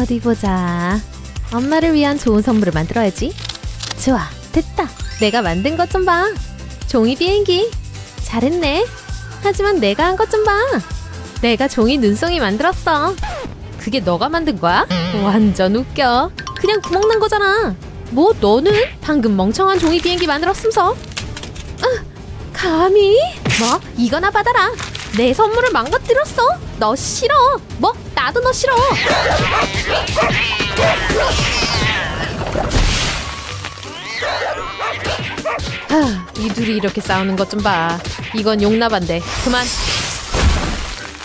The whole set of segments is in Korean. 어디 보자. 엄마를 위한 좋은 선물을 만들어야지. 좋아, 됐다. 내가 만든 것 좀 봐. 종이 비행기. 잘했네. 하지만 내가 한 것 좀 봐. 내가 종이 눈송이 만들었어. 그게 너가 만든 거야? 완전 웃겨. 그냥 구멍 난 거잖아. 뭐 너는? 방금 멍청한 종이 비행기 만들었음서. 감히? 뭐? 이거나 받아라. 내 선물을 망가뜨렸어. 너 싫어. 뭐? 나도 너 싫어. 이 둘이 이렇게 싸우는 것 좀 봐. 이건 용납 안 돼. 그만.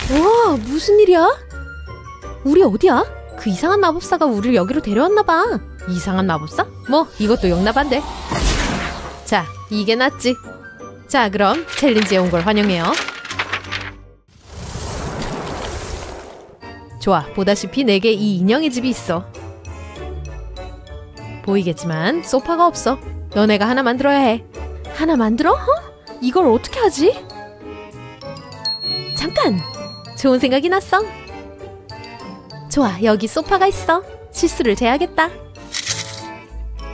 우와, 무슨 일이야? 우리 어디야? 그 이상한 마법사가 우리를 여기로 데려왔나 봐. 이상한 마법사? 뭐 이것도 용납 안 돼. 자, 이게 낫지. 자, 그럼 챌린지에 온 걸 환영해요. 좋아, 보다시피 내게 이 인형의 집이 있어. 보이겠지만 소파가 없어. 너네가 하나 만들어야 해. 하나 만들어? 이걸 어떻게 하지? 잠깐! 좋은 생각이 났어. 좋아, 여기 소파가 있어. 실수를 재야겠다.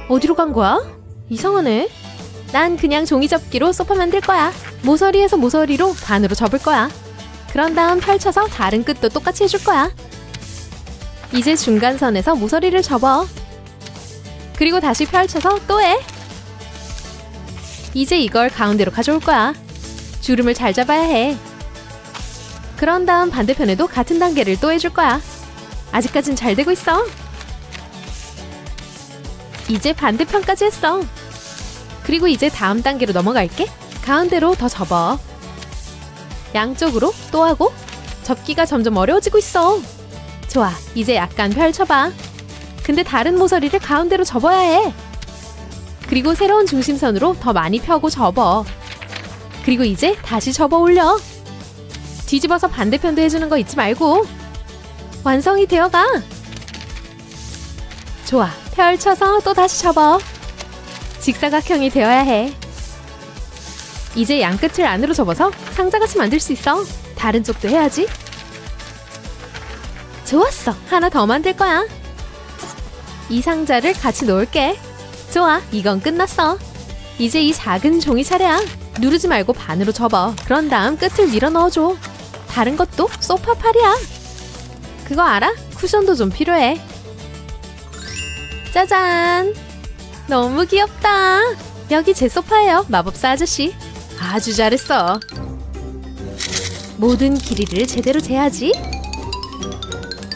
어디로 간 거야? 이상하네. 난 그냥 종이접기로 소파 만들 거야. 모서리에서 모서리로 반으로 접을 거야. 그런 다음 펼쳐서 다른 끝도 똑같이 해줄 거야. 이제 중간선에서 모서리를 접어. 그리고 다시 펼쳐서 또 해. 이제 이걸 가운데로 가져올 거야. 주름을 잘 잡아야 해. 그런 다음 반대편에도 같은 단계를 또 해줄 거야. 아직까진 잘 되고 있어. 이제 반대편까지 했어. 그리고 이제 다음 단계로 넘어갈게. 가운데로 더 접어. 양쪽으로 또 하고. 접기가 점점 어려워지고 있어. 좋아, 이제 약간 펼쳐봐. 근데 다른 모서리를 가운데로 접어야 해. 그리고 새로운 중심선으로 더 많이 펴고 접어. 그리고 이제 다시 접어 올려. 뒤집어서 반대편도 해주는 거 잊지 말고. 완성이 되어가. 좋아, 펼쳐서 또 다시 접어. 직사각형이 되어야 해. 이제 양 끝을 안으로 접어서 상자같이 만들 수 있어. 다른 쪽도 해야지. 좋았어, 하나 더 만들 거야. 이 상자를 같이 놓을게. 좋아, 이건 끝났어. 이제 이 작은 종이 차례야. 누르지 말고 반으로 접어. 그런 다음 끝을 밀어 넣어줘. 다른 것도 소파 팔이야. 그거 알아? 쿠션도 좀 필요해. 짜잔! 너무 귀엽다. 여기 제 소파예요, 마법사 아저씨. 아주 잘했어. 모든 길이를 제대로 재야지.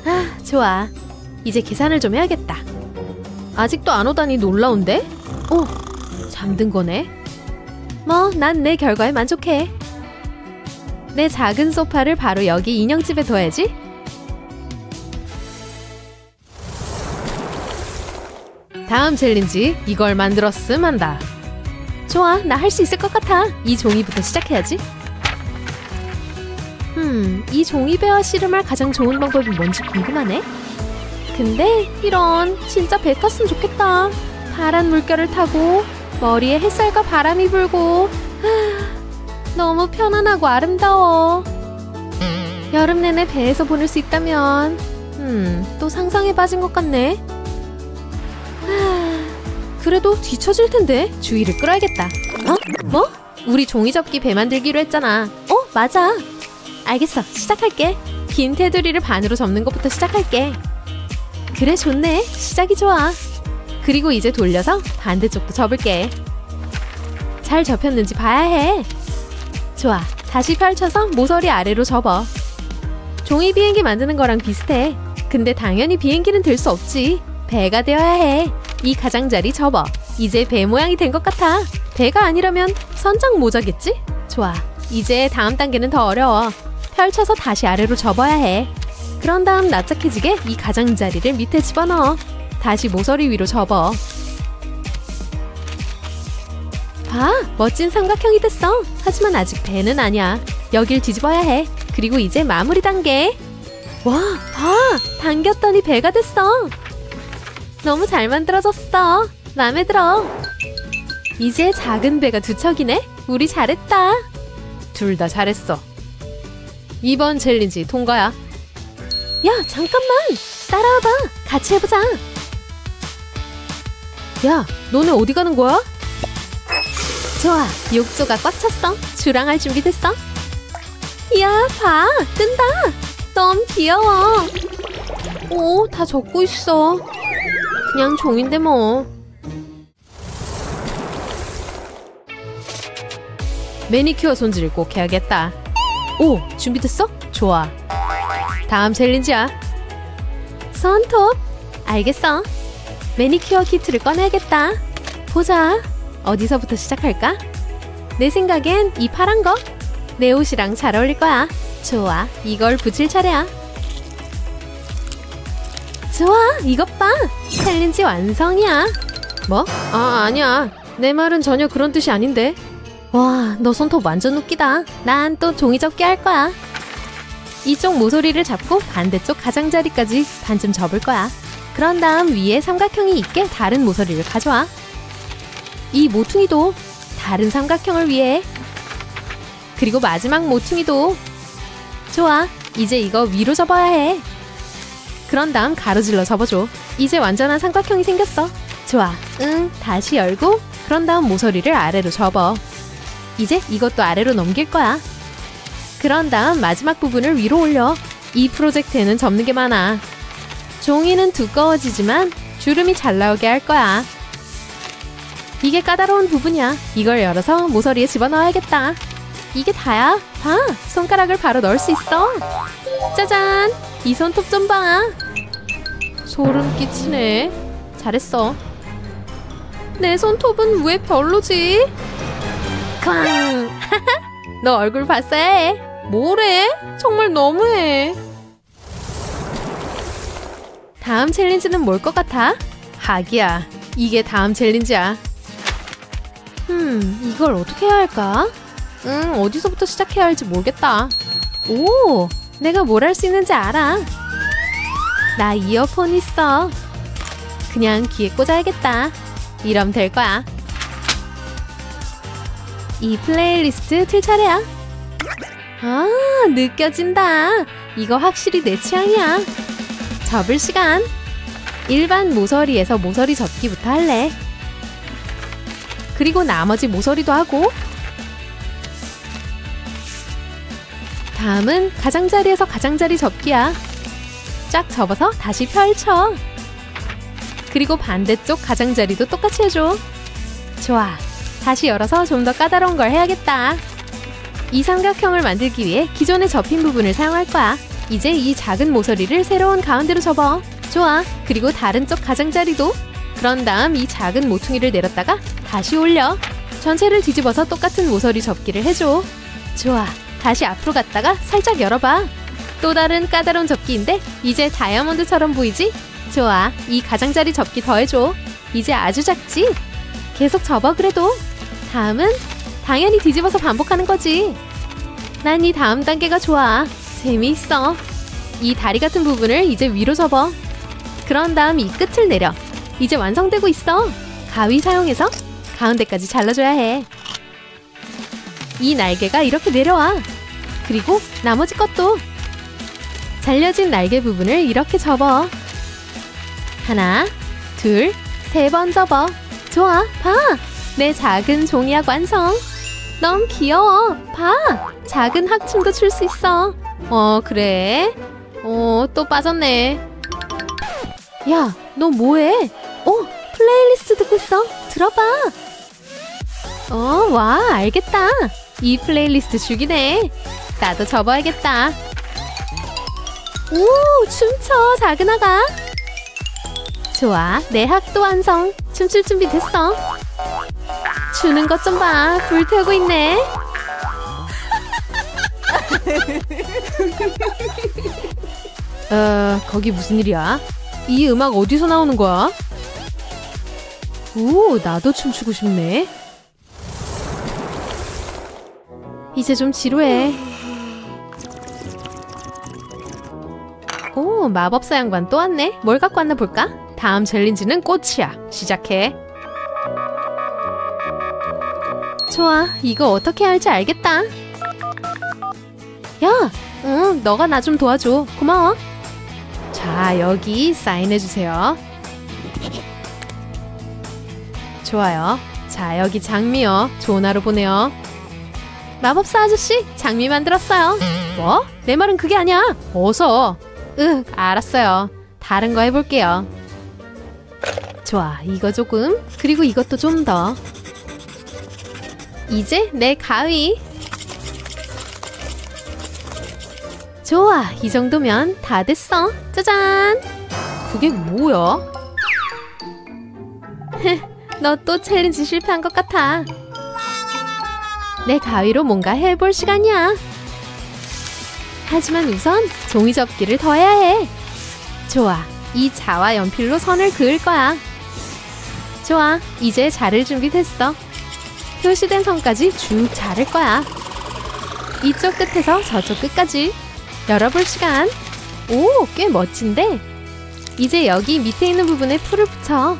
아, 좋아. 이제 계산을 좀 해야겠다. 아직도 안 오다니 놀라운데? 오, 잠든 거네. 뭐, 난 내 결과에 만족해. 내 작은 소파를 바로 여기 인형집에 둬야지. 다음 챌린지, 이걸 만들었음 한다. 좋아, 나 할 수 있을 것 같아. 이 종이부터 시작해야지. 이 종이배와 씨름할 가장 좋은 방법이 뭔지 궁금하네. 근데 이런, 진짜 배 탔으면 좋겠다. 파란 물결을 타고 머리에 햇살과 바람이 불고. 너무 편안하고 아름다워. 여름 내내 배에서 보낼 수 있다면. 또 상상에 빠진 것 같네. 그래도 뒤처질 텐데 주의를 끌어야겠다. 어? 뭐? 우리 종이접기 배 만들기로 했잖아. 어? 맞아. 알겠어, 시작할게. 긴 테두리를 반으로 접는 것부터 시작할게. 그래, 좋네. 시작이 좋아. 그리고 이제 돌려서 반대쪽도 접을게. 잘 접혔는지 봐야 해. 좋아, 다시 펼쳐서 모서리 아래로 접어. 종이 비행기 만드는 거랑 비슷해. 근데 당연히 비행기는 들 수 없지. 배가 되어야 해. 이 가장자리 접어. 이제 배 모양이 된 것 같아. 배가 아니라면 선장 모자겠지? 좋아, 이제 다음 단계는 더 어려워. 펼쳐서 다시 아래로 접어야 해. 그런 다음 납작해지게 이 가장자리를 밑에 집어넣어. 다시 모서리 위로 접어. 봐, 멋진 삼각형이 됐어. 하지만 아직 배는 아니야. 여길 뒤집어야 해. 그리고 이제 마무리 단계. 와, 봐, 당겼더니 배가 됐어. 너무 잘 만들어졌어. 마음에 들어. 이제 작은 배가 두 척이네. 우리 잘했다. 둘 다 잘했어. 이번 챌린지 통과야. 야, 잠깐만. 따라와봐. 같이 해보자. 야, 너네 어디 가는 거야? 좋아, 욕조가 꽉 찼어. 주랑할 준비 됐어. 이야, 봐, 뜬다. 너무 귀여워. 오, 다 젖고 있어. 그냥 종인데 뭐. 매니큐어 손질을 꼭 해야겠다. 오, 준비됐어? 좋아. 다음 챌린지야. 손톱. 알겠어. 매니큐어 키트를 꺼내야겠다. 보자. 어디서부터 시작할까? 내 생각엔 이 파란 거. 내 옷이랑 잘 어울릴 거야. 좋아. 이걸 붙일 차례야. 좋아. 이것 봐. 챌린지 완성이야. 뭐? 아, 아니야. 내 말은 전혀 그런 뜻이 아닌데. 와, 너 손톱 완전 웃기다. 난 또 종이접기 할 거야. 이쪽 모서리를 잡고 반대쪽 가장자리까지 반쯤 접을 거야. 그런 다음 위에 삼각형이 있게 다른 모서리를 가져와. 이 모퉁이도 다른 삼각형을 위해. 그리고 마지막 모퉁이도. 좋아, 이제 이거 위로 접어야 해. 그런 다음 가로질러 접어줘. 이제 완전한 삼각형이 생겼어. 좋아, 응, 다시 열고 그런 다음 모서리를 아래로 접어. 이제 이것도 아래로 넘길 거야. 그런 다음 마지막 부분을 위로 올려. 이 프로젝트에는 접는 게 많아. 종이는 두꺼워지지만 주름이 잘 나오게 할 거야. 이게 까다로운 부분이야. 이걸 열어서 모서리에 집어넣어야겠다. 이게 다야. 봐, 손가락을 바로 넣을 수 있어. 짜잔, 이 손톱 좀 봐. 소름 끼치네. 잘했어. 내 손톱은 왜 별로지? 너 얼굴 봤어야 해. 뭐래? 정말 너무해. 다음 챌린지는 뭘 것 같아? 하기야, 이게 다음 챌린지야. 이걸 어떻게 해야 할까? 어디서부터 시작해야 할지 모르겠다. 오, 내가 뭘 할 수 있는지 알아. 나 이어폰 있어. 그냥 귀에 꽂아야겠다. 이러면 될 거야. 이 플레이리스트 틀 차례야. 아, 느껴진다. 이거 확실히 내 취향이야. 접을 시간. 일반 모서리에서 모서리 접기부터 할래. 그리고 나머지 모서리도 하고. 다음은 가장자리에서 가장자리 접기야. 쫙 접어서 다시 펼쳐. 그리고 반대쪽 가장자리도 똑같이 해줘. 좋아. 다시 열어서 좀 더 까다로운 걸 해야겠다. 이 삼각형을 만들기 위해 기존에 접힌 부분을 사용할 거야. 이제 이 작은 모서리를 새로운 가운데로 접어. 좋아, 그리고 다른 쪽 가장자리도. 그런 다음 이 작은 모퉁이를 내렸다가 다시 올려. 전체를 뒤집어서 똑같은 모서리 접기를 해줘. 좋아, 다시 앞으로 갔다가 살짝 열어봐. 또 다른 까다로운 접기인데 이제 다이아몬드처럼 보이지? 좋아, 이 가장자리 접기 더해줘. 이제 아주 작지? 계속 접어 그래도. 다음은 당연히 뒤집어서 반복하는 거지. 난 이 다음 단계가 좋아. 재미있어. 이 다리 같은 부분을 이제 위로 접어. 그런 다음 이 끝을 내려. 이제 완성되고 있어. 가위 사용해서 가운데까지 잘라줘야 해. 이 날개가 이렇게 내려와. 그리고 나머지 것도. 잘려진 날개 부분을 이렇게 접어. 하나, 둘, 세 번 접어. 좋아, 봐! 내 작은 종이학 완성! 너무 귀여워! 봐! 작은 학춤도 출 수 있어! 그래? 또 빠졌네. 야, 너 뭐해? 플레이리스트 듣고 있어! 들어봐! 와, 알겠다! 이 플레이리스트 죽이네! 나도 접어야겠다! 오, 춤춰, 작은 아가! 좋아, 내 학도 완성! 춤출 준비 됐어. 추는 것 좀 봐. 불태우고 있네. 거기 무슨 일이야? 이 음악 어디서 나오는 거야? 오, 나도 춤추고 싶네. 이제 좀 지루해. 오, 마법사 양반 또 왔네. 뭘 갖고 왔나 볼까? 다음 챌린지는 꽃이야. 시작해. 좋아, 이거 어떻게 할지 알겠다. 야, 너가 나 좀 도와줘. 고마워. 자, 여기 사인해주세요. 좋아요. 자, 여기 장미요. 좋은 하루 보내요. 마법사 아저씨, 장미 만들었어요. 뭐? 내 말은 그게 아니야. 어서. 알았어요. 다른 거 해볼게요. 좋아, 이거 조금. 그리고 이것도 좀 더. 이제 내 가위. 좋아, 이 정도면 다 됐어. 짜잔! 그게 뭐야? 너 또 챌린지 실패한 것 같아. 내 가위로 뭔가 해볼 시간이야. 하지만 우선 종이 접기를 더해야 해. 좋아, 이 자와 연필로 선을 그을 거야. 좋아, 이제 자를 준비 됐어. 표시된 선까지 쭉 자를 거야. 이쪽 끝에서 저쪽 끝까지. 열어볼 시간. 오, 꽤 멋진데? 이제 여기 밑에 있는 부분에 풀을 붙여.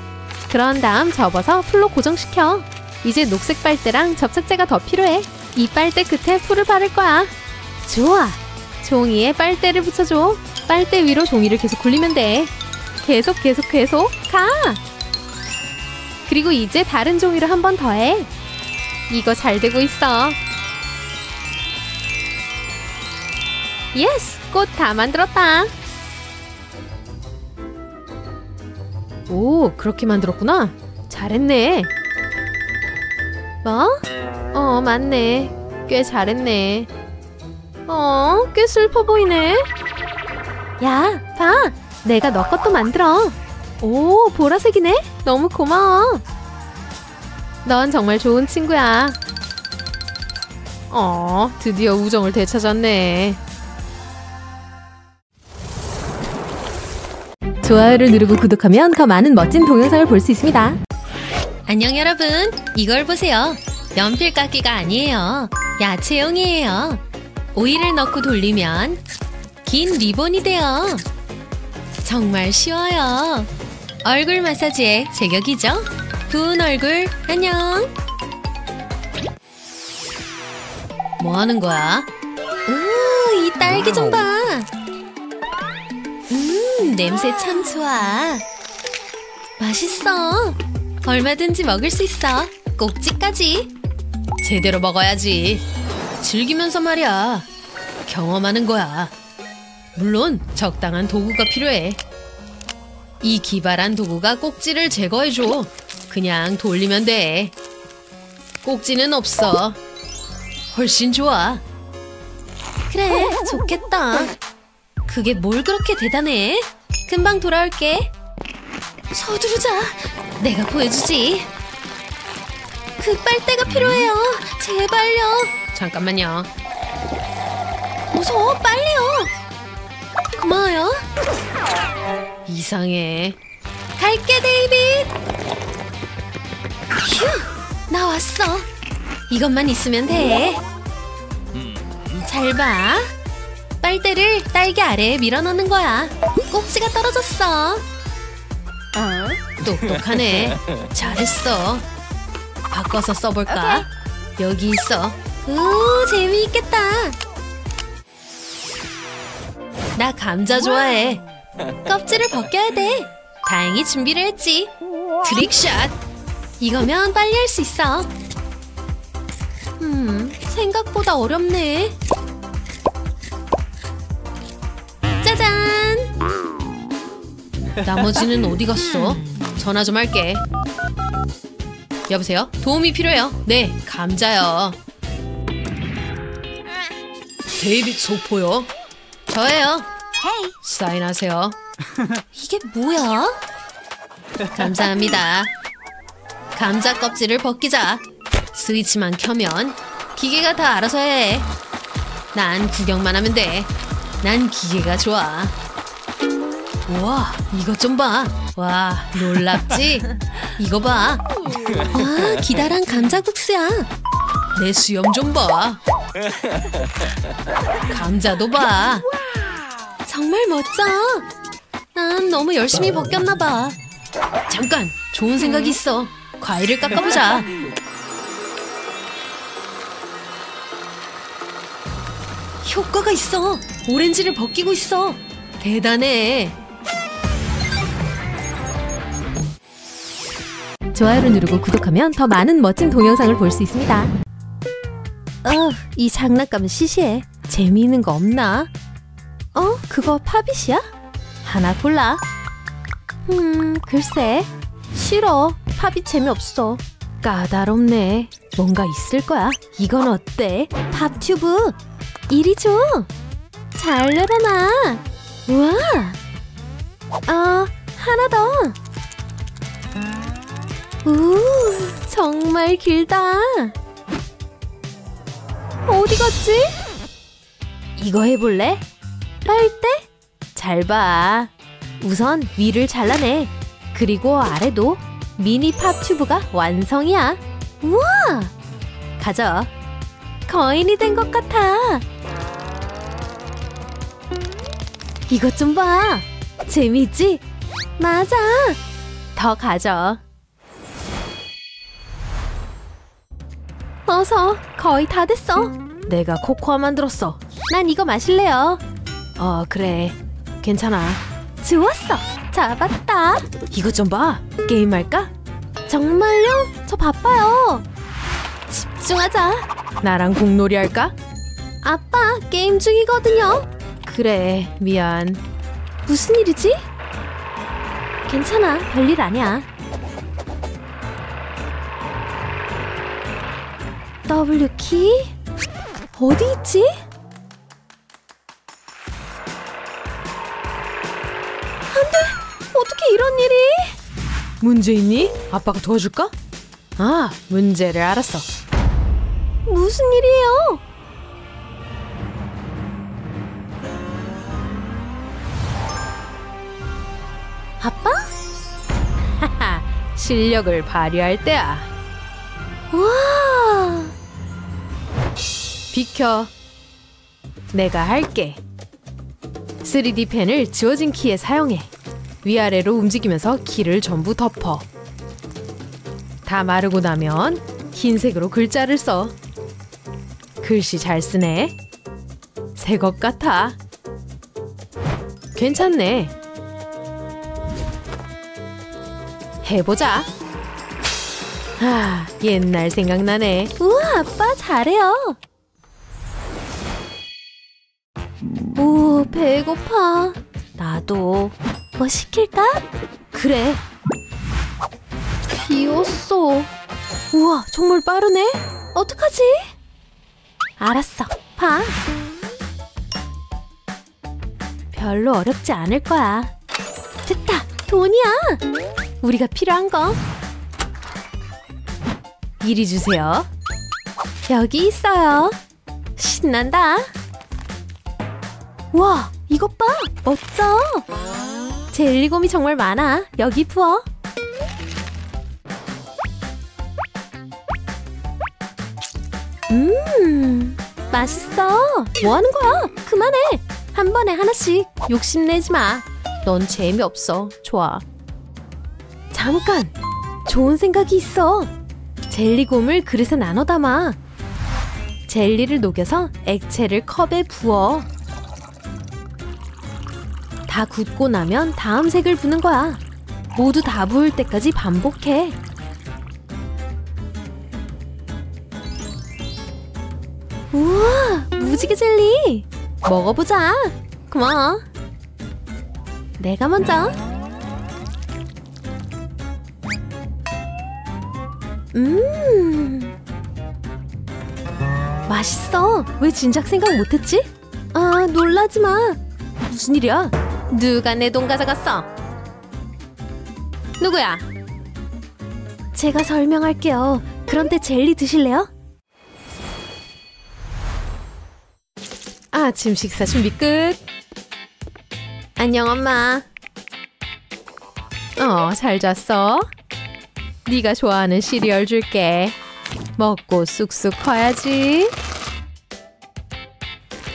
그런 다음 접어서 풀로 고정시켜. 이제 녹색 빨대랑 접착제가 더 필요해. 이 빨대 끝에 풀을 바를 거야. 좋아! 종이에 빨대를 붙여줘. 빨대 위로 종이를 계속 굴리면 돼. 계속 가! 그리고 이제 다른 종이로 한 번 더 해. 이거 잘 되고 있어. 예스! 꽃 다 만들었다. 오, 그렇게 만들었구나. 잘했네. 뭐? 맞네. 꽤 잘했네. 꽤 슬퍼 보이네. 야, 봐! 내가 너 것도 만들어. 오, 보라색이네? 너무 고마워. 넌 정말 좋은 친구야. 드디어 우정을 되찾았네. 좋아요를 누르고 구독하면 더 많은 멋진 동영상을 볼 수 있습니다. 안녕 여러분, 이걸 보세요. 연필깎이가 아니에요. 야채용이에요. 오일을 넣고 돌리면 긴 리본이 돼요. 정말 쉬워요. 얼굴 마사지의 제격이죠. 부은 얼굴 안녕. 뭐 하는 거야? 오, 이 딸기 좀 봐. 냄새 참 좋아. 맛있어. 얼마든지 먹을 수 있어. 꼭지까지. 제대로 먹어야지. 즐기면서 말이야. 경험하는 거야. 물론 적당한 도구가 필요해. 이 기발한 도구가 꼭지를 제거해줘. 그냥 돌리면 돼. 꼭지는 없어. 훨씬 좋아. 그래, 좋겠다. 그게 뭘 그렇게 대단해? 금방 돌아올게. 서두르자. 내가 보여주지. 그 빨대가 필요해요. 제발요. 잠깐만요. 어서 빨리요. 고마워요. 이상해. 갈게, 데이빗. 휴, 나 왔어. 이것만 있으면 돼. 잘 봐. 빨대를 딸기 아래에 밀어넣는 거야. 꼭지가 떨어졌어. 똑똑하네. 잘했어. 바꿔서 써볼까? 오케이. 여기 있어. 오, 재미있겠다. 나 감자 좋아해. 껍질을 벗겨야 돼. 다행히 준비를 했지. 트릭샷. 이거면 빨리 할 수 있어. 생각보다 어렵네. 짜잔! 나머지는 어디 갔어? 전화 좀 할게. 여보세요? 도움이 필요해요. 네, 감자요. 데이빗 소포요? 저예요. 사인하세요. 이게 뭐야? 감사합니다. 감자 껍질을 벗기자. 스위치만 켜면 기계가 다 알아서 해. 난 구경만 하면 돼. 난 기계가 좋아. 우와, 이것 좀 봐. 와, 놀랍지? 이거 봐. 와, 기다란 감자국수야. 내 수염 좀 봐. 감자도 봐. 정말 멋져. 난 너무 열심히 벗겼나 봐. 잠깐, 좋은 생각이 있어. 과일을 깎아보자. 효과가 있어. 오렌지를 벗기고 있어. 대단해. 좋아요를 누르고 구독하면 더 많은 멋진 동영상을 볼 수 있습니다. 이 장난감은 시시해. 재미있는 거 없나? 그거 팝잇이야? 하나 골라. 글쎄. 싫어. 팝잇 재미없어. 까다롭네. 뭔가 있을 거야. 이건 어때? 팝튜브! 이리 줘! 잘 열어놔! 우와! 하나 더! 우, 정말 길다! 어디 갔지? 이거 해볼래? 빨대? 잘 봐. 우선 위를 잘라내. 그리고 아래도 미니 팝튜브가 완성이야. 우와! 가져. 거인이 된 것 같아. 이것 좀 봐. 재미있지? 맞아. 더 가져. 어서. 거의 다 됐어. 내가 코코아 만들었어. 난 이거 마실래요. 그래. 괜찮아. 좋았어. 잡았다. 이것 좀 봐. 게임할까? 정말요? 저 바빠요. 집중하자. 나랑 공놀이 할까? 아빠 게임 중이거든요. 그래, 미안. 무슨 일이지? 괜찮아, 별일 아니야. W키? 어디 있지? 안 돼! 어떻게 이런 일이? 문제 있니? 아빠가 도와줄까? 문제를 알았어. 무슨 일이에요? 아빠? 하하, 실력을 발휘할 때야. 와! 비켜. 내가 할게. 3D 펜을 지워진 키에 사용해. 위아래로 움직이면서 키를 전부 덮어. 다 마르고 나면 흰색으로 글자를 써. 글씨 잘 쓰네. 새 것 같아. 괜찮네. 해보자. 옛날 생각나네. 우와, 아빠 잘해요. 오, 배고파. 나도. 뭐 시킬까? 그래. 비웠어. 우와, 정말 빠르네. 어떡하지? 알았어. 봐. 별로 어렵지 않을 거야. 됐다. 돈이야. 우리가 필요한 거. 이리 주세요. 여기 있어요. 신난다. 와, 이것 봐. 멋져. 젤리곰이 정말 많아. 여기 부어. 맛있어. 뭐 하는 거야? 그만해. 한 번에 하나씩. 욕심내지 마. 넌 재미없어. 좋아. 잠깐. 좋은 생각이 있어. 젤리곰을 그릇에 나눠 담아. 젤리를 녹여서 액체를 컵에 부어. 다 굳고 나면 다음 색을 부는 거야. 모두 다 부을 때까지 반복해. 우와, 무지개 젤리. 먹어보자. 고마워. 내가 먼저. 맛있어. 왜 진작 생각 못했지? 놀라지 마. 무슨 일이야? 누가 내 돈 가져갔어? 누구야? 제가 설명할게요. 그런데 젤리 드실래요? 아침 식사 준비 끝. 안녕, 엄마. 잘 잤어? 네가 좋아하는 시리얼 줄게. 먹고 쑥쑥 커야지.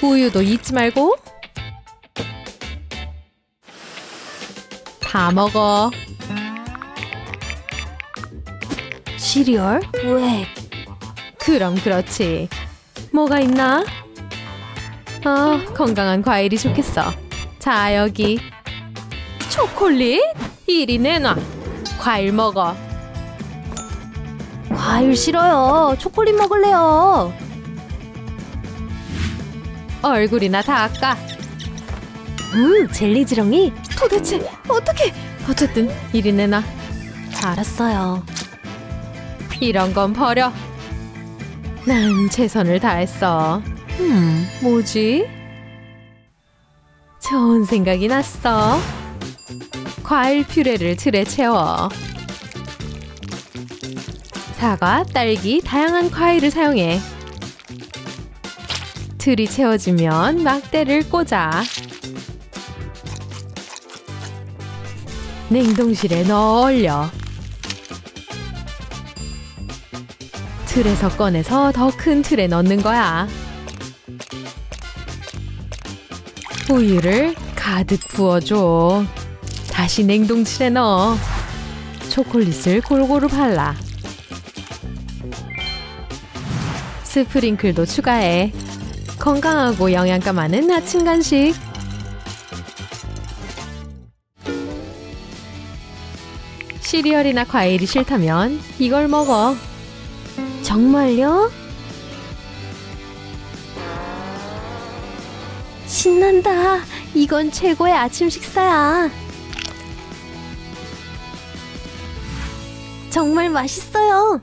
우유도 잊지 말고. 다 먹어. 시리얼? 왜? 그럼 그렇지. 뭐가 있나? 건강한 과일이 좋겠어. 자, 여기. 초콜릿? 이리 내놔. 과일 먹어. 과일 싫어요. 초콜릿 먹을래요. 얼굴이나 다 아까. 젤리 지렁이? 도대체 어떻게? 어쨌든 이리 내놔. 알았어요. 이런 건 버려. 난 최선을 다했어. 뭐지? 좋은 생각이 났어. 과일 퓨레를 틀에 채워. 사과, 딸기, 다양한 과일을 사용해. 틀이 채워지면 막대를 꽂아. 냉동실에 넣어 얼려. 틀에서 꺼내서 더 큰 틀에 넣는 거야. 우유를 가득 부어줘. 다시 냉동실에 넣어. 초콜릿을 골고루 발라. 스프링클도 추가해. 건강하고 영양가 많은 아침 간식. 시리얼이나 과일이 싫다면 이걸 먹어. 정말요? 신난다. 이건 최고의 아침 식사야. 정말 맛있어요.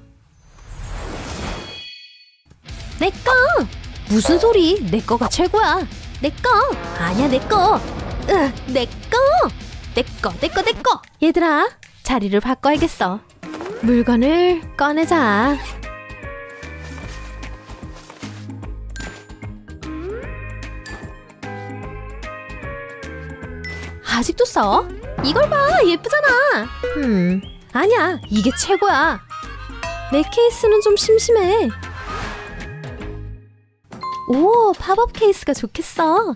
내 거! 무슨 소리? 내 거가 최고야. 내 거! 아니야, 내 거! 내 거! 내 거, 내 거, 내 거! 얘들아, 자리를 바꿔야겠어. 물건을 꺼내자. 아직도 써? 이걸 봐, 예쁘잖아. 아니야, 이게 최고야. 내 케이스는 좀 심심해. 오, 팝업 케이스가 좋겠어.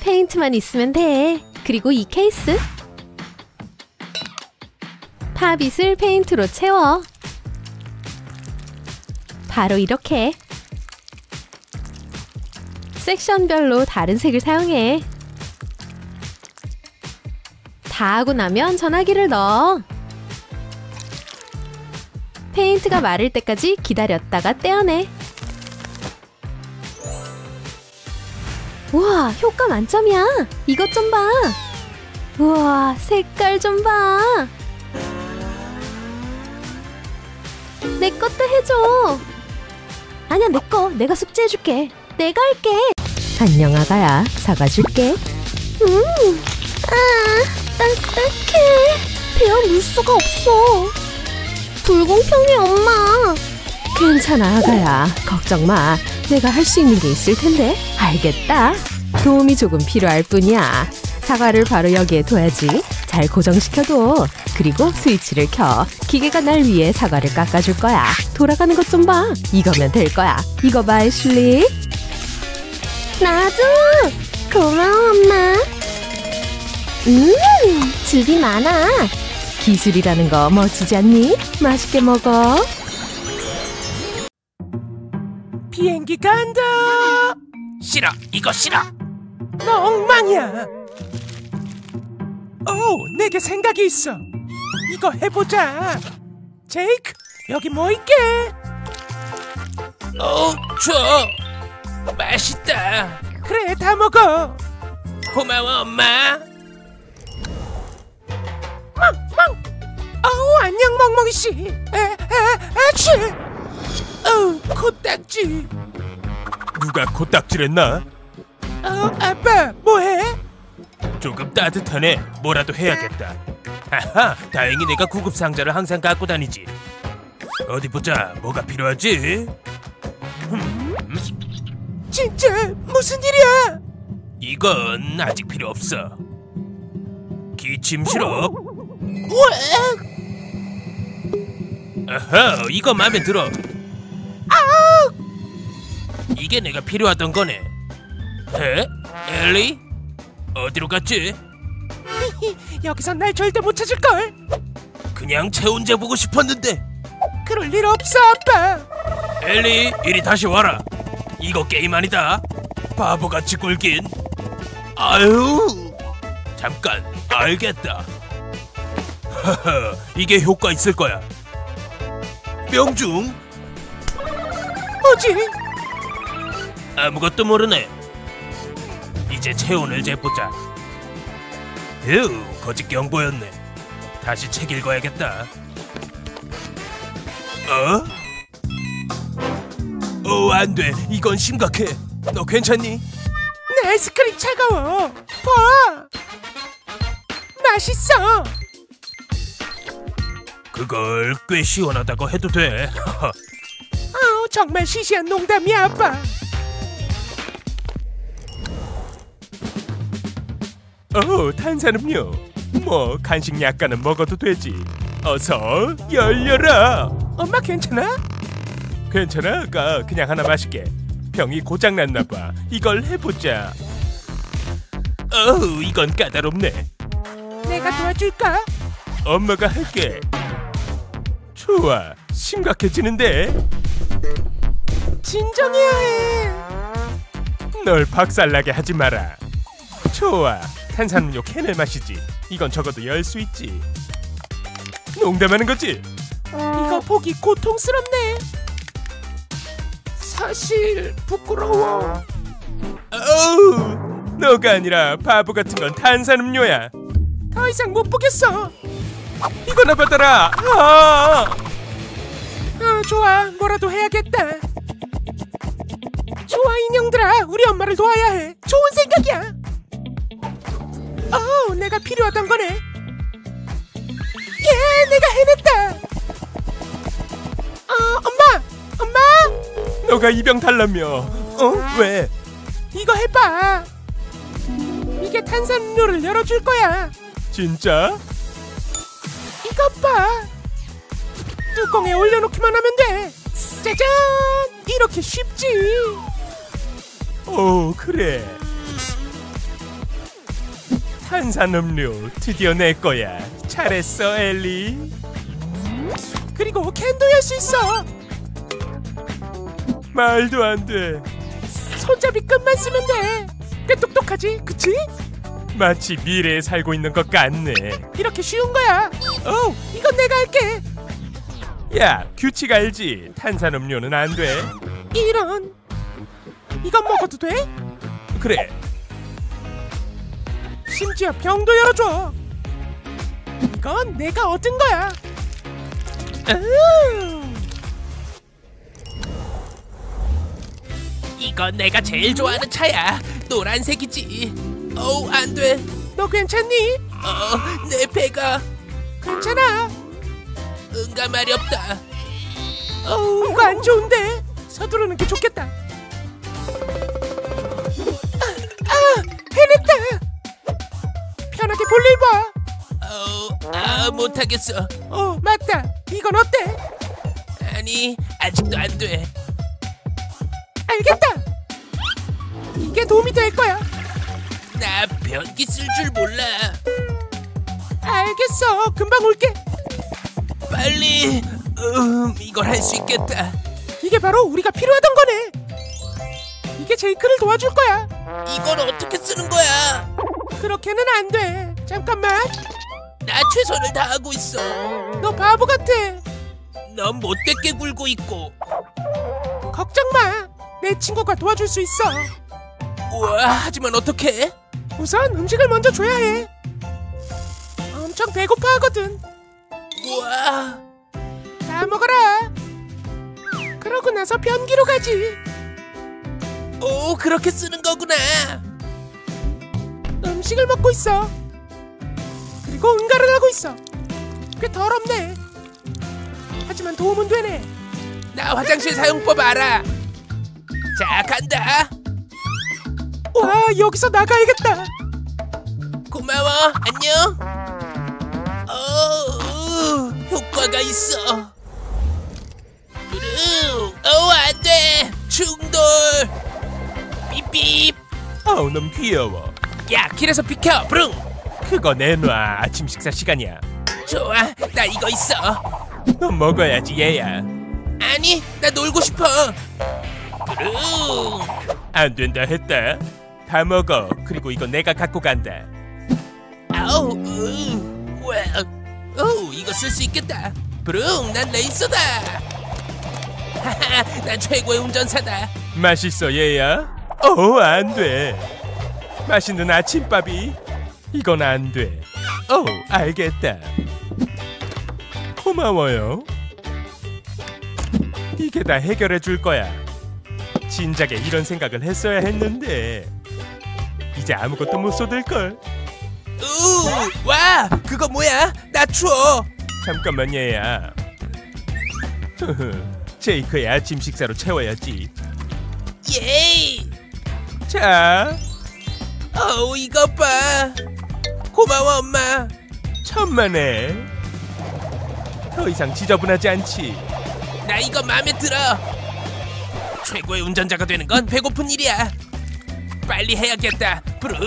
페인트만 있으면 돼. 그리고 이 케이스. 팝잇을 페인트로 채워. 바로 이렇게. 섹션별로 다른 색을 사용해. 다 하고 나면 전화기를 넣어. 페인트가 마를 때까지 기다렸다가 떼어내. 우와, 효과 만점이야. 이것 좀 봐. 우와, 색깔 좀 봐. 내 것도 해줘. 아니야, 내 거. 내가 숙제해줄게. 내가 할게. 안녕, 아가야. 사과 줄게. 아, 딱딱해. 베어물 수가 없어. 불공평해, 엄마. 괜찮아, 아가야. 걱정 마. 내가 할 수 있는 게 있을 텐데. 알겠다. 도움이 조금 필요할 뿐이야. 사과를 바로 여기에 둬야지. 잘 고정시켜둬. 그리고 스위치를 켜. 기계가 날 위해 사과를 깎아줄 거야. 돌아가는 것 좀 봐. 이거면 될 거야. 이거 봐, 애슐리. 나도. 고마워, 엄마. 집이 많아. 기술이라는 거 멋지지 않니? 맛있게 먹어. 비행기 간다. 싫어, 이거 싫어. 너 엉망이야. 오, 내게 생각이 있어. 이거 해보자. 제이크, 여기 뭐 있게? 오, 좋아. 맛있다. 그래, 다 먹어. 고마워, 엄마. 멍멍. 어우, 안녕, 멍멍이 씨. 아치. 어우, 코딱지. 누가 코딱지랬나? 아빠, 뭐해? 조금 따뜻하네. 뭐라도 해야겠다. 아하, 다행히 내가 구급 상자를 항상 갖고 다니지. 어디 보자, 뭐가 필요하지? 진짜 무슨 일이야? 이건 아직 필요 없어. 기침 시럽. 아하, 이거 마음에 들어. 아우! 이게 내가 필요하던 거네. 에? 엘리? 어디로 갔지? 여기서 날 절대 못 찾을걸. 그냥 체온재 보고 싶었는데. 그럴 일 없어, 아빠. 엘리, 이리 다시 와라. 이거 게임 아니다. 바보같이 굴긴. 아유, 잠깐, 알겠다. 하하, 이게 효과 있을 거야. 명중? 뭐지? 아무것도 모르네. 이제 체온을 재보자. 에휴, 거짓 경보였네. 다시 책 읽어야겠다. 어? 오, 안 돼. 이건 심각해. 너 괜찮니? 내 아이스크림 차가워. 봐. 맛있어. 그걸 꽤 시원하다고 해도 돼. 아우, 정말 시시한 농담이야, 아빠. 오, 탄산음료. 뭐 간식 약간은 먹어도 되지. 어서 열려라. 엄마 괜찮아? 괜찮아, 아까 그냥 하나 마실게. 병이 고장났나 봐. 이걸 해보자. 어우, 이건 까다롭네. 내가 도와줄까? 엄마가 할게. 좋아, 심각해지는데. 진정해야 해. 널 박살나게 하지 마라. 좋아, 탄산음료 캔을 마시지. 이건 적어도 열 수 있지. 농담하는 거지? 이거 보기 고통스럽네. 사실 부끄러워. 어우, 너가 아니라 바보 같은 건 탄산음료야. 더 이상 못 보겠어. 이거나 받아라. 좋아, 뭐라도 해야겠다. 좋아, 인형들아, 우리 엄마를 도와야 해. 좋은 생각이야. 어, 내가 필요하던 거네. 예, 내가 해냈다. 엄마! 엄마! 너가 이 병 달라며. 어? 왜? 이거 해봐. 이게 탄산음료를 열어줄 거야. 진짜? 이것 봐. 뚜껑에 올려놓기만 하면 돼. 짜잔! 이렇게 쉽지. 오, 그래. 탄산음료 드디어 내 거야. 잘했어, 엘리. 그리고 캔도 열 수 있어. 말도 안 돼. 손잡이 끝만 쓰면 돼. 꽤 똑똑하지, 그치? 마치 미래에 살고 있는 것 같네. 이렇게 쉬운 거야. 오, 이건 내가 할게. 야, 규칙 알지? 탄산음료는 안 돼. 이런. 이건 먹어도 돼? 그래. 심지어 병도 열어줘. 이건 내가 얻은 거야. 이건 내가 제일 좋아하는 차야. 노란색이지. 어우, 안 돼. 너 괜찮니? 내 배가. 괜찮아. 응가말이 없다. 어우, 이거 안 좋은데. 서두르는 게 좋겠다. 해냈다. 편하게 볼일 봐. 못하겠어. 맞다. 이건 어때? 아니, 아직도 안 돼. 알겠다. 이게 도움이 될 거야. 나 변기 쓸 줄 몰라. 알겠어. 금방 올게. 빨리. 이걸 할 수 있겠다. 이게 바로 우리가 필요하던 거네. 이게 제이크를 도와줄 거야. 이걸 어떻게 쓰는 거야? 그렇게는 안 돼. 잠깐만. 나 최선을 다하고 있어. 너 바보 같아. 넌 못되게 굴고 있고. 걱정 마. 내 친구가 도와줄 수 있어. 우와, 하지만 어떡해? 우선 음식을 먼저 줘야 해. 엄청 배고파하거든. 우와. 다 먹어라. 그러고 나서 변기로 가지. 오, 그렇게 쓰는 거구나. 음식을 먹고 있어. 그리고 응가를 하고 있어. 꽤 더럽네. 하지만 도움은 되네. 나 화장실 사용법 알아. 자, 간다. 와, 여기서 나가야겠다. 고마워, 안녕. 효과가 있어. 안 돼. 충돌. 삐삐. 어우, 너무 귀여워. 야, 길에서 비켜. 브릉. 그거 내놔. 아침 식사 시간이야. 좋아, 나 이거 있어. 너 먹어야지, 얘야. 아니, 나 놀고 싶어. 브릉. 안 된다 했다. 다 먹어. 그리고 이거 내가 갖고 간다. 아우, 와, 오, 이거 쓸 수 있겠다. 브릉, 난 레이서다. 하하, 나 최고의 운전사다. 맛있어 얘야. 오, 안 돼. 맛있는 아침밥이. 이건 안 돼. 오, 알겠다. 고마워요. 이게 다 해결해 줄 거야. 진작에 이런 생각을 했어야 했는데. 이제 아무것도 못 쏟을걸. 우, 와, 그거 뭐야? 나 추워. 잠깐만 얘야. 제이크의 아침 식사로 채워야지. 예이. 자, 어우, 이거 봐. 고마워 엄마. 천만에. 더 이상 지저분하지 않지. 나 이거 마음에 들어. 최고의 운전자가 되는 건 배고픈 일이야. 빨리 해야겠다. 브룽.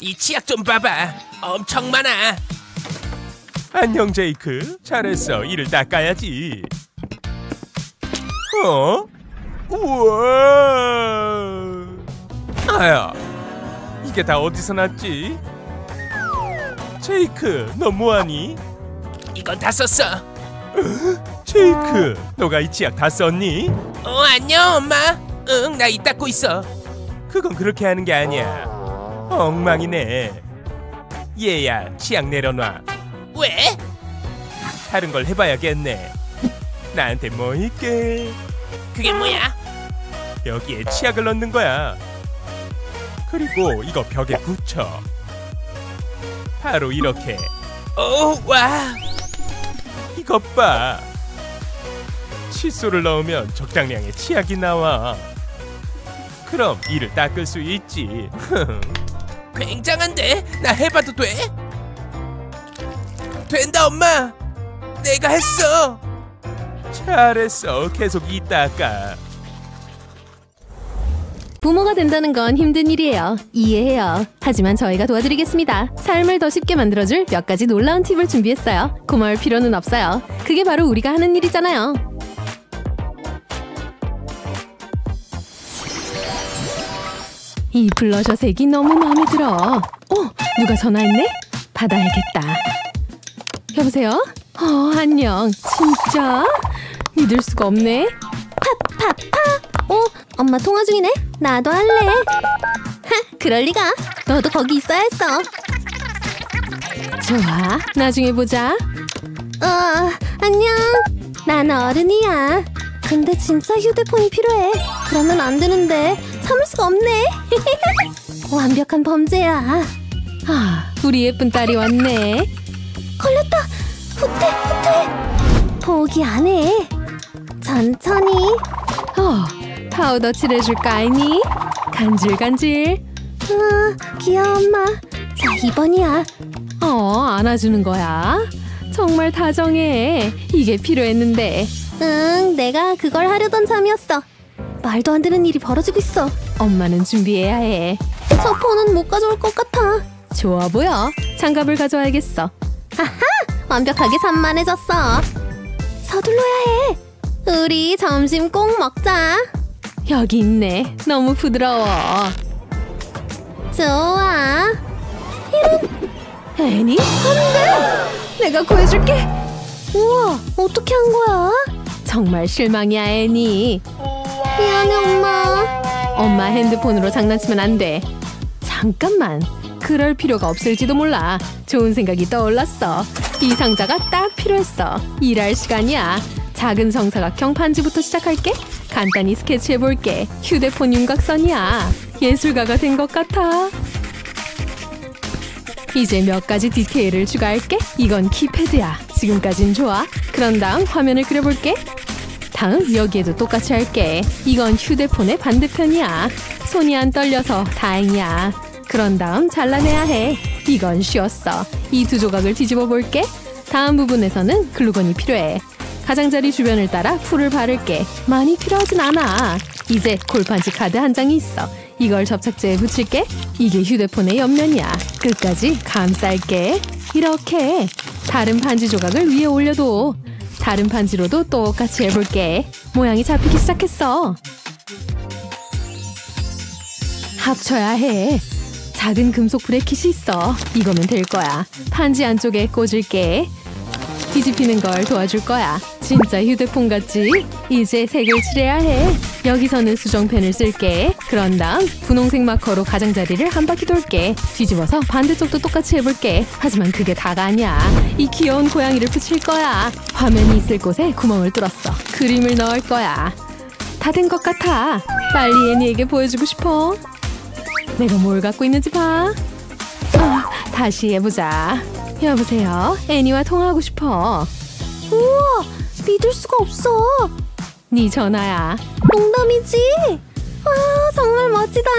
이 치약 좀 봐봐. 엄청 많아. 안녕 제이크. 잘했어. 이를 닦아야지. 어? 우와. 아야, 이게 다 어디서 났지? 제이크, 너 뭐하니? 이건 다 썼어. 제이크, 너가 이 치약 다 썼니? 어, 안녕 엄마. 응, 나 이 닦고 있어. 그건 그렇게 하는 게 아니야. 엉망이네. 얘야, 치약 내려놔. 왜? 다른 걸 해봐야겠네. 나한테 뭐 있게. 그게 뭐야? 여기에 치약을 넣는 거야. 그리고 이거 벽에 붙여. 바로 이렇게. 오, 와. 이것 봐. 칫솔을 넣으면 적당량의 치약이 나와. 그럼 이를 닦을 수 있지. 굉장한데? 나 해봐도 돼? 된다 엄마. 내가 했어. 잘했어. 계속 이 닦아. 부모가 된다는 건 힘든 일이에요. 이해해요. 하지만 저희가 도와드리겠습니다. 삶을 더 쉽게 만들어줄 몇 가지 놀라운 팁을 준비했어요. 고마울 필요는 없어요. 그게 바로 우리가 하는 일이잖아요. 이 블러셔 색이 너무 마음에 들어. 어? 누가 전화했네? 받아야겠다. 여보세요? 안녕. 진짜? 믿을 수가 없네. 파! 어? 엄마 통화 중이네? 나도 할래. 하, 그럴 리가. 너도 거기 있어야 했어. 좋아, 나중에 보자. 안녕. 난 어른이야. 근데 진짜 휴대폰이 필요해. 그러면 안 되는데 참을 수가 없네. 완벽한 범죄야. 아, 우리 예쁜 딸이 왔네. 걸렸다. 후퇴. 포기 안 해. 천천히. 파우더 칠해줄까 아니? 간질간질. 귀여워 엄마. 자, 이번이야. 안아주는 거야. 정말 다정해. 이게 필요했는데. 응, 내가 그걸 하려던 참이었어. 말도 안 되는 일이 벌어지고 있어. 엄마는 준비해야 해. 저 폰은 못 가져올 것 같아. 좋아 보여. 장갑을 가져와야겠어. 아하! 완벽하게 산만해졌어. 서둘러야 해. 우리 점심 꼭 먹자. 여기 있네. 너무 부드러워. 좋아. 이런. 애니? 안 돼! 내가 구해줄게. 우와, 어떻게 한 거야? 정말 실망이야, 애니. 미안해, 엄마. 엄마 핸드폰으로 장난치면 안 돼. 잠깐만. 그럴 필요가 없을지도 몰라. 좋은 생각이 떠올랐어. 이 상자가 딱 필요했어. 일할 시간이야. 작은 성사각형 반지부터 시작할게. 간단히 스케치해볼게. 휴대폰 윤곽선이야. 예술가가 된 것 같아. 이제 몇 가지 디테일을 추가할게. 이건 키패드야. 지금까진 좋아. 그런 다음 화면을 그려볼게. 다음 여기에도 똑같이 할게. 이건 휴대폰의 반대편이야. 손이 안 떨려서 다행이야. 그런 다음 잘라내야 해. 이건 쉬웠어. 이 두 조각을 뒤집어볼게. 다음 부분에서는 글루건이 필요해. 가장자리 주변을 따라 풀을 바를게. 많이 필요하진 않아. 이제 골판지 카드 한 장이 있어. 이걸 접착제에 붙일게. 이게 휴대폰의 옆면이야. 끝까지 감쌀게. 이렇게. 다른 반지 조각을 위에 올려둬. 다른 반지로도 똑같이 해볼게. 모양이 잡히기 시작했어. 합쳐야 해. 작은 금속 브래킷이 있어. 이거면 될 거야. 반지 안쪽에 꽂을게. 뒤집히는 걸 도와줄 거야. 진짜 휴대폰 같지? 이제 색을 칠해야 해. 여기서는 수정펜을 쓸게. 그런 다음 분홍색 마커로 가장자리를 한 바퀴 돌게. 뒤집어서 반대쪽도 똑같이 해볼게. 하지만 그게 다가 아니야. 이 귀여운 고양이를 붙일 거야. 화면이 있을 곳에 구멍을 뚫었어. 그림을 넣을 거야. 다 된 것 같아. 빨리 애니에게 보여주고 싶어. 내가 뭘 갖고 있는지 봐. 다시 해보자. 여보세요? 애니와 통화하고 싶어. 우와! 믿을 수가 없어. 네 전화야. 농담이지? 와, 정말 멋지다.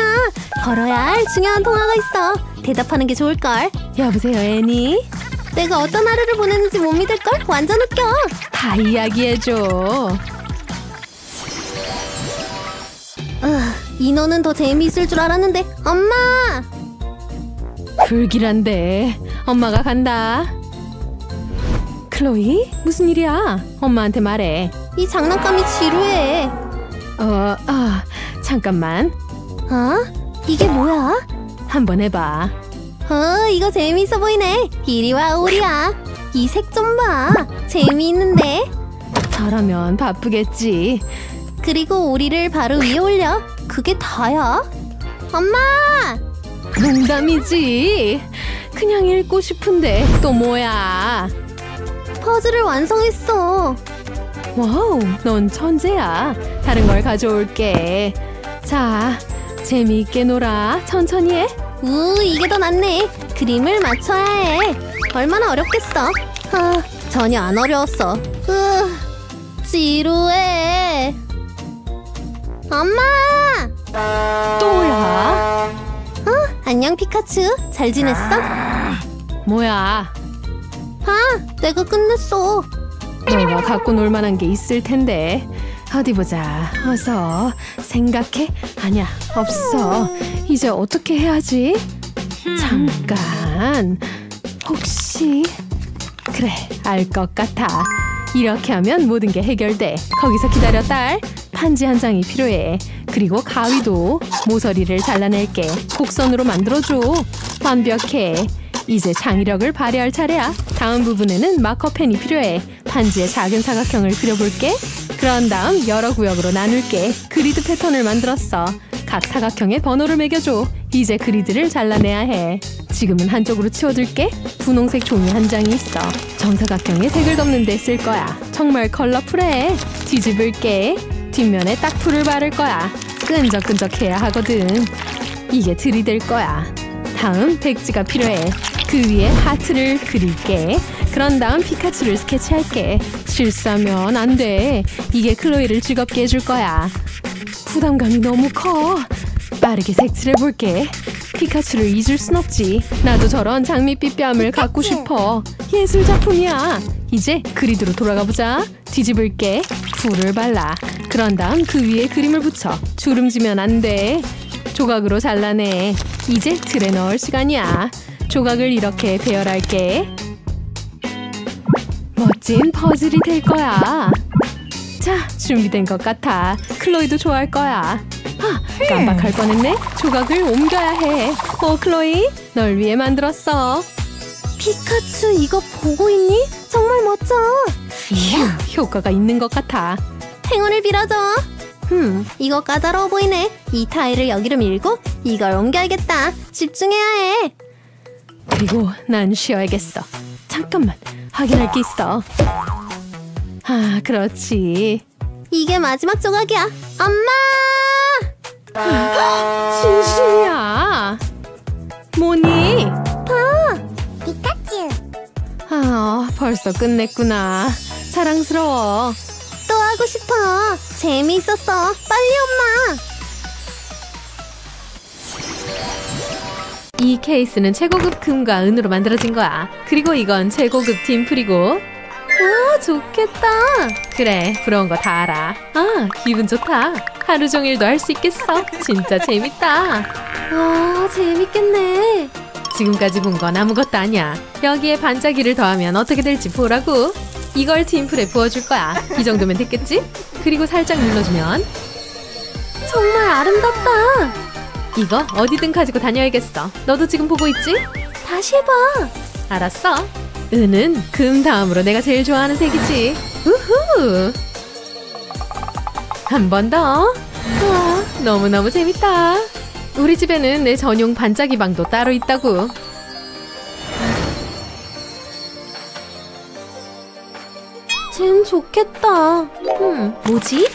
걸어야 할 중요한 통화가 있어. 대답하는 게 좋을걸. 여보세요, 애니? 내가 어떤 하루를 보내는지 못 믿을걸? 완전 웃겨. 다 이야기해줘. 인어는 더 재미있을 줄 알았는데. 엄마! 불길한데. 엄마가 간다. 클로이? 무슨 일이야? 엄마한테 말해. 이 장난감이 지루해. 잠깐만. 이게 뭐야? 한번 해봐. 이거 재미있어 보이네. 이리 와, 오리야. 이 색 좀 봐. 재미있는데. 저라면 바쁘겠지. 그리고 오리를 바로 위에 올려. 그게 다야? 엄마! 농담이지. 그냥 읽고 싶은데 또 뭐야? 퍼즐을 완성했어. 와우, 넌 천재야. 다른 걸 가져올게. 자, 재미있게 놀아. 천천히 해. 이게 더 낫네. 그림을 맞춰야 해. 얼마나 어렵겠어. 전혀 안 어려웠어. 지루해. 엄마! 또야? 안녕, 피카츄. 잘 지냈어? 뭐야? 내가 끝냈어. 너가 갖고 놀만한 게 있을 텐데. 어디 보자. 어서 생각해. 아니야, 없어. 이제 어떻게 해야지? 잠깐. 혹시... 그래, 알 것 같아. 이렇게 하면 모든 게 해결돼. 거기서 기다려, 딸. 편지 한 장이 필요해. 그리고 가위도. 모서리를 잘라낼게. 곡선으로 만들어줘. 완벽해. 이제 창의력을 발휘할 차례야. 다음 부분에는 마커펜이 필요해. 판지에 작은 사각형을 그려볼게. 그런 다음 여러 구역으로 나눌게. 그리드 패턴을 만들었어. 각 사각형에 번호를 매겨줘. 이제 그리드를 잘라내야 해. 지금은 한쪽으로 치워둘게. 분홍색 종이 한 장이 있어. 정사각형에 색을 덮는 데 쓸 거야. 정말 컬러풀해. 뒤집을게. 뒷면에 딱 풀을 바를 거야. 끈적끈적해야 하거든. 이게 들이 될 거야. 다음 백지가 필요해. 그 위에 하트를 그릴게. 그런 다음 피카츄를 스케치할게. 실수하면 안 돼. 이게 클로이를 즐겁게 해줄 거야. 부담감이 너무 커. 빠르게 색칠해볼게. 피카츄를 잊을 순 없지. 나도 저런 장밋빛 뺨을 갖고 싶어. 예술 작품이야. 이제 그리드로 돌아가보자. 뒤집을게. 풀을 발라. 그런 다음 그 위에 그림을 붙여. 주름지면 안 돼. 조각으로 잘라내. 이제 틀에 넣을 시간이야. 조각을 이렇게 배열할게. 멋진 퍼즐이 될 거야. 자, 준비된 것 같아. 클로이도 좋아할 거야. 깜빡할 뻔했네. 조각을 옮겨야 해. 클로이, 널 위해 만들었어. 피카츄, 이거 보고 있니? 정말 멋져. 이야, 효과가 있는 것 같아. 행운을 빌어줘. 이거 까다로워 보이네. 이 타일을 여기로 밀고 이걸 옮겨야겠다. 집중해야 해. 그리고 난 쉬어야겠어. 잠깐만, 확인할 게 있어. 그렇지. 이게 마지막 조각이야. 엄마! 진심이야. 뭐니? 봐! 피카츄! 벌써 끝냈구나. 사랑스러워. 또 하고 싶어. 재미있었어. 빨리 엄마. 이 케이스는 최고급 금과 은으로 만들어진 거야. 그리고 이건 최고급 딤플이고. 와, 좋겠다. 그래, 부러운 거 다 알아. 기분 좋다. 하루 종일도 할 수 있겠어. 진짜 재밌다. 와, 재밌겠네. 지금까지 본 건 아무것도 아니야. 여기에 반짝이를 더하면 어떻게 될지 보라고. 이걸 딤플에 부어줄 거야. 이 정도면 됐겠지? 그리고 살짝 눌러주면. 정말 아름답다. 이거 어디든 가지고 다녀야겠어. 너도 지금 보고 있지? 다시 해봐. 알았어. 은은 금 다음으로 내가 제일 좋아하는 색이지. 우후! 한 번 더. 우와, 너무너무 재밌다. 우리 집에는 내 전용 반짝이 방도 따로 있다고. 쟨 좋겠다. 뭐지?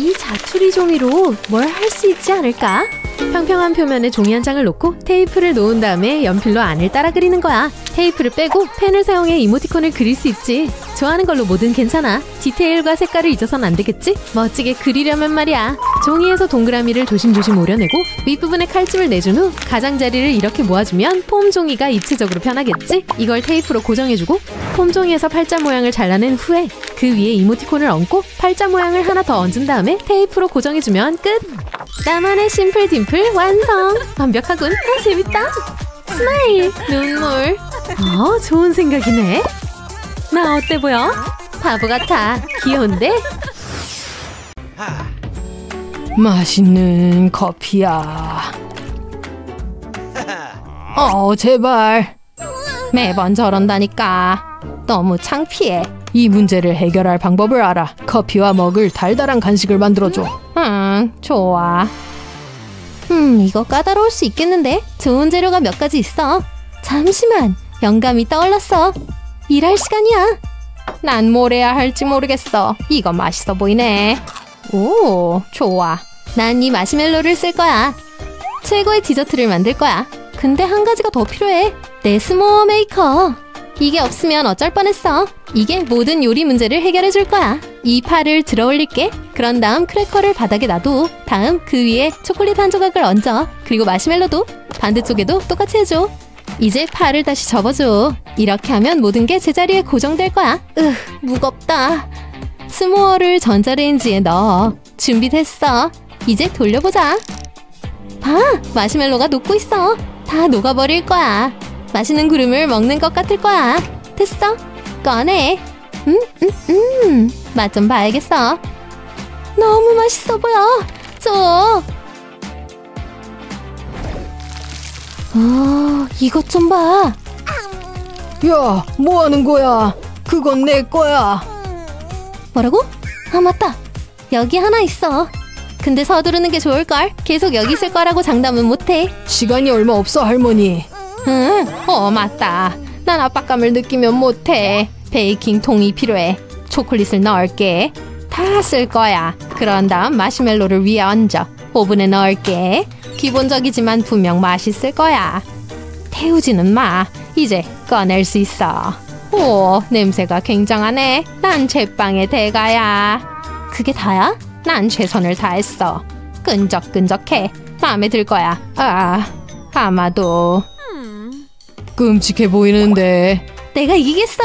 이 자투리 종이로 뭘 할 수 있지 않을까? 평평한 표면에 종이 한 장을 놓고 테이프를 놓은 다음에 연필로 안을 따라 그리는 거야. 테이프를 빼고 펜을 사용해 이모티콘을 그릴 수 있지. 좋아하는 걸로 뭐든 괜찮아. 디테일과 색깔을 잊어선 안 되겠지? 멋지게 그리려면 말이야. 종이에서 동그라미를 조심조심 오려내고 윗부분에 칼집을 내준 후 가장자리를 이렇게 모아주면 폼 종이가 입체적으로 편하겠지? 이걸 테이프로 고정해주고 폼 종이에서 팔자 모양을 잘라낸 후에 그 위에 이모티콘을 얹고 팔자 모양을 하나 더 얹은 다음에 테이프로 고정해주면 끝! 나만의 심플 딤플 완성! 완벽하군! 아, 재밌다! 스마일! 눈물! 좋은 생각이네! 나 어때 보여? 바보 같아! 귀여운데? 맛있는 커피야! 제발! 매번 저런다니까! 너무 창피해! 이 문제를 해결할 방법을 알아. 커피와 먹을 달달한 간식을 만들어줘. 좋아. 이거 까다로울 수 있겠는데? 좋은 재료가 몇 가지 있어. 잠시만, 영감이 떠올랐어. 일할 시간이야. 난 뭘 해야 할지 모르겠어. 이거 맛있어 보이네. 오, 좋아. 난 이 마시멜로를 쓸 거야. 최고의 디저트를 만들 거야. 근데 한 가지가 더 필요해. 내 스모어 메이커. 이게 없으면 어쩔 뻔했어. 이게 모든 요리 문제를 해결해 줄 거야. 이 파를 들어 올릴게. 그런 다음 크래커를 바닥에 놔둬. 다음 그 위에 초콜릿 한 조각을 얹어. 그리고 마시멜로도 반대쪽에도 똑같이 해줘. 이제 파를 다시 접어줘. 이렇게 하면 모든 게 제자리에 고정될 거야. 무겁다. 스모어를 전자레인지에 넣어. 준비됐어. 이제 돌려보자. 봐! 마시멜로가 녹고 있어. 다 녹아버릴 거야. 맛있는 구름을 먹는 것 같을 거야. 됐어. 꺼내. 맛 좀 봐야겠어. 너무 맛있어 보여. 줘. 이것 좀 봐. 야, 뭐 하는 거야? 그건 내 거야. 뭐라고? 아, 맞다. 여기 하나 있어. 근데 서두르는 게 좋을걸. 계속 여기 있을 거라고 장담은 못해. 시간이 얼마 없어, 할머니. 응, 맞다. 난 압박감을 느끼면 못해. 베이킹 통이 필요해. 초콜릿을 넣을게. 다 쓸 거야. 그런 다음 마시멜로를 위에 얹어. 오븐에 넣을게. 기본적이지만 분명 맛있을 거야. 태우지는 마. 이제 꺼낼 수 있어. 오, 냄새가 굉장하네. 난 제빵의 대가야. 그게 다야? 난 최선을 다했어. 끈적끈적해. 마음에 들 거야. 아마도... 끔찍해 보이는데. 내가 이기겠어.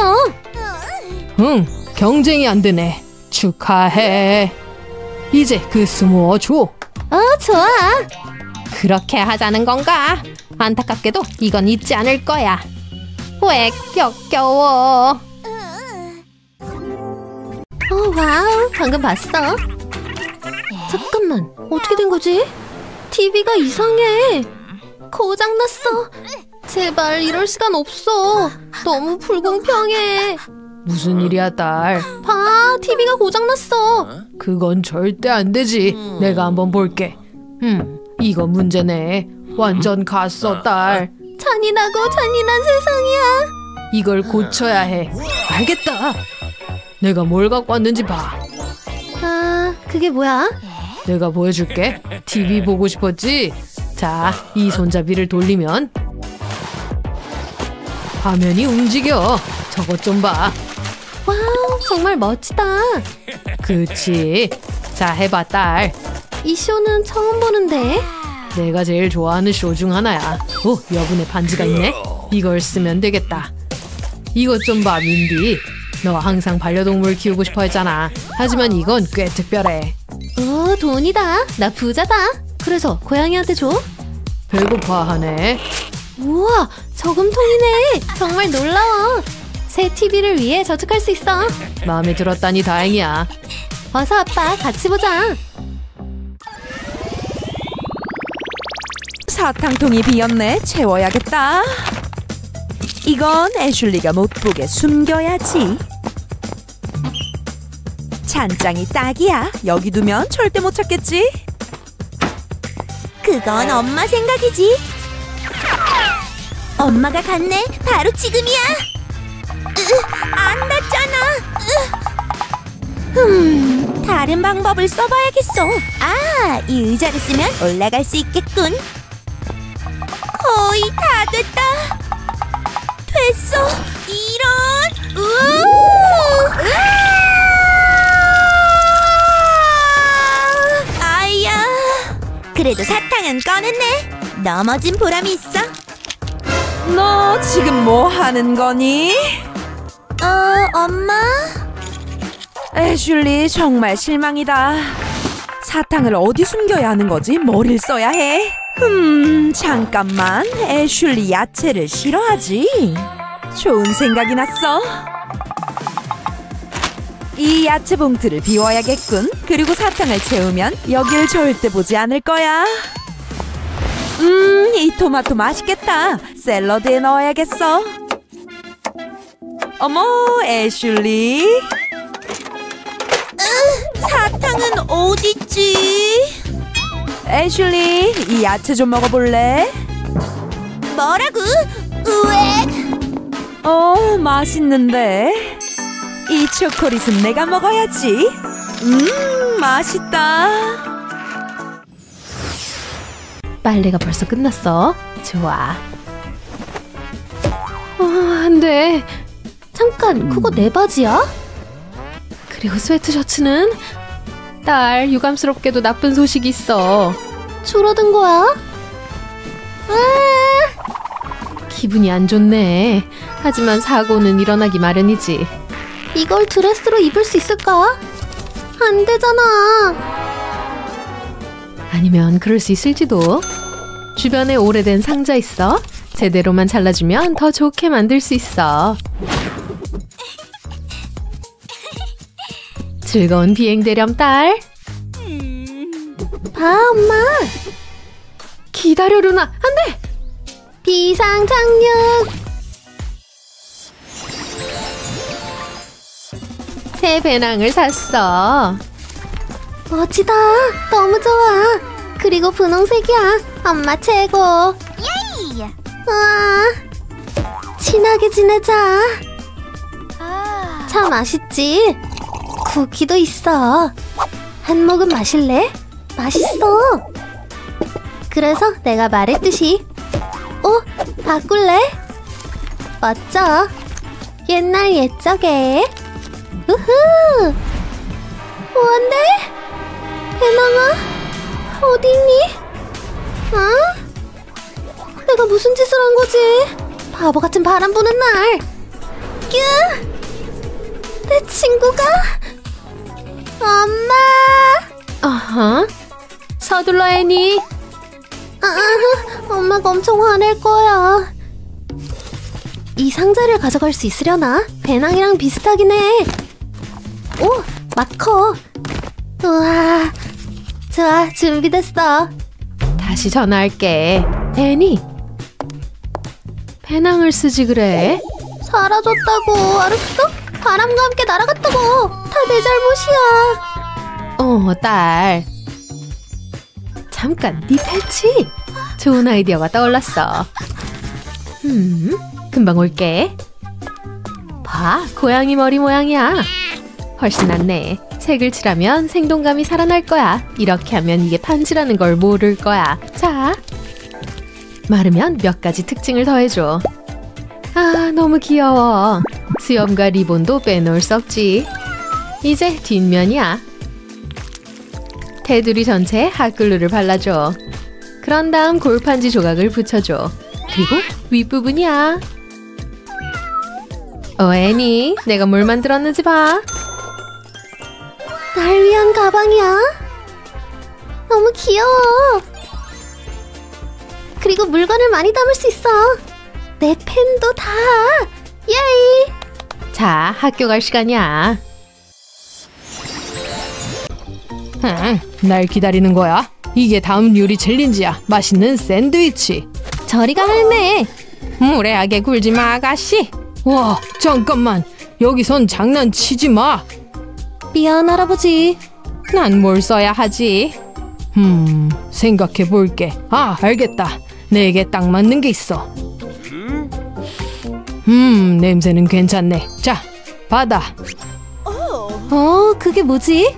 응, 경쟁이 안 되네. 축하해. 이제 그 스모어 줘. 좋아. 그렇게 하자는 건가? 안타깝게도 이건 잊지 않을 거야. 왜 역겨워. 와우, 방금 봤어. 잠깐만, 어떻게 된 거지? TV가 이상해. 고장났어. 제발 이럴 시간 없어. 너무 불공평해. 무슨 일이야, 딸? 봐, TV가 고장났어. 그건 절대 안 되지. 내가 한번 볼게. 이거 문제네. 완전 갔어, 딸. 잔인하고 잔인한 세상이야. 이걸 고쳐야 해. 알겠다. 내가 뭘 갖고 왔는지 봐. 아, 그게 뭐야? 내가 보여줄게. TV 보고 싶었지? 자, 이 손잡이를 돌리면 화면이 움직여. 저것 좀 봐. 와우, 정말 멋지다. 그치. 자, 해봐, 딸. 이 쇼는 처음 보는데. 내가 제일 좋아하는 쇼 중 하나야. 오, 여분의 반지가 있네. 이걸 쓰면 되겠다. 이것 좀 봐, 민디. 너 항상 반려동물 키우고 싶어 했잖아. 하지만 이건 꽤 특별해. 오, 돈이다. 나 부자다. 그래서 고양이한테 줘? 배고파하네. 우와, 저금통이네. 정말 놀라워. 새 TV를 위해 저축할 수 있어. 마음에 들었다니 다행이야. 어서 아빠, 같이 보자. 사탕통이 비었네. 채워야겠다. 이건 애슐리가 못 보게 숨겨야지. 찬장이 딱이야. 여기 두면 절대 못 찾겠지. 그건 엄마 생각이지. 엄마가 갔네. 바로 지금이야. 안 닿잖아. 다른 방법을 써봐야겠어. 아, 이 의자를 쓰면 올라갈 수 있겠군. 거의 다 됐다. 됐어. 이런. 아야. 그래도 사탕은 꺼냈네. 넘어진 보람이 있어. 너 지금 뭐 하는 거니? 엄마? 애슐리 정말 실망이다. 사탕을 어디 숨겨야 하는 거지? 뭐를 써야 해? 잠깐만. 애슐리 야채를 싫어하지? 좋은 생각이 났어. 이 야채 봉투를 비워야겠군. 그리고 사탕을 채우면 여길 절대 보지 않을 거야. 이 토마토 맛있겠다. 샐러드에 넣어야겠어. 어머, 애슐리. 사탕은 어딨지? 애슐리, 이 야채 좀 먹어볼래? 뭐라고? 으엑! 맛있는데. 이 초콜릿은 내가 먹어야지. 맛있다. 빨래가 벌써 끝났어. 좋아. 안 돼. 잠깐, 그거 내 바지야? 그리고 스웨트셔츠는? 딸, 유감스럽게도 나쁜 소식이 있어. 줄어든 거야? 기분이 안 좋네. 하지만 사고는 일어나기 마련이지. 이걸 드레스로 입을 수 있을까? 안 되잖아. 아니면 그럴 수 있을지도. 주변에 오래된 상자 있어. 제대로만 잘라주면 더 좋게 만들 수 있어. 즐거운 비행 되렴, 딸. 봐, 엄마. 기다려, 루나. 안 돼! 비상 착륙. 새 배낭을 샀어. 멋지다. 너무 좋아. 그리고 분홍색이야. 엄마 최고. 예이! 우와. 친하게 지내자. 참 맛있지? 쿠키도 있어. 한 모금 마실래? 맛있어. 그래서 내가 말했듯이. 바꿀래? 멋져. 옛날 옛적에. 우후. 뭔데? 배낭아, 어디 있니? 어? 내가 무슨 짓을 한 거지? 바보 같은 바람 부는 날. 뀨! 내 친구가? 엄마! 어허? 서둘러, 애니. 엄마가 엄청 화낼 거야. 이 상자를 가져갈 수 있으려나? 배낭이랑 비슷하긴 해. 오! 마커! 우와! 좋아, 준비됐어. 다시 전화할게. 애니! 배낭을 쓰지 그래. 사라졌다고, 알았어? 바람과 함께 날아갔다고. 다 내 잘못이야. 딸. 잠깐, 네 팔찌. 좋은 아이디어가 떠올랐어. 금방 올게. 봐, 고양이 머리 모양이야. 훨씬 낫네. 색을 칠하면 생동감이 살아날 거야. 이렇게 하면 이게 반지라는 걸 모를 거야. 자, 마르면 몇 가지 특징을 더해줘. 아, 너무 귀여워. 수염과 리본도 빼놓을 수 없지. 이제 뒷면이야. 테두리 전체에 핫글루를 발라줘. 그런 다음 골판지 조각을 붙여줘. 그리고 윗부분이야. 애니, 내가 뭘 만들었는지 봐. 날 위한 가방이야. 너무 귀여워. 그리고 물건을 많이 담을 수 있어. 내 펜도 다. 예이! 자, 학교 갈 시간이야. 날 기다리는 거야? 이게 다음 요리 챌린지야. 맛있는 샌드위치. 저리 가, 할매. 무례하게 굴지 마, 아가씨. 와, 잠깐만. 여기선 장난치지 마. 미안, 할아버지. 난 뭘 써야 하지? 생각해 볼게. 아, 알겠다. 내게 딱 맞는 게 있어. 냄새는 괜찮네. 자, 받아. 그게 뭐지?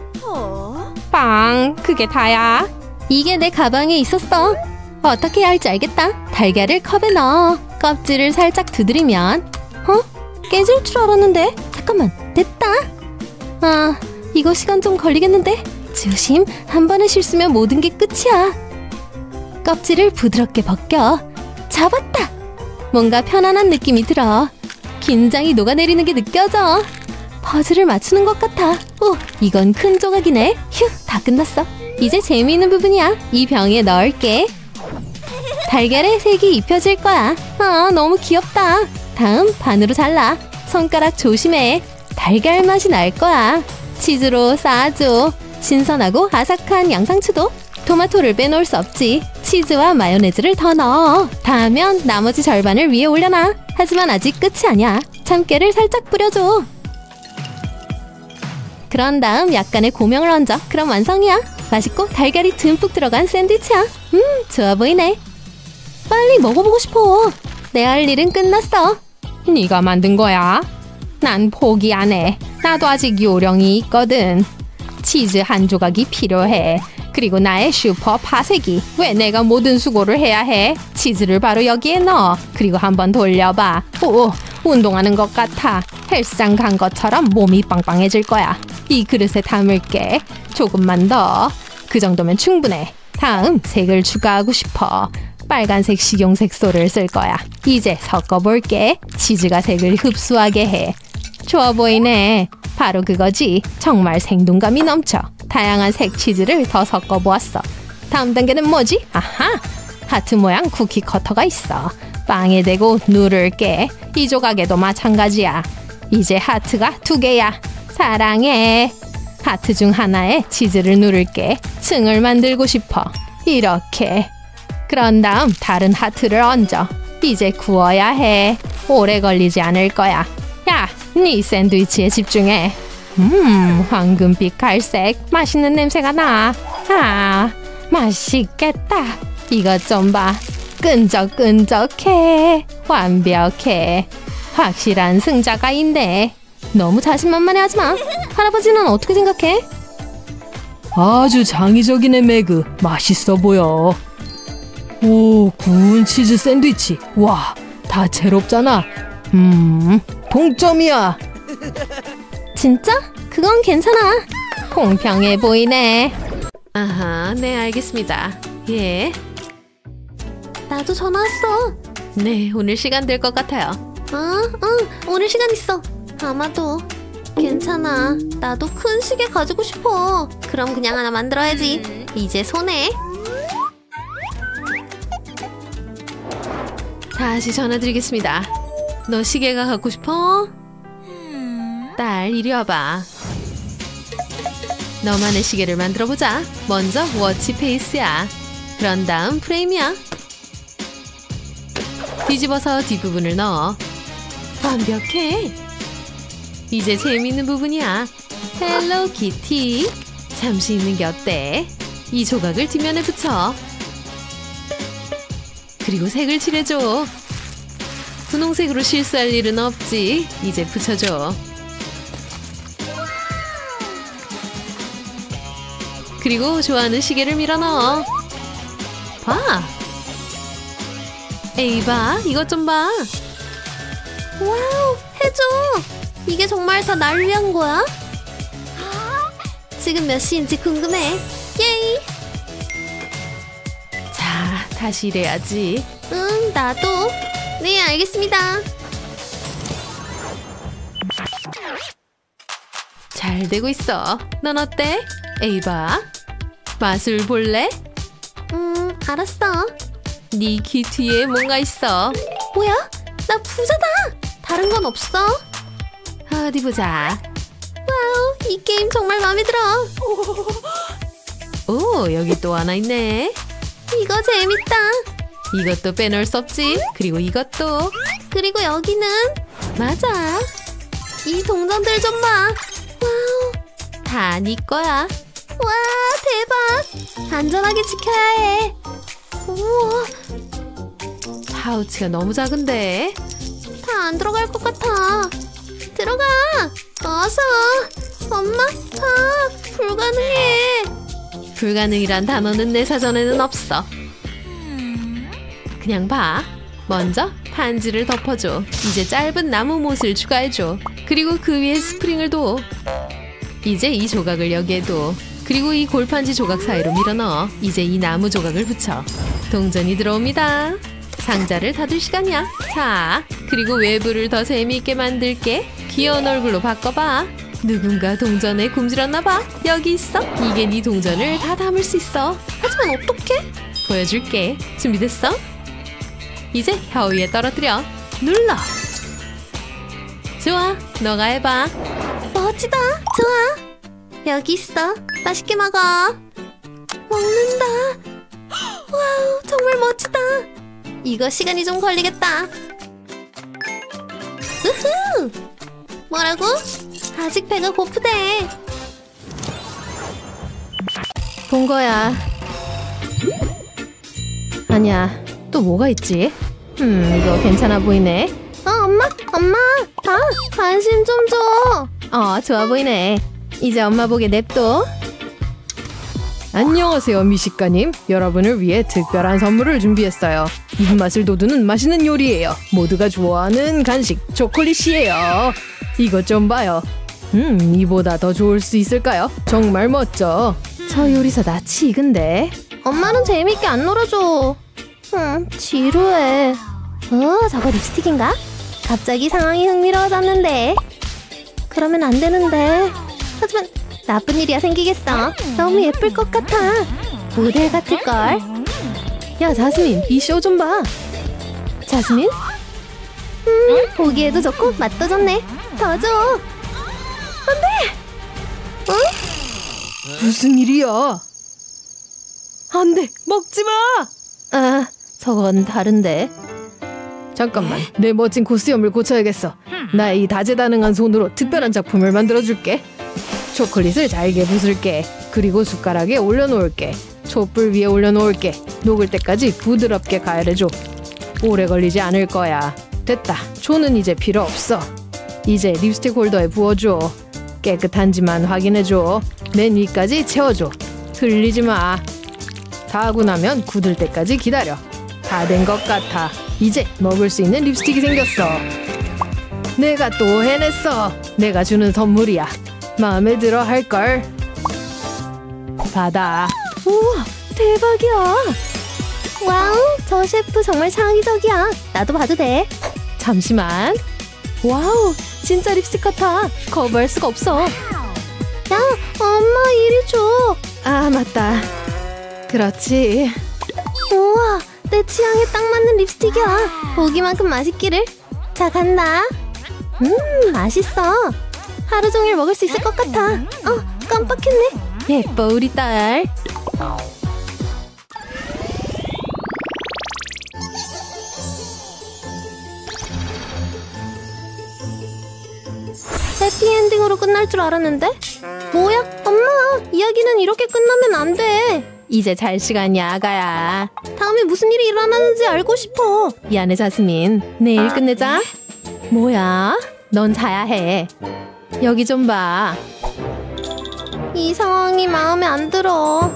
빵, 그게 다야. 이게 내 가방에 있었어. 어떻게 해야 할지 알겠다. 달걀을 컵에 넣어. 껍질을 살짝 두드리면 깨질 줄 알았는데. 잠깐만, 됐다. 아, 이거 시간 좀 걸리겠는데. 조심, 한 번의 실수면 모든 게 끝이야. 껍질을 부드럽게 벗겨. 잡았다. 뭔가 편안한 느낌이 들어. 긴장이 녹아내리는 게 느껴져. 퍼즐을 맞추는 것 같아. 오, 이건 큰 조각이네. 휴, 다 끝났어. 이제 재미있는 부분이야. 이 병에 넣을게. 달걀의 색이 입혀질 거야. 아, 너무 귀엽다. 다음 반으로 잘라. 손가락 조심해. 달걀 맛이 날 거야. 치즈로 쌓아줘. 신선하고 아삭한 양상추도. 토마토를 빼놓을 수 없지. 치즈와 마요네즈를 더 넣어. 다하면 나머지 절반을 위에 올려놔. 하지만 아직 끝이 아니야. 참깨를 살짝 뿌려줘. 그런 다음 약간의 고명을 얹어. 그럼 완성이야. 맛있고 달걀이 듬뿍 들어간 샌드위치야. 좋아 보이네. 빨리 먹어보고 싶어. 내 할 일은 끝났어. 네가 만든 거야? 난 포기 안 해. 나도 아직 요령이 있거든. 치즈 한 조각이 필요해. 그리고 나의 슈퍼 파쇄기. 왜 내가 모든 수고를 해야 해? 치즈를 바로 여기에 넣어. 그리고 한번 돌려봐. 오, 운동하는 것 같아. 헬스장 간 것처럼 몸이 빵빵해질 거야. 이 그릇에 담을게. 조금만 더. 그 정도면 충분해. 다음 색을 추가하고 싶어. 빨간색 식용 색소를 쓸 거야. 이제 섞어볼게. 치즈가 색을 흡수하게 해. 좋아 보이네. 바로 그거지. 정말 생동감이 넘쳐. 다양한 색 치즈를 더 섞어보았어. 다음 단계는 뭐지? 아하! 하트 모양 쿠키 커터가 있어. 빵에 대고 누를게. 이 조각에도 마찬가지야. 이제 하트가 2개야. 사랑해. 하트 중 하나에 치즈를 누를게. 층을 만들고 싶어. 이렇게. 그런 다음 다른 하트를 얹어. 이제 구워야 해. 오래 걸리지 않을 거야. 야, 네 샌드위치에 집중해. 황금빛 갈색. 맛있는 냄새가 나. 아, 맛있겠다. 이것 좀 봐. 끈적끈적해. 완벽해. 확실한 승자가 있네. 너무 자신만만해 하지 마. 할아버지는 어떻게 생각해? 아주 창의적이네, 매그. 맛있어 보여. 오, 구운 치즈 샌드위치. 와, 다채롭잖아. 동점이야. 진짜? 그건 괜찮아. 공평해 보이네. 아하, 네, 알겠습니다. 예. 나도 전화 왔어. 네, 오늘 시간 될 것 같아요. 응, 오늘 시간 있어. 아마도. 괜찮아. 나도 큰 시계 가지고 싶어. 그럼 그냥 하나 만들어야지. 이제 손해. 다시 전화드리겠습니다. 너 시계가 갖고 싶어? 딸, 이리 와봐. 너만의 시계를 만들어보자. 먼저 워치 페이스야. 그런 다음 프레임이야. 뒤집어서 뒷부분을 넣어. 완벽해. 이제 재미있는 부분이야. 헬로우 키티. 잠시 있는 게 어때? 이 조각을 뒷면에 붙여. 그리고 색을 칠해줘. 분홍색으로 실수할 일은 없지. 이제 붙여줘. 그리고 좋아하는 시계를 밀어넣어. 봐. 에이, 봐. 이것 좀 봐. 와우, 해줘. 이게 정말 다 날 위한 거야? 지금 몇 시인지 궁금해. 예이. 자, 다시 일해야지. 응, 나도. 네, 알겠습니다. 잘 되고 있어. 넌 어때? 에이, 봐. 맛을 볼래? 알았어. 네 귀 뒤에 뭔가 있어. 뭐야? 나 부자다! 다른 건 없어? 어디 보자. 와우, 이 게임 정말 마음에 들어. 오, 여기 또 하나 있네. 이거 재밌다. 이것도 빼놓을 수 없지. 그리고 이것도. 그리고 여기는. 맞아. 이 동전들 좀 봐. 와우. 다 네 거야. 와, 대박. 안전하게 지켜야 해. 우와. 파우치가 너무 작은데. 다 안 들어갈 것 같아. 들어가. 어서. 엄마. 아, 불가능해. 불가능이란 단어는 내 사전에는 없어. 그냥 봐. 먼저 반지를 덮어줘. 이제 짧은 나무 못을 추가해줘. 그리고 그 위에 스프링을 둬. 이제 이 조각을 여기에 둬. 그리고 이 골판지 조각 사이로 밀어넣어. 이제 이 나무 조각을 붙여. 동전이 들어옵니다. 상자를 닫을 시간이야. 자, 그리고 외부를 더 재미있게 만들게. 귀여운 얼굴로 바꿔봐. 누군가 동전에 굶주렸나봐. 여기 있어. 이게 네 동전을 다 담을 수 있어. 하지만 어떡해? 보여줄게. 준비됐어? 이제 혀 위에 떨어뜨려. 눌러. 좋아, 너가 해봐. 멋지다. 좋아. 여기 있어. 맛있게 먹어. 먹는다. 와우, 정말 멋지다. 이거 시간이 좀 걸리겠다. 우후. 뭐라고? 아직 배가 고프대. 본 거야. 아니야. 또 뭐가 있지? 이거 괜찮아 보이네. 엄마, 엄마. 아, 관심 좀 줘. 좋아 보이네. 이제 엄마 보게 냅둬. 안녕하세요, 미식가님. 여러분을 위해 특별한 선물을 준비했어요. 입맛을 돋우는 맛있는 요리예요. 모두가 좋아하는 간식, 초콜릿이에요. 이것 좀 봐요. 이보다 더 좋을 수 있을까요? 정말 멋져. 저 요리사 나치 익은데. 엄마는 재밌게 안 놀아줘. 지루해. 저거 립스틱인가? 갑자기 상황이 흥미로워졌는데. 그러면 안 되는데. 하지만 나쁜 일이야 생기겠어. 너무 예쁠 것 같아. 모델 같을걸. 야, 자스민, 이 쇼 좀 봐. 자스민? 보기에도 좋고 맛도 좋네. 더 줘. 안 돼! 응? 무슨 일이야? 안 돼! 먹지 마! 아, 저건 다른데. 잠깐만, 내 멋진 코스염을 고쳐야겠어. 나의 이 다재다능한 손으로 특별한 작품을 만들어줄게. 초콜릿을 잘게 부술게. 그리고 숟가락에 올려놓을게. 촛불 위에 올려놓을게. 녹을 때까지 부드럽게 가열해줘. 오래 걸리지 않을 거야. 됐다. 초는 이제 필요 없어. 이제 립스틱 홀더에 부어줘. 깨끗한지만 확인해줘. 맨 위까지 채워줘. 흘리지 마. 다 하고 나면 굳을 때까지 기다려. 다 된 것 같아. 이제 먹을 수 있는 립스틱이 생겼어. 내가 또 해냈어. 내가 주는 선물이야. 마음에 들어 할걸. 받아. 우와, 대박이야. 와우, 저 셰프 정말 창의적이야. 나도 봐도 돼? 잠시만. 와우, 진짜 립스틱 같아. 거부할 수가 없어. 야, 엄마 이리 줘. 아, 맞다. 그렇지. 우와, 내 취향에 딱 맞는 립스틱이야. 보기만큼 맛있기를. 자, 간다. 맛있어. 하루 종일 먹을 수 있을 것 같아. 깜빡했네. 예뻐, 우리 딸. 해피엔딩으로 끝날 줄 알았는데? 뭐야? 엄마, 이야기는 이렇게 끝나면 안 돼. 이제 잘 시간이야, 아가야. 다음에 무슨 일이 일어나는지 알고 싶어. 미안해, 자스민. 내일 끝내자. 뭐야? 넌 자야 해. 여기 좀 봐. 이 상황이 마음에 안 들어.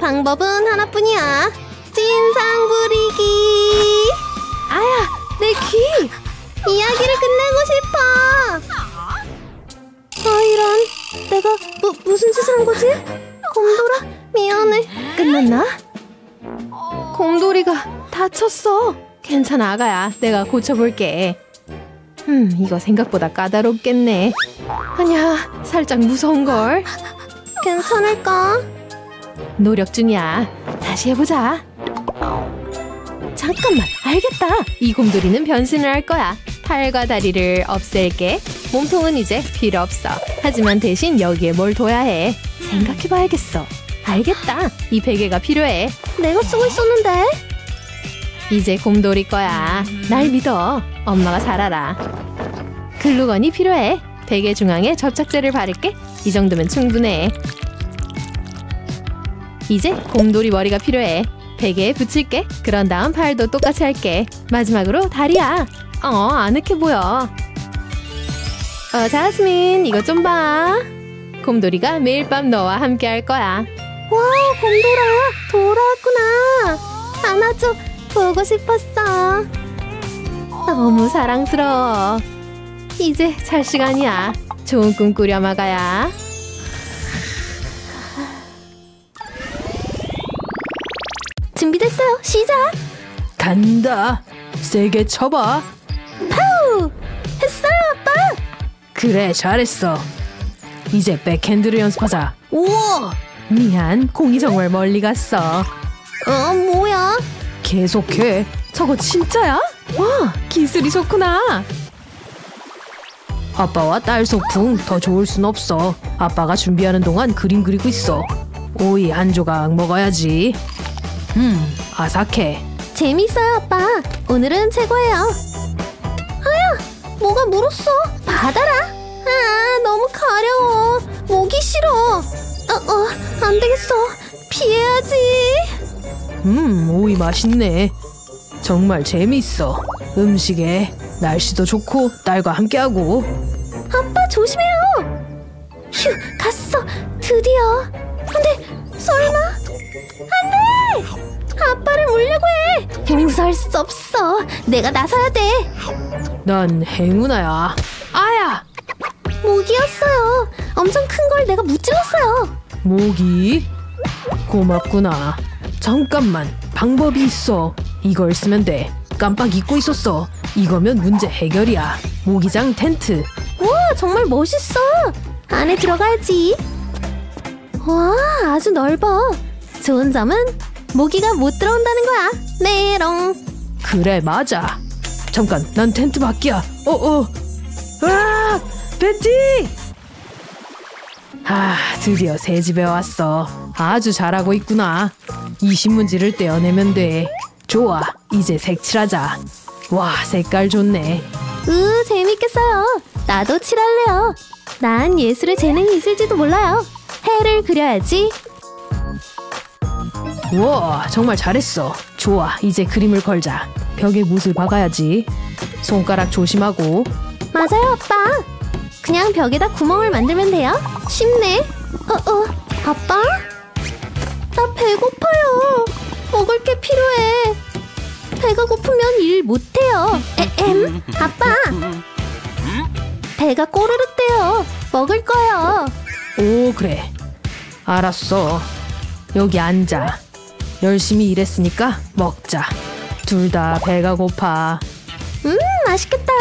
방법은 하나뿐이야. 진상 부리기. 아야, 내 귀. 이야기를 끝내고 싶어. 아, 이런. 내가 무슨 짓을 한 거지? 곰돌아, 미안해. 끝났나? 곰돌이가 다쳤어. 괜찮아, 아가야. 내가 고쳐볼게. 이거 생각보다 까다롭겠네. 아니야, 살짝 무서운걸. 괜찮을까? 노력 중이야. 다시 해보자. 잠깐만, 알겠다. 이 곰돌이는 변신을 할 거야. 팔과 다리를 없앨게. 몸통은 이제 필요 없어. 하지만 대신 여기에 뭘 둬야 해. 생각해봐야겠어. 알겠다. 이 베개가 필요해. 내가 쓰고 있었는데. 이제 곰돌이 거야. 날 믿어. 엄마가 잘 알아. 글루건이 필요해. 베개 중앙에 접착제를 바를게. 이 정도면 충분해. 이제 곰돌이 머리가 필요해. 베개에 붙일게. 그런 다음 팔도 똑같이 할게. 마지막으로 다리야. 아늑해 보여. 자스민, 이거 좀 봐. 곰돌이가 매일 밤 너와 함께 할 거야. 와, 곰돌아, 돌아왔구나. 안아줘, 보고 싶었어. 너무 사랑스러워. 이제 잘 시간이야. 좋은 꿈 꾸려 마가야. 준비됐어요, 시작! 간다! 세게 쳐봐! 파우! 했어요, 아빠! 그래, 잘했어. 이제 백핸드를 연습하자. 우와! 미안, 공이 정말 멀리 갔어. 뭐야? 계속해. 저거 진짜야? 와, 기술이 좋구나. 아빠와 딸 소풍 더 좋을 순 없어. 아빠가 준비하는 동안 그림 그리고 있어. 오이 한 조각 먹어야지. 아삭해. 재밌어요, 아빠. 오늘은 최고예요. 아야, 뭐가 물었어. 받아라. 아, 너무 가려워. 목이 싫어. 안 되겠어. 피해야지. 오이 맛있네. 정말 재밌어. 음식에 날씨도 좋고 딸과 함께하고. 아빠 조심해요. 휴, 갔어. 드디어. 근데 설마? 안 돼! 아빠를 물려고 해! 용서할 수 없어! 내가 나서야 돼! 난 행운아야! 아야! 모기였어요! 엄청 큰 걸 내가 무찔렀어요! 모기? 고맙구나. 잠깐만! 방법이 있어! 이걸 쓰면 돼! 깜빡 잊고 있었어! 이거면 문제 해결이야! 모기장 텐트! 우와! 정말 멋있어! 안에 들어가야지! 와! 아주 넓어! 좋은 점은 모기가 못 들어온다는 거야. 메롱. 그래, 맞아. 잠깐, 난 텐트 밖이야. 아, 베티! 아, 드디어 새 집에 왔어. 아주 잘하고 있구나. 이 신문지를 떼어내면 돼. 좋아, 이제 색칠하자. 와, 색깔 좋네. 재밌겠어요. 나도 칠할래요. 난 예술에 재능이 있을지도 몰라요. 해를 그려야지. 우와, 정말 잘했어. 좋아, 이제 그림을 걸자. 벽에 못을 박아야지. 손가락 조심하고. 맞아요, 아빠. 그냥 벽에다 구멍을 만들면 돼요. 쉽네. 아빠? 나 배고파요. 먹을 게 필요해. 배가 고프면 일 못해요. 아빠. 배가 꼬르륵 대요. 먹을 거요. 오, 그래. 알았어. 여기 앉아. 열심히 일했으니까 먹자. 둘 다 배가 고파. 맛있겠다.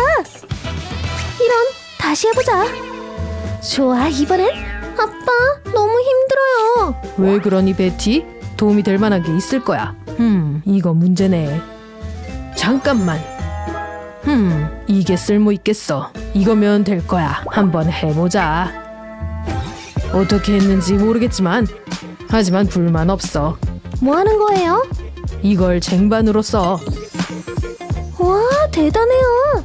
이런, 다시 해보자. 좋아, 이번엔. 아빠, 너무 힘들어요. 왜 그러니, 베티? 도움이 될 만한 게 있을 거야. 이거 문제네. 잠깐만. 이게 쓸모 있겠어. 이거면 될 거야. 한번 해보자. 어떻게 했는지 모르겠지만 하지만 불만 없어. 뭐 하는 거예요? 이걸 쟁반으로 써. 와, 대단해요.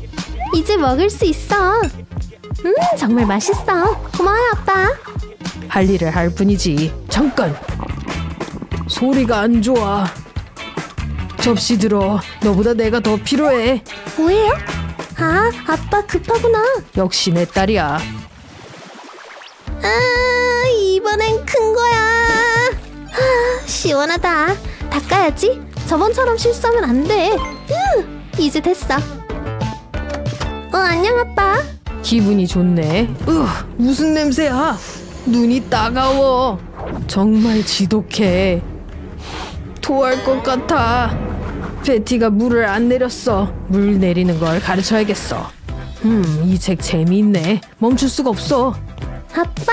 이제 먹을 수 있어. 정말 맛있어. 고마워요, 아빠. 할 일을 할 뿐이지. 잠깐. 소리가 안 좋아. 접시 들어. 너보다 내가 더 필요해. 뭐예요? 아, 아빠 급하구나. 역시 내 딸이야. 아, 이번엔 큰 거야. 시원하다. 닦아야지. 저번처럼 실수하면 안 돼. 이제 됐어. 안녕, 아빠. 기분이 좋네. 무슨 냄새야? 눈이 따가워. 정말 지독해. 토할 것 같아. 베티가 물을 안 내렸어. 물 내리는 걸 가르쳐야겠어. 이 책 재미있네. 멈출 수가 없어. 아빠,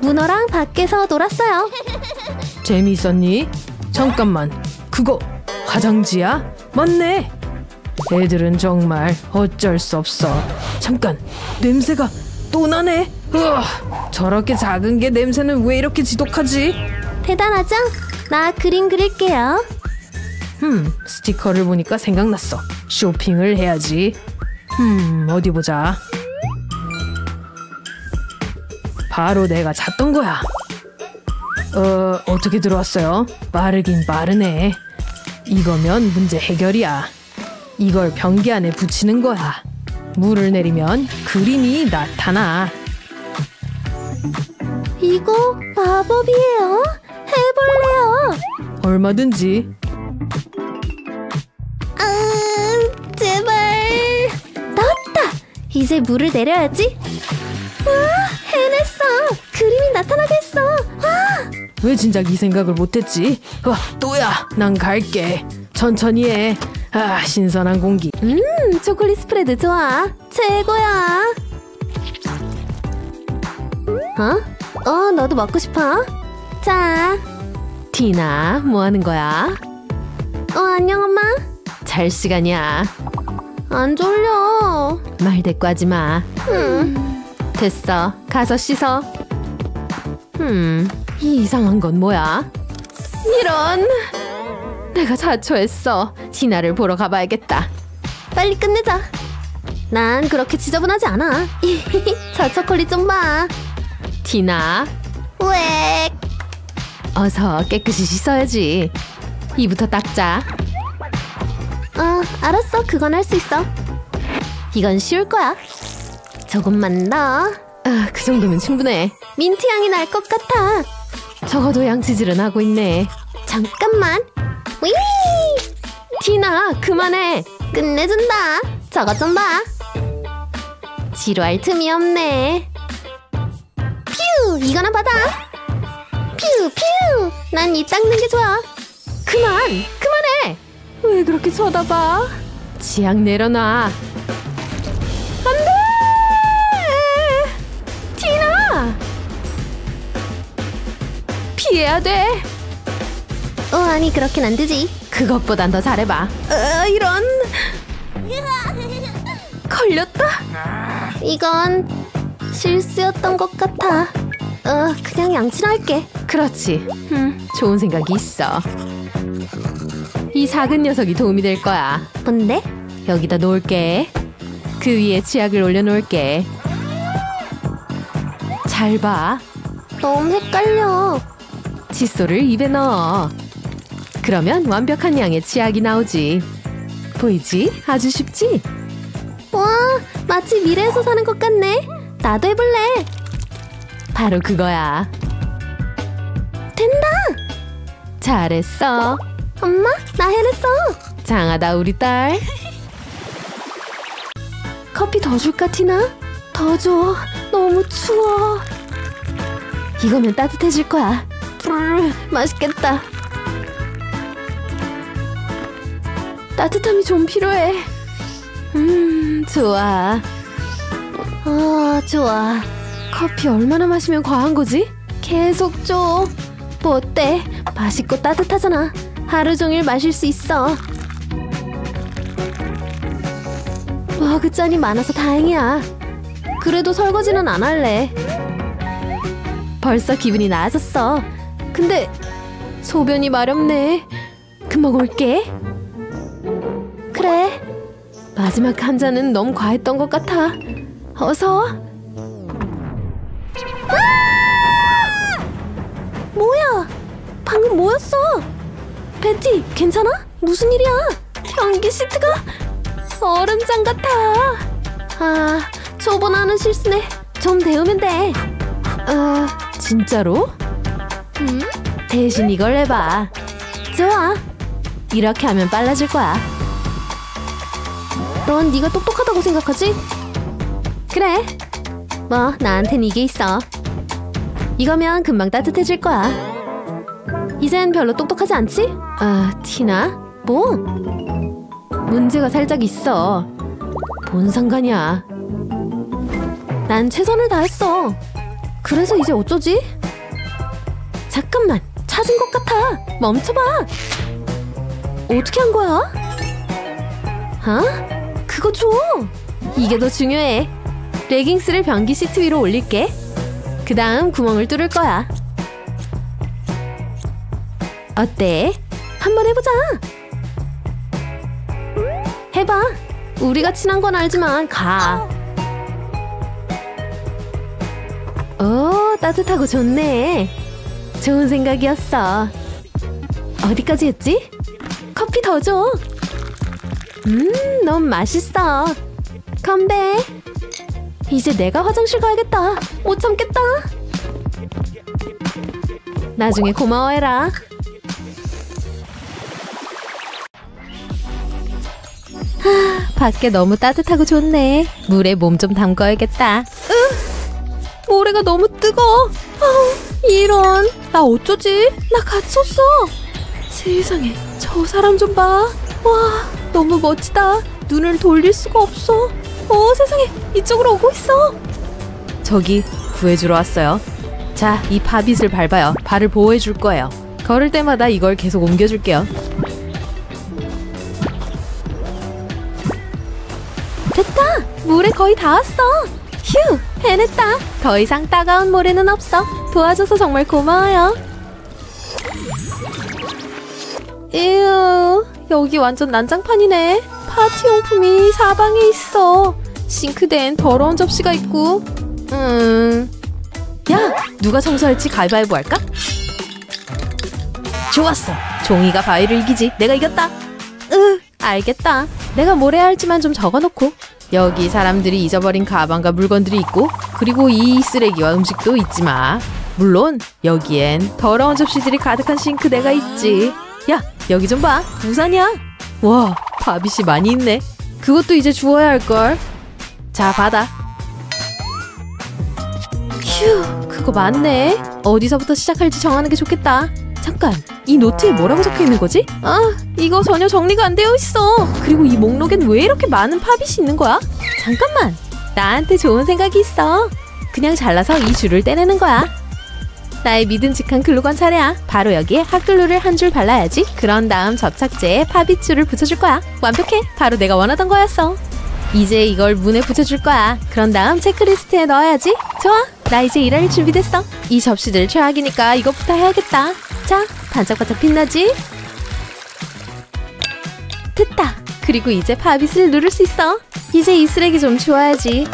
문어랑 밖에서 놀았어요. 재미있었니? 잠깐만, 그거 화장지야? 맞네! 애들은 정말 어쩔 수 없어. 잠깐, 냄새가 또 나네? 저렇게 작은 게 냄새는 왜 이렇게 지독하지? 대단하죠? 나 그림 그릴게요. 스티커를 보니까 생각났어. 쇼핑을 해야지. 어디 보자. 바로 내가 찾던 거야. 어떻게 들어왔어요? 빠르긴 빠르네. 이거면 문제 해결이야. 이걸 변기 안에 붙이는 거야. 물을 내리면 그림이 나타나. 이거 마법이에요? 해볼래요? 얼마든지. 제발. 나왔다. 이제 물을 내려야지. 와, 해냈어. 그림이 나타나겠어. 와. 왜 진작 이 생각을 못했지? 와, 또야. 난 갈게. 천천히 해. 아, 신선한 공기. 초콜릿 스프레드 좋아. 최고야. 어? 너도 먹고 싶어? 자. 티나, 뭐 하는 거야? 안녕, 엄마. 잘 시간이야. 안 졸려. 말 대꾸하지 마. 됐어. 가서 씻어. 이 이상한 건 뭐야? 이런. 내가 자초했어. 티나를 보러 가봐야겠다. 빨리 끝내자. 난 그렇게 지저분하지 않아. 저 초콜릿 좀 봐. 티나. 왜? 어서 깨끗이 씻어야지. 이부터 닦자. 알았어. 그건 할 수 있어. 이건 쉬울 거야. 조금만 더. 아, 그 정도면 충분해. 민트 향이 날 것 같아. 적어도 양치질은 하고 있네. 잠깐만. 위! 티나, 그만해. 끝내준다. 저것 좀 봐. 지루할 틈이 없네. 퓨! 이거나 받아. 퓨! 퓨! 난 입 닦는 게 좋아. 그만! 그만해! 왜 그렇게 쳐다봐? 치약 내려놔. 안 돼! 피해야 돼. 아니 그렇긴 안 되지. 그것보단 더 잘해봐. 이런. 걸렸다. 이건 실수였던 것 같아. 그냥 양치나 할게. 그렇지. 좋은 생각이 있어. 이 작은 녀석이 도움이 될 거야. 뭔데? 여기다 놓을게. 그 위에 치약을 올려놓을게. 잘 봐. 너무 헷갈려. 칫솔을 입에 넣어. 그러면 완벽한 양의 치약이 나오지. 보이지? 아주 쉽지? 와, 마치 미래에서 사는 것 같네. 나도 해볼래. 바로 그거야. 된다. 잘했어. 엄마, 나 해냈어. 장하다, 우리 딸. 커피 더 줄까, 티나? 더 줘. 너무 추워. 이거면 따뜻해질 거야. 맛있겠다. 따뜻함이 좀 필요해. 좋아. 좋아. 커피 얼마나 마시면 과한 거지? 계속 줘. 뭐 어때? 맛있고 따뜻하잖아. 하루 종일 마실 수 있어. 와, 그 짠이 많아서 다행이야. 그래도 설거지는 안 할래. 벌써 기분이 나아졌어. 근데 소변이 마렵네. 금방 올게. 그래. 마지막 한 잔은 너무 과했던 것 같아. 어서. 아! 뭐야? 방금 뭐였어? 베티, 괜찮아? 무슨 일이야? 변기 시트가 얼음장 같아. 아, 초보나는 실수네. 좀 데우면 돼. 진짜로? 대신 이걸 해봐. 좋아. 이렇게 하면 빨라질 거야. 넌 네가 똑똑하다고 생각하지? 그래. 뭐 나한텐 이게 있어. 이거면 금방 따뜻해질 거야. 이젠 별로 똑똑하지 않지? 티나? 뭐? 문제가 살짝 있어. 뭔 상관이야. 난 최선을 다했어. 그래서 이제 어쩌지? 잠깐만, 찾은 것 같아. 멈춰봐. 어떻게 한 거야? 그거 줘. 이게 더 중요해. 레깅스를 변기 시트 위로 올릴게. 그 다음 구멍을 뚫을 거야. 어때? 한번 해보자. 해봐. 우리가 친한 건 알지만 가. 오, 따뜻하고 좋네. 좋은 생각이었어. 어디까지 했지? 커피 더 줘. 너무 맛있어. 컴백. 이제 내가 화장실 가야겠다. 못 참겠다. 나중에 고마워해라. 하, 밖에 너무 따뜻하고 좋네. 물에 몸 좀 담가야겠다. 모래가 너무 뜨거워. 이런, 나 어쩌지? 나 갇혔어. 세상에, 저 사람 좀 봐. 와, 너무 멋지다. 눈을 돌릴 수가 없어. 세상에, 이쪽으로 오고 있어. 저기 구해주러 왔어요. 자, 이 팝잇을 밟아요. 발을 보호해줄 거예요. 걸을 때마다 이걸 계속 옮겨줄게요. 됐다! 물에 거의 다 왔어! 휴! 해냈다! 더 이상 따가운 모래는 없어. 도와줘서 정말 고마워요. 에휴, 여기 완전 난장판이네. 파티용품이 사방에 있어. 싱크대엔 더러운 접시가 있고. 야! 누가 청소할지 가위바위보 할까? 좋았어! 종이가 바위를 이기지. 내가 이겼다! 알겠다. 내가 뭘 해야 할지만 좀 적어놓고. 여기 사람들이 잊어버린 가방과 물건들이 있고, 그리고 이 쓰레기와 음식도 잊지 마. 물론 여기엔 더러운 접시들이 가득한 싱크대가 있지. 야, 여기 좀 봐. 우산이야. 와, 바빗이 많이 있네. 그것도 이제 주워야 할걸. 자, 받아. 휴, 그거 많네. 어디서부터 시작할지 정하는 게 좋겠다. 잠깐, 이 노트에 뭐라고 적혀있는 거지? 아, 이거 전혀 정리가 안 되어 있어. 그리고 이 목록엔 왜 이렇게 많은 팝잇이 있는 거야? 잠깐만, 나한테 좋은 생각이 있어. 그냥 잘라서 이 줄을 떼내는 거야. 나의 믿음직한 글루건 차례야. 바로 여기에 핫글루를 한 줄 발라야지. 그런 다음 접착제에 팝잇 줄을 붙여줄 거야. 완벽해. 바로 내가 원하던 거였어. 이제 이걸 문에 붙여줄 거야. 그런 다음 체크리스트에 넣어야지. 좋아, 나 이제 일할 준비됐어. 이 접시들 최악이니까 이것부터 해야겠다. 자, 반짝반짝 빛나지? 됐다! 그리고 이제 팝잇을 누를 수 있어! 이제 이 쓰레기 좀 주워야지.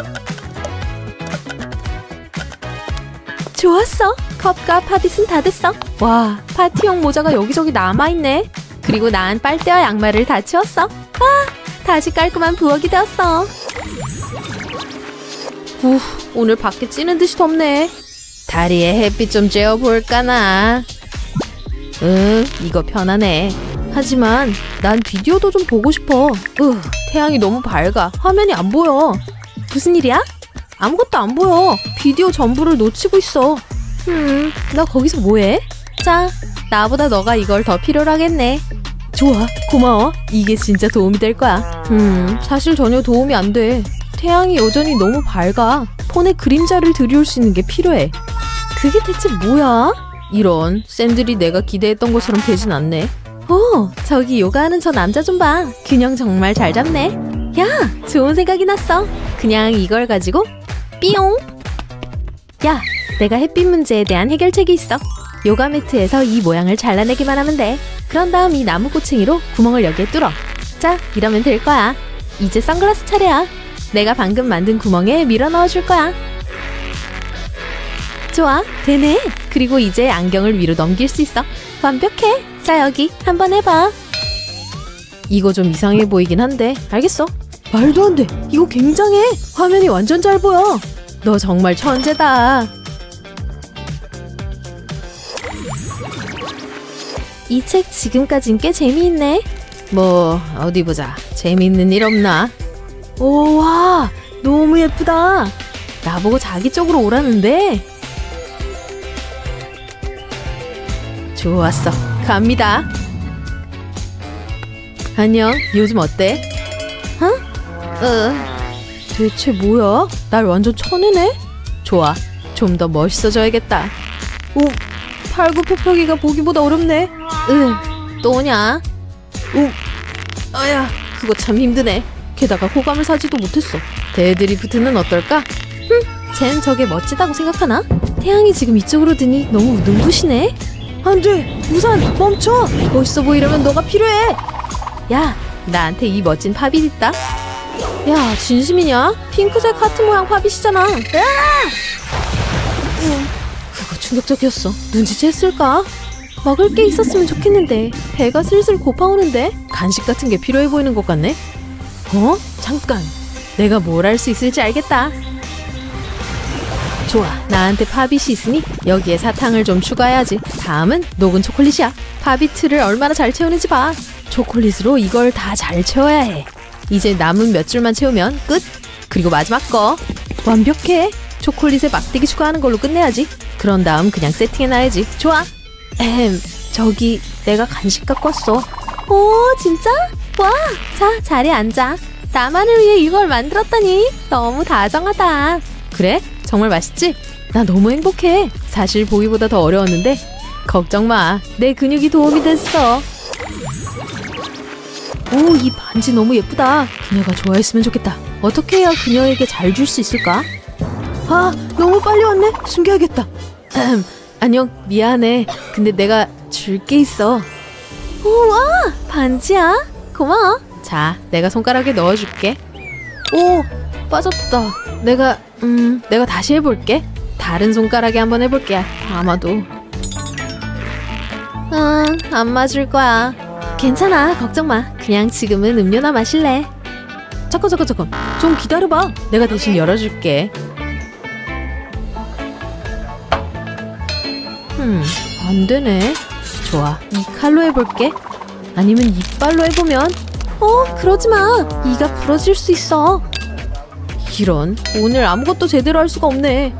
좋았어! 컵과 팝잇은 다 됐어! 와, 파티용 모자가 여기저기 남아있네! 그리고 난 빨대와 양말을 다 치웠어! 와, 다시 깔끔한 부엌이 되었어! 우, 오늘 밖에 찌는 듯이 덥네! 다리에 햇빛 좀 쬐어볼까나? 응, 이거 편하네. 하지만 난 비디오도 좀 보고 싶어. 태양이 너무 밝아. 화면이 안 보여. 무슨 일이야? 아무것도 안 보여. 비디오 전부를 놓치고 있어. 나 거기서 뭐해? 자, 나보다 너가 이걸 더 필요로 하겠네. 좋아, 고마워. 이게 진짜 도움이 될 거야. 사실 전혀 도움이 안 돼. 태양이 여전히 너무 밝아. 폰에 그림자를 들이올 수 있는 게 필요해. 그게 대체 뭐야? 이런, 쌤들이 내가 기대했던 것처럼 되진 않네. 오, 저기 요가하는 저 남자 좀 봐. 균형 정말 잘 잡네. 야, 좋은 생각이 났어. 그냥 이걸 가지고 삐용. 야, 내가 햇빛 문제에 대한 해결책이 있어. 요가 매트에서 이 모양을 잘라내기만 하면 돼. 그런 다음 이 나무 꼬챙이로 구멍을 여기에 뚫어. 자, 이러면 될 거야. 이제 선글라스 차례야. 내가 방금 만든 구멍에 밀어 넣어줄 거야. 좋아, 되네. 그리고 이제 안경을 위로 넘길 수 있어. 완벽해. 자, 여기 한번 해봐. 이거 좀 이상해 보이긴 한데 알겠어. 말도 안 돼. 이거 굉장해. 화면이 완전 잘 보여. 너 정말 천재다. 이 책 지금까진 꽤 재미있네. 뭐, 어디 보자. 재미있는 일 없나? 오, 와, 너무 예쁘다. 나보고 자기 쪽으로 오라는데? 좋았어, 갑니다. 안녕, 요즘 어때? 어? 대체 뭐야? 날 완전 쳐내네? 좋아, 좀 더 멋있어져야겠다. 오, 팔굽혀펴기가 보기보다 어렵네. 또 오냐? 오, 아야, 그거 참 힘드네. 게다가 호감을 사지도 못했어. 데드리프트는 어떨까? 쟨 저게 멋지다고 생각하나? 태양이 지금 이쪽으로 드니 너무 눈부시네. 안 돼! 우산! 멈춰! 멋있어 보이려면 너가 필요해! 야! 나한테 이 멋진 팝잇 있다. 야, 진심이냐? 핑크색 하트 모양 팝잇이잖아. 그거 충격적이었어. 눈치챘을까? 먹을 게 있었으면 좋겠는데. 배가 슬슬 고파오는데. 간식 같은 게 필요해 보이는 것 같네. 어? 잠깐! 내가 뭘 할 수 있을지 알겠다. 좋아, 나한테 팝잇이 있으니 여기에 사탕을 좀 추가해야지. 다음은 녹은 초콜릿이야. 팝잇 틀을 얼마나 잘 채우는지 봐. 초콜릿으로 이걸 다 잘 채워야 해. 이제 남은 몇 줄만 채우면 끝! 그리고 마지막 거! 완벽해! 초콜릿에 막대기 추가하는 걸로 끝내야지. 그런 다음 그냥 세팅해놔야지. 좋아! 저기 내가 간식 갖고 왔어. 오, 진짜? 와! 자, 자리에 앉아. 나만을 위해 이걸 만들었다니! 너무 다정하다. 그래? 정말 맛있지? 나 너무 행복해. 사실 보기보다 더 어려웠는데 걱정 마. 내 근육이 도움이 됐어. 오, 이 반지 너무 예쁘다. 그녀가 좋아했으면 좋겠다. 어떻게 해야 그녀에게 잘 줄 수 있을까? 아, 너무 빨리 왔네. 숨겨야겠다. 안녕, 미안해. 근데 내가 줄 게 있어. 우와, 반지야? 고마워. 자, 내가 손가락에 넣어줄게. 오, 빠졌다. 내가 다시 해볼게. 다른 손가락에 한번 해볼게. 아마도. 안 맞을 거야. 괜찮아, 걱정 마. 그냥 지금은 음료나 마실래? 잠깐. 좀 기다려봐. 내가 대신 열어줄게. 안 되네. 좋아, 이 칼로 해볼게. 아니면 이빨로 해보면? 그러지 마. 이가 부러질 수 있어. 이런, 오늘 아무것도 제대로 할 수가 없네.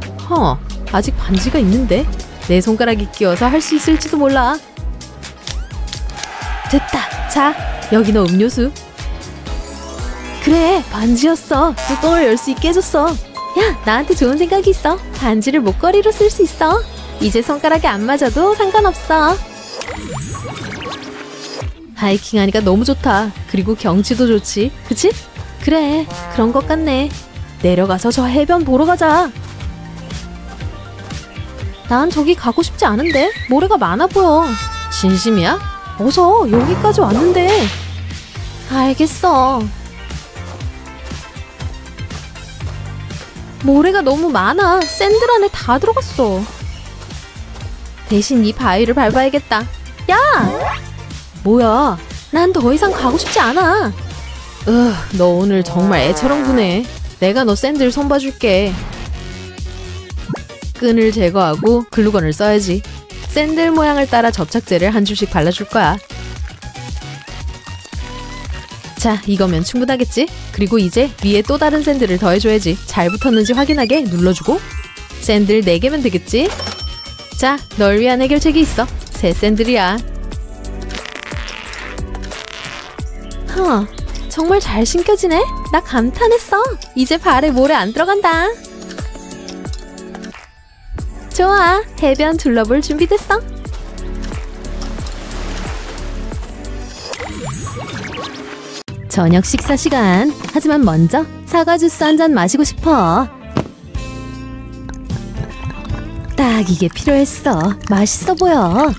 아직 반지가 있는데? 내 손가락이 끼어서 할 수 있을지도 몰라. 됐다. 자, 여기 너 음료수. 그래, 반지였어. 뚜껑을 열 수 있게 해줬어. 야, 나한테 좋은 생각이 있어. 반지를 목걸이로 쓸 수 있어. 이제 손가락에 안 맞아도 상관없어. 하이킹하니까 너무 좋다. 그리고 경치도 좋지, 그치? 그래, 그런 것 같네. 내려가서 저 해변 보러 가자. 난 저기 가고 싶지 않은데. 모래가 많아 보여. 진심이야? 어서, 여기까지 왔는데. 알겠어. 모래가 너무 많아. 샌들 안에 다 들어갔어. 대신 이 바위를 밟아야겠다. 야! 뭐야, 난 더 이상 가고 싶지 않아. 너 오늘 정말 애처럼 구네. 내가 너 샌들 손봐줄게. 끈을 제거하고 글루건을 써야지. 샌들 모양을 따라 접착제를 한 줄씩 발라줄 거야. 자, 이거면 충분하겠지? 그리고 이제 위에 또 다른 샌들을 더해줘야지. 잘 붙었는지 확인하게 눌러주고. 샌들 4개면 되겠지? 자, 널 위한 해결책이 있어. 새 샌들이야. 정말 잘 신겨지네? 나 감탄했어. 이제 발에 모래 안 들어간다. 좋아, 해변 둘러볼 준비됐어. 저녁 식사 시간. 하지만 먼저 사과 주스 한 잔 마시고 싶어. 딱 이게 필요했어. 맛있어 보여.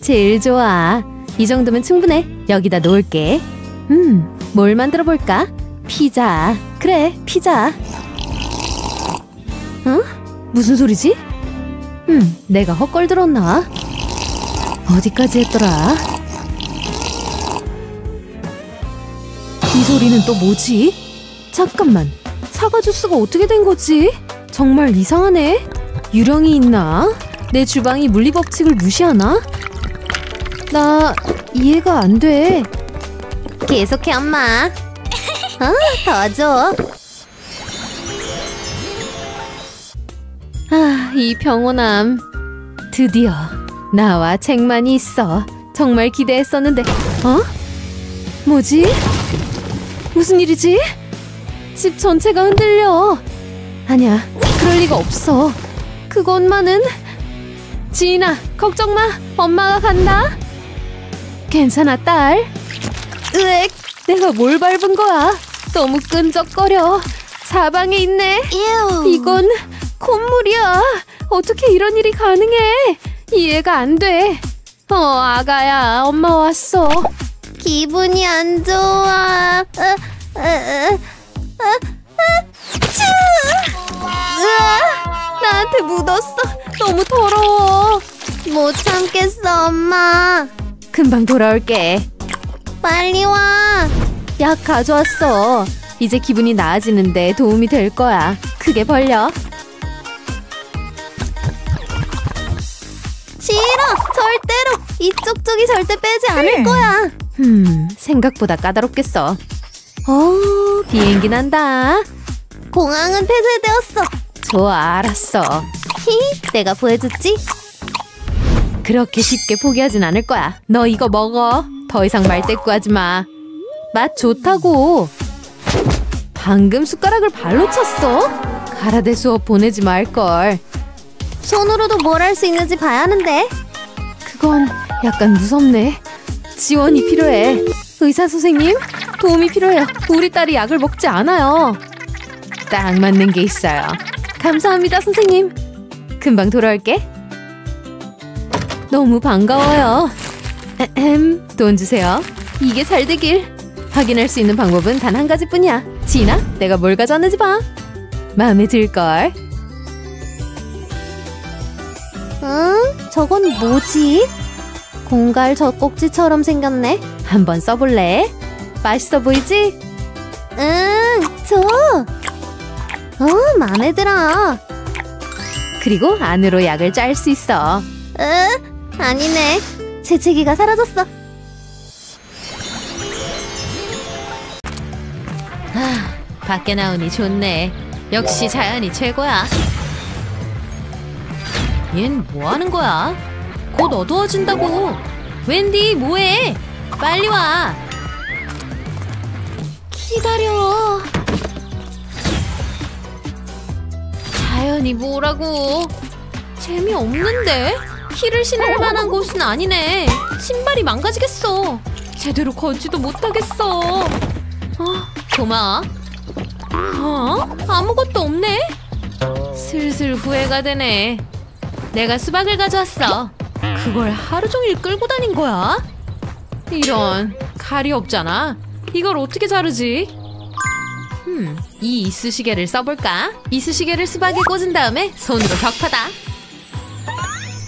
제일 좋아. 이 정도면 충분해. 여기다 놓을게. 뭘 만들어 볼까? 피자. 그래, 피자. 응? 무슨 소리지? 내가 헛걸 들었나? 어디까지 했더라? 이 소리는 또 뭐지? 잠깐만, 사과 주스가 어떻게 된 거지? 정말 이상하네. 유령이 있나? 내 주방이 물리법칙을 무시하나? 나 이해가 안 돼. 계속해, 엄마. 더 줘. 아, 이 평온함. 드디어 나와 책만이 있어. 정말 기대했었는데. 뭐지? 무슨 일이지? 집 전체가 흔들려. 아니야, 그럴 리가 없어. 그것만은. 지인아, 걱정 마. 엄마가 간다. 괜찮아, 딸. 으엑, 내가 뭘 밟은 거야? 너무 끈적거려. 사방에 있네. 이건 콧물이야. 어떻게 이런 일이 가능해? 이해가 안 돼. 아가야, 엄마 왔어. 기분이 안 좋아. 으아, 나한테 묻었어. 너무 더러워. 못 참겠어, 엄마. 금방 돌아올게. 빨리 와. 약 가져왔어. 이제 기분이 나아지는데 도움이 될 거야. 크게 벌려. 싫어! 절대로! 이쪽 쪽이 절대 빼지 않을 거야. 생각보다 까다롭겠어. 어우, 비행기 난다. 공항은 폐쇄되었어. 좋아, 알았어. 내가 보여줬지? 그렇게 쉽게 포기하진 않을 거야. 너 이거 먹어. 더 이상 말대꾸하지 마. 맛 좋다고. 방금 숟가락을 발로 쳤어? 가라데 수업 보내지 말걸. 손으로도 뭘 할 수 있는지 봐야 하는데. 그건 약간 무섭네. 지원이 필요해. 의사 선생님, 도움이 필요해요. 우리 딸이 약을 먹지 않아요. 딱 맞는 게 있어요. 감사합니다, 선생님. 금방 돌아올게. 너무 반가워요. 돈 주세요. 이게 잘 되길. 확인할 수 있는 방법은 단 한 가지뿐이야. 지인아, 내가 뭘 가져왔는지 봐. 마음에 들걸. 응? 저건 뭐지? 공갈 젖꼭지처럼 생겼네. 한번 써볼래? 맛있어 보이지? 응, 좋아. 마음에 들어. 그리고 안으로 약을 짤 수 있어. 아니네. 재채기가 사라졌어. 아, 밖에 나오니 좋네. 역시 자연이 최고야. 얜 뭐하는 거야? 곧 어두워진다고. 웬디, 뭐해? 빨리 와. 기다려. 자연이 뭐라고. 재미없는데? 힐을 신을 만한 곳은 아니네. 신발이 망가지겠어. 제대로 걷지도 못하겠어. 고마워. 아무것도 없네. 슬슬 후회가 되네. 내가 수박을 가져왔어. 그걸 하루 종일 끌고 다닌 거야? 이런, 칼이 없잖아. 이걸 어떻게 자르지? 이 이쑤시개를 써볼까? 이쑤시개를 수박에 꽂은 다음에 손으로 격파다.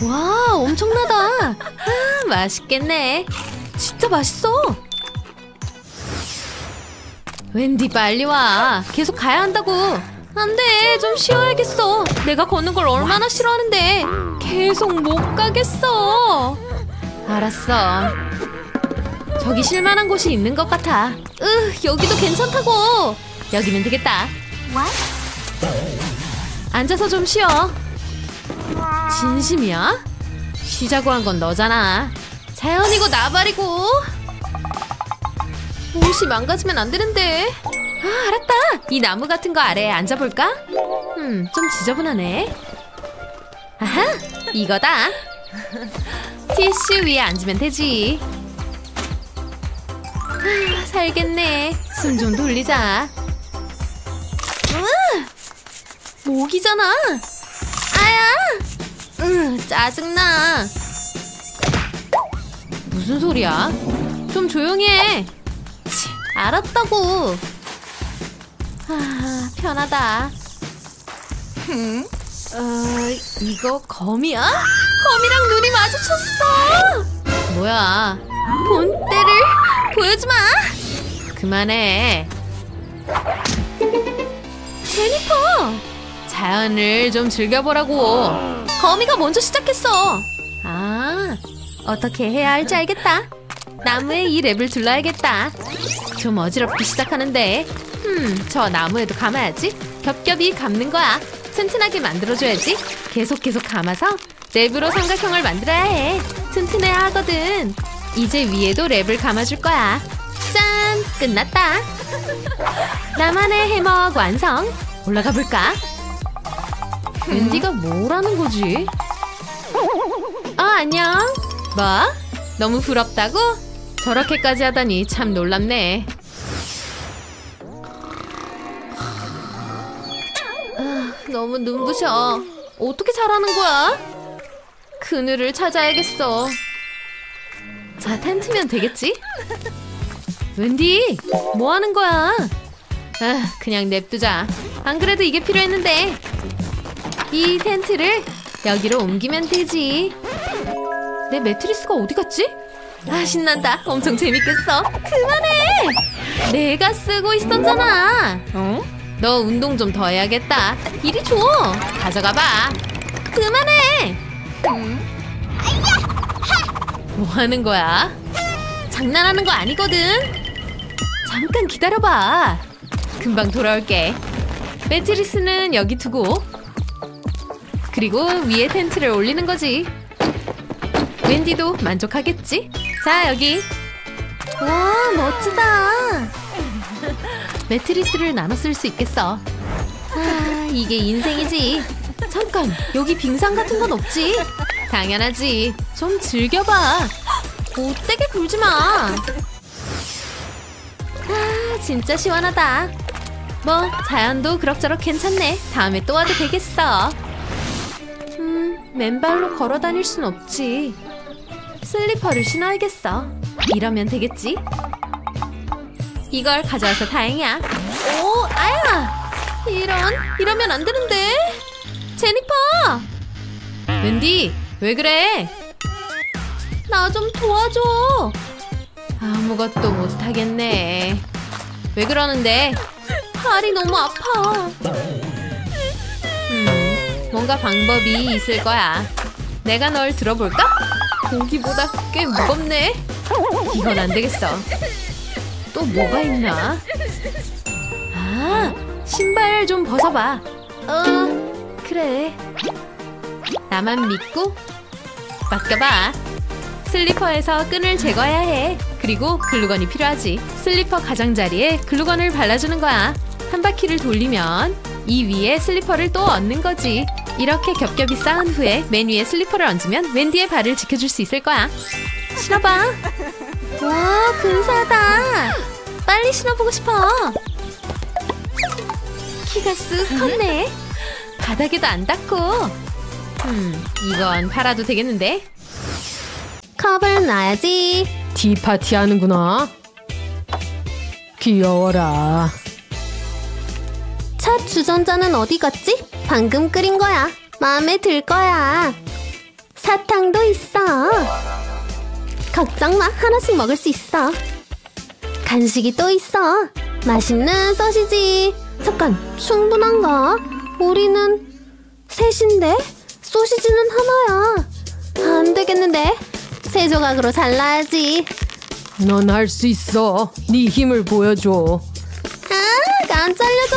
와, 엄청나다. 아, 맛있겠네. 진짜 맛있어. 웬디, 빨리 와. 계속 가야 한다고. 안 돼, 좀 쉬어야겠어. 내가 걷는 걸 얼마나 싫어하는데. 계속 못 가겠어. 알았어. 저기 쉴만한 곳이 있는 것 같아. 여기도 괜찮다고. 여기면 되겠다. 앉아서 좀 쉬어. 진심이야? 쉬자고 한 건 너잖아. 자연이고 나발이고. 옷이 망가지면 안 되는데. 아, 알았다. 이 나무 같은 거 아래에 앉아볼까? 좀 지저분하네. 아하, 이거다. 티슈 위에 앉으면 되지. 아, 살겠네. 숨 좀 돌리자. 모기잖아. 아야. 짜증나. 무슨 소리야? 좀 조용히 해. 치, 알았다고. 아, 편하다. 이거 거미야? 거미랑 눈이 마주쳤어. 뭐야? 본때를 보여주마. 그만해. 제니퍼, 자연을 좀 즐겨보라고. 거미가 먼저 시작했어. 아, 어떻게 해야 할지 알겠다. 나무에 이 랩을 둘러야겠다. 좀 어지럽기 시작하는데. 저 나무에도 감아야지. 겹겹이 감는 거야. 튼튼하게 만들어줘야지. 계속 감아서 랩으로 삼각형을 만들어야 해. 튼튼해야 하거든. 이제 위에도 랩을 감아줄 거야. 짠! 끝났다. 나만의 해먹 완성. 올라가 볼까? 웬디가 뭐라는 거지? 안녕. 뭐? 너무 부럽다고? 저렇게까지 하다니 참 놀랍네. 너무 눈부셔. 어떻게 잘하는 거야? 그늘을 찾아야겠어. 자, 텐트면 되겠지? 웬디, 뭐 하는 거야? 아, 그냥 냅두자. 안 그래도 이게 필요했는데. 이 텐트를 여기로 옮기면 되지. 내 매트리스가 어디 갔지? 아, 신난다. 엄청 재밌겠어. 그만해! 내가 쓰고 있었잖아. 어? 너 운동 좀 더 해야겠다. 이리 줘. 가져가봐. 그만해! 뭐 하는 거야? 장난하는 거 아니거든. 잠깐 기다려봐. 금방 돌아올게. 매트리스는 여기 두고, 그리고 위에 텐트를 올리는 거지. 웬디도 만족하겠지? 자, 여기. 와, 멋지다. 매트리스를 나눠 쓸 수 있겠어. 아, 이게 인생이지. 잠깐, 여기 빙상 같은 건 없지? 당연하지. 좀 즐겨봐. 못되게 굴지 마. 아, 진짜 시원하다. 뭐, 자연도 그럭저럭 괜찮네. 다음에 또 와도 되겠어. 맨발로 걸어 다닐 순 없지. 슬리퍼를 신어야겠어. 이러면 되겠지? 이걸 가져와서 다행이야. 오, 아야! 이러면 안 되는데? 제니퍼! 웬디, 왜 그래? 나 좀 도와줘. 아무것도 못하겠네. 왜 그러는데? 발이 너무 아파. 뭔가 방법이 있을 거야. 내가 널 들어볼까? 고기보다 꽤 무겁네. 이건 안 되겠어. 또 뭐가 있나? 아, 신발 좀 벗어봐. 그래. 나만 믿고 맡겨봐. 슬리퍼에서 끈을 제거해야 해. 그리고 글루건이 필요하지. 슬리퍼 가장자리에 글루건을 발라주는 거야. 한 바퀴를 돌리면 이 위에 슬리퍼를 또 얹는 거지. 이렇게 겹겹이 쌓은 후에 맨 위에 슬리퍼를 얹으면 웬디의 발을 지켜줄 수 있을 거야. 신어봐. 와, 근사하다. 빨리 신어보고 싶어. 키가 쓱 컸네. 바닥에도 안 닿고. 이건 팔아도 되겠는데? 컵을 놔야지. 티파티 하는구나. 귀여워라. 차 주전자는 어디 갔지? 방금 끓인 거야. 마음에 들 거야. 사탕도 있어. 걱정 마. 하나씩 먹을 수 있어. 간식이 또 있어. 맛있는 소시지. 잠깐, 충분한가? 우리는 셋인데? 소시지는 하나야. 안 되겠는데? 세 조각으로 잘라야지. 넌 할 수 있어. 네 힘을 보여줘. 아, 안 잘려줘.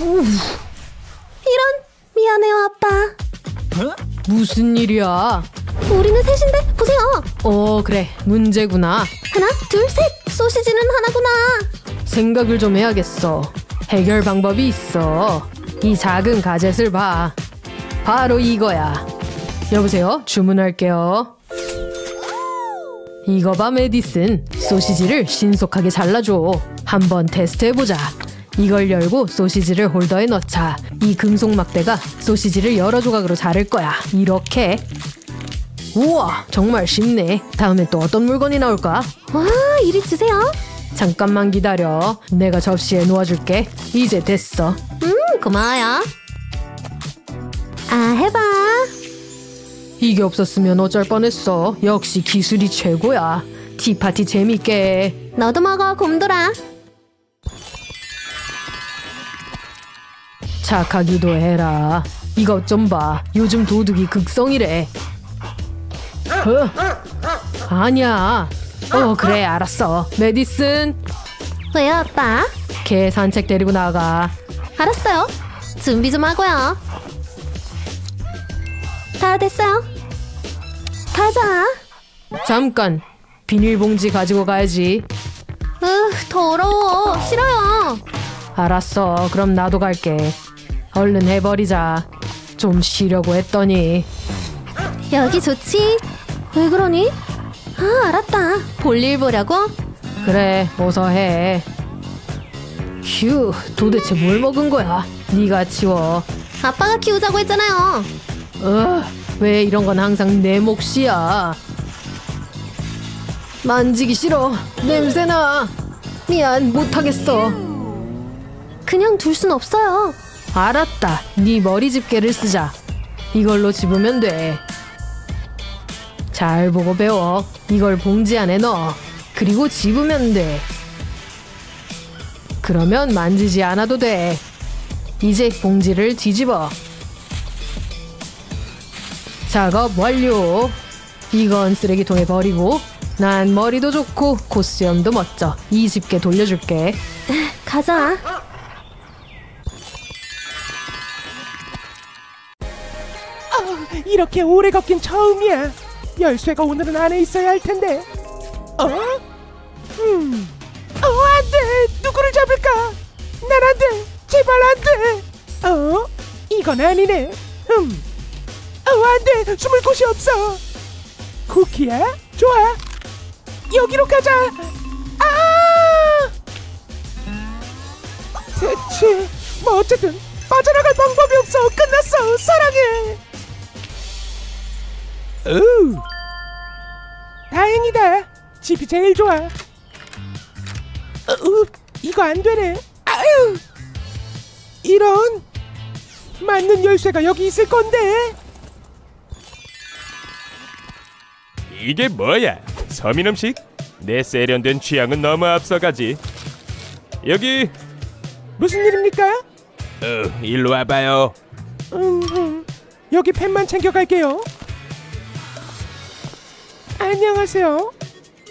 이런, 미안해요, 아빠. 무슨 일이야? 우리는 셋인데, 보세요. 어, 그래, 문제구나. 하나, 둘, 셋. 소시지는 하나구나. 생각을 좀 해야겠어. 해결 방법이 있어. 이 작은 가젯을 봐. 바로 이거야. 여보세요, 주문할게요. 이거 봐, 메디슨. 소시지를 신속하게 잘라줘. 한번 테스트해보자. 이걸 열고 소시지를 홀더에 넣자. 이 금속 막대가 소시지를 여러 조각으로 자를 거야. 이렇게. 우와, 정말 쉽네. 다음에 또 어떤 물건이 나올까? 와, 이리 주세요. 잠깐만 기다려. 내가 접시에 놓아줄게. 이제 됐어. 고마워요. 아, 해봐. 이게 없었으면 어쩔 뻔했어. 역시 기술이 최고야. 티파티 재밌게 해. 너도 먹어, 곰돌아. 착하기도 해라. 이것 좀 봐. 요즘 도둑이 극성이래. 아니야. 그래, 알았어. 메디슨. 왜요, 아빠? 걔 산책 데리고 나가. 알았어요. 준비 좀 하고요. 다 됐어요. 가자. 잠깐. 비닐봉지 가지고 가야지. 더러워. 싫어요. 알았어. 그럼 나도 갈게. 얼른 해버리자. 좀 쉬려고 했더니. 여기 좋지? 왜 그러니? 아, 알았다. 볼일 보려고? 그래, 어서 해. 휴, 도대체 뭘 먹은 거야? 네가 치워. 아빠가 키우자고 했잖아요. 왜 이런 건 항상 내 몫이야. 만지기 싫어. 냄새나. 미안, 못하겠어. 그냥 둘 순 없어요. 알았다. 네 머리 집게를 쓰자. 이걸로 집으면 돼. 잘 보고 배워. 이걸 봉지 안에 넣어. 그리고 집으면 돼. 그러면 만지지 않아도 돼. 이제 봉지를 뒤집어. 작업 완료. 이건 쓰레기통에 버리고. 난 머리도 좋고 코수염도 멋져. 이 집게 돌려줄게. 가자. 아, 이렇게 오래 걷긴 처음이야. 열쇠가 오늘은 안에 있어야 할 텐데. 안 돼. 누구를 잡을까? 난 안 돼. 제발 안 돼. 이건 아니네. 안 돼. 숨을 곳이 없어. 쿠키야? 좋아. 여기로 가자. 아! 대체 뭐 어쨌든 빠져나갈 방법이 없어. 끝났어. 사랑해. 오. 다행이다. 집이 제일 좋아. 이거 안 되네. 아유. 이런. 맞는 열쇠가 여기 있을 건데. 이게 뭐야? 서민 음식? 내 세련된 취향은 너무 앞서가지. 여기 무슨 일입니까? 일로 와봐요. 여기 펜만 챙겨갈게요. 안녕하세요.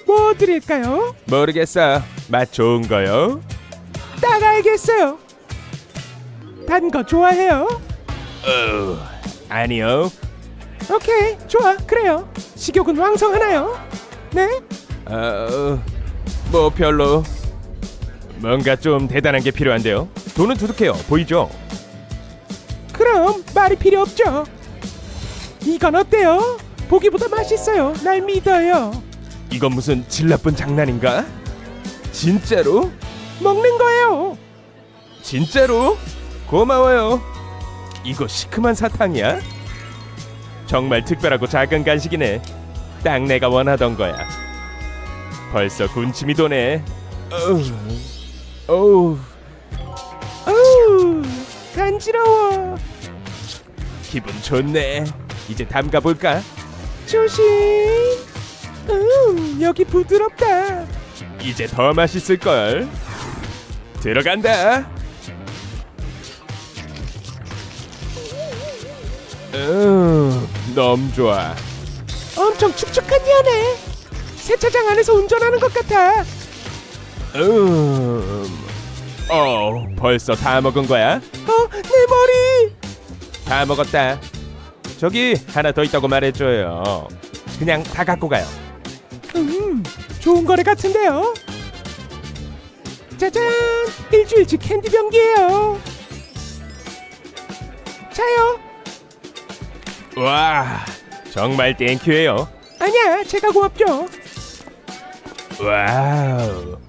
뭐 드릴까요? 모르겠어. 맛 좋은 거요? 딱 알겠어요. 단 거 좋아해요? 아니요. 오케이, 좋아. 그래요. 식욕은 왕성하나요? 네? 뭐 별로. 뭔가 좀 대단한 게 필요한데요. 돈은 두둑해요. 보이죠? 그럼 말이 필요 없죠. 이건 어때요? 보기보다 맛있어요. 날 믿어요. 이건 무슨 질 나쁜 장난인가? 진짜로? 먹는 거예요. 진짜로? 고마워요. 이거 시큼한 사탕이야? 정말 특별하고 작은 간식이네. 딱 내가 원하던 거야. 벌써 군침이 도네. 어우, 간지러워. 기분 좋네. 이제 담가볼까? 조심. 여기 부드럽다. 이제 더 맛있을걸. 들어간다. 너무 좋아. 엄청 축축한 연애. 세차장 안에서 운전하는 것 같아. 벌써 다 먹은 거야? 내 머리. 다 먹었다. 저기 하나 더 있다고 말해줘요. 그냥 다 갖고 가요. 좋은 거래 같은데요. 짜잔. 일주일치 캔디 병기예요. 차요. 와, 정말 땡큐예요. 아니야, 제가 고맙죠. 와우.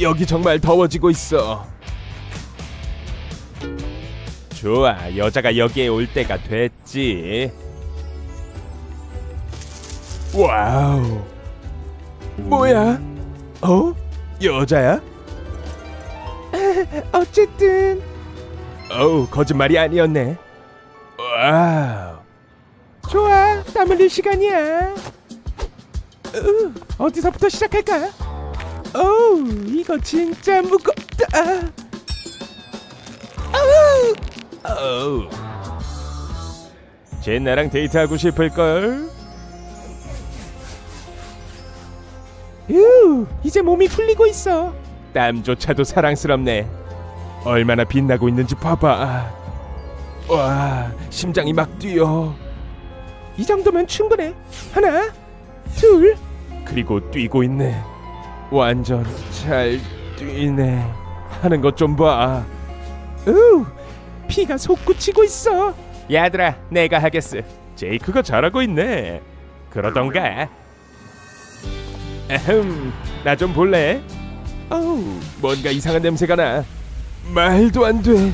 여기 정말 더워지고 있어. 좋아, 여자가 여기에 올 때가 됐지. 와우. 뭐야? 여자야? 어쨌든. 거짓말이 아니었네. 와우. 좋아, 땀 흘릴 시간이야. 어디서부터 시작할까? 이거 진짜 무겁다. 쟤 나랑 데이트하고 싶을걸? 이제 몸이 풀리고 있어. 땀조차도 사랑스럽네. 얼마나 빛나고 있는지 봐봐. 와, 심장이 막 뛰어. 이 정도면 충분해. 하나, 둘. 그리고 뛰고 있네. 완전 잘 뛰네. 하는 것 좀 봐. 피가 솟구치고 있어. 얘들아, 내가 하겠어. 제이크가 잘하고 있네. 그러던가. 나 좀 볼래? 뭔가 이상한 냄새가 나. 말도 안 돼.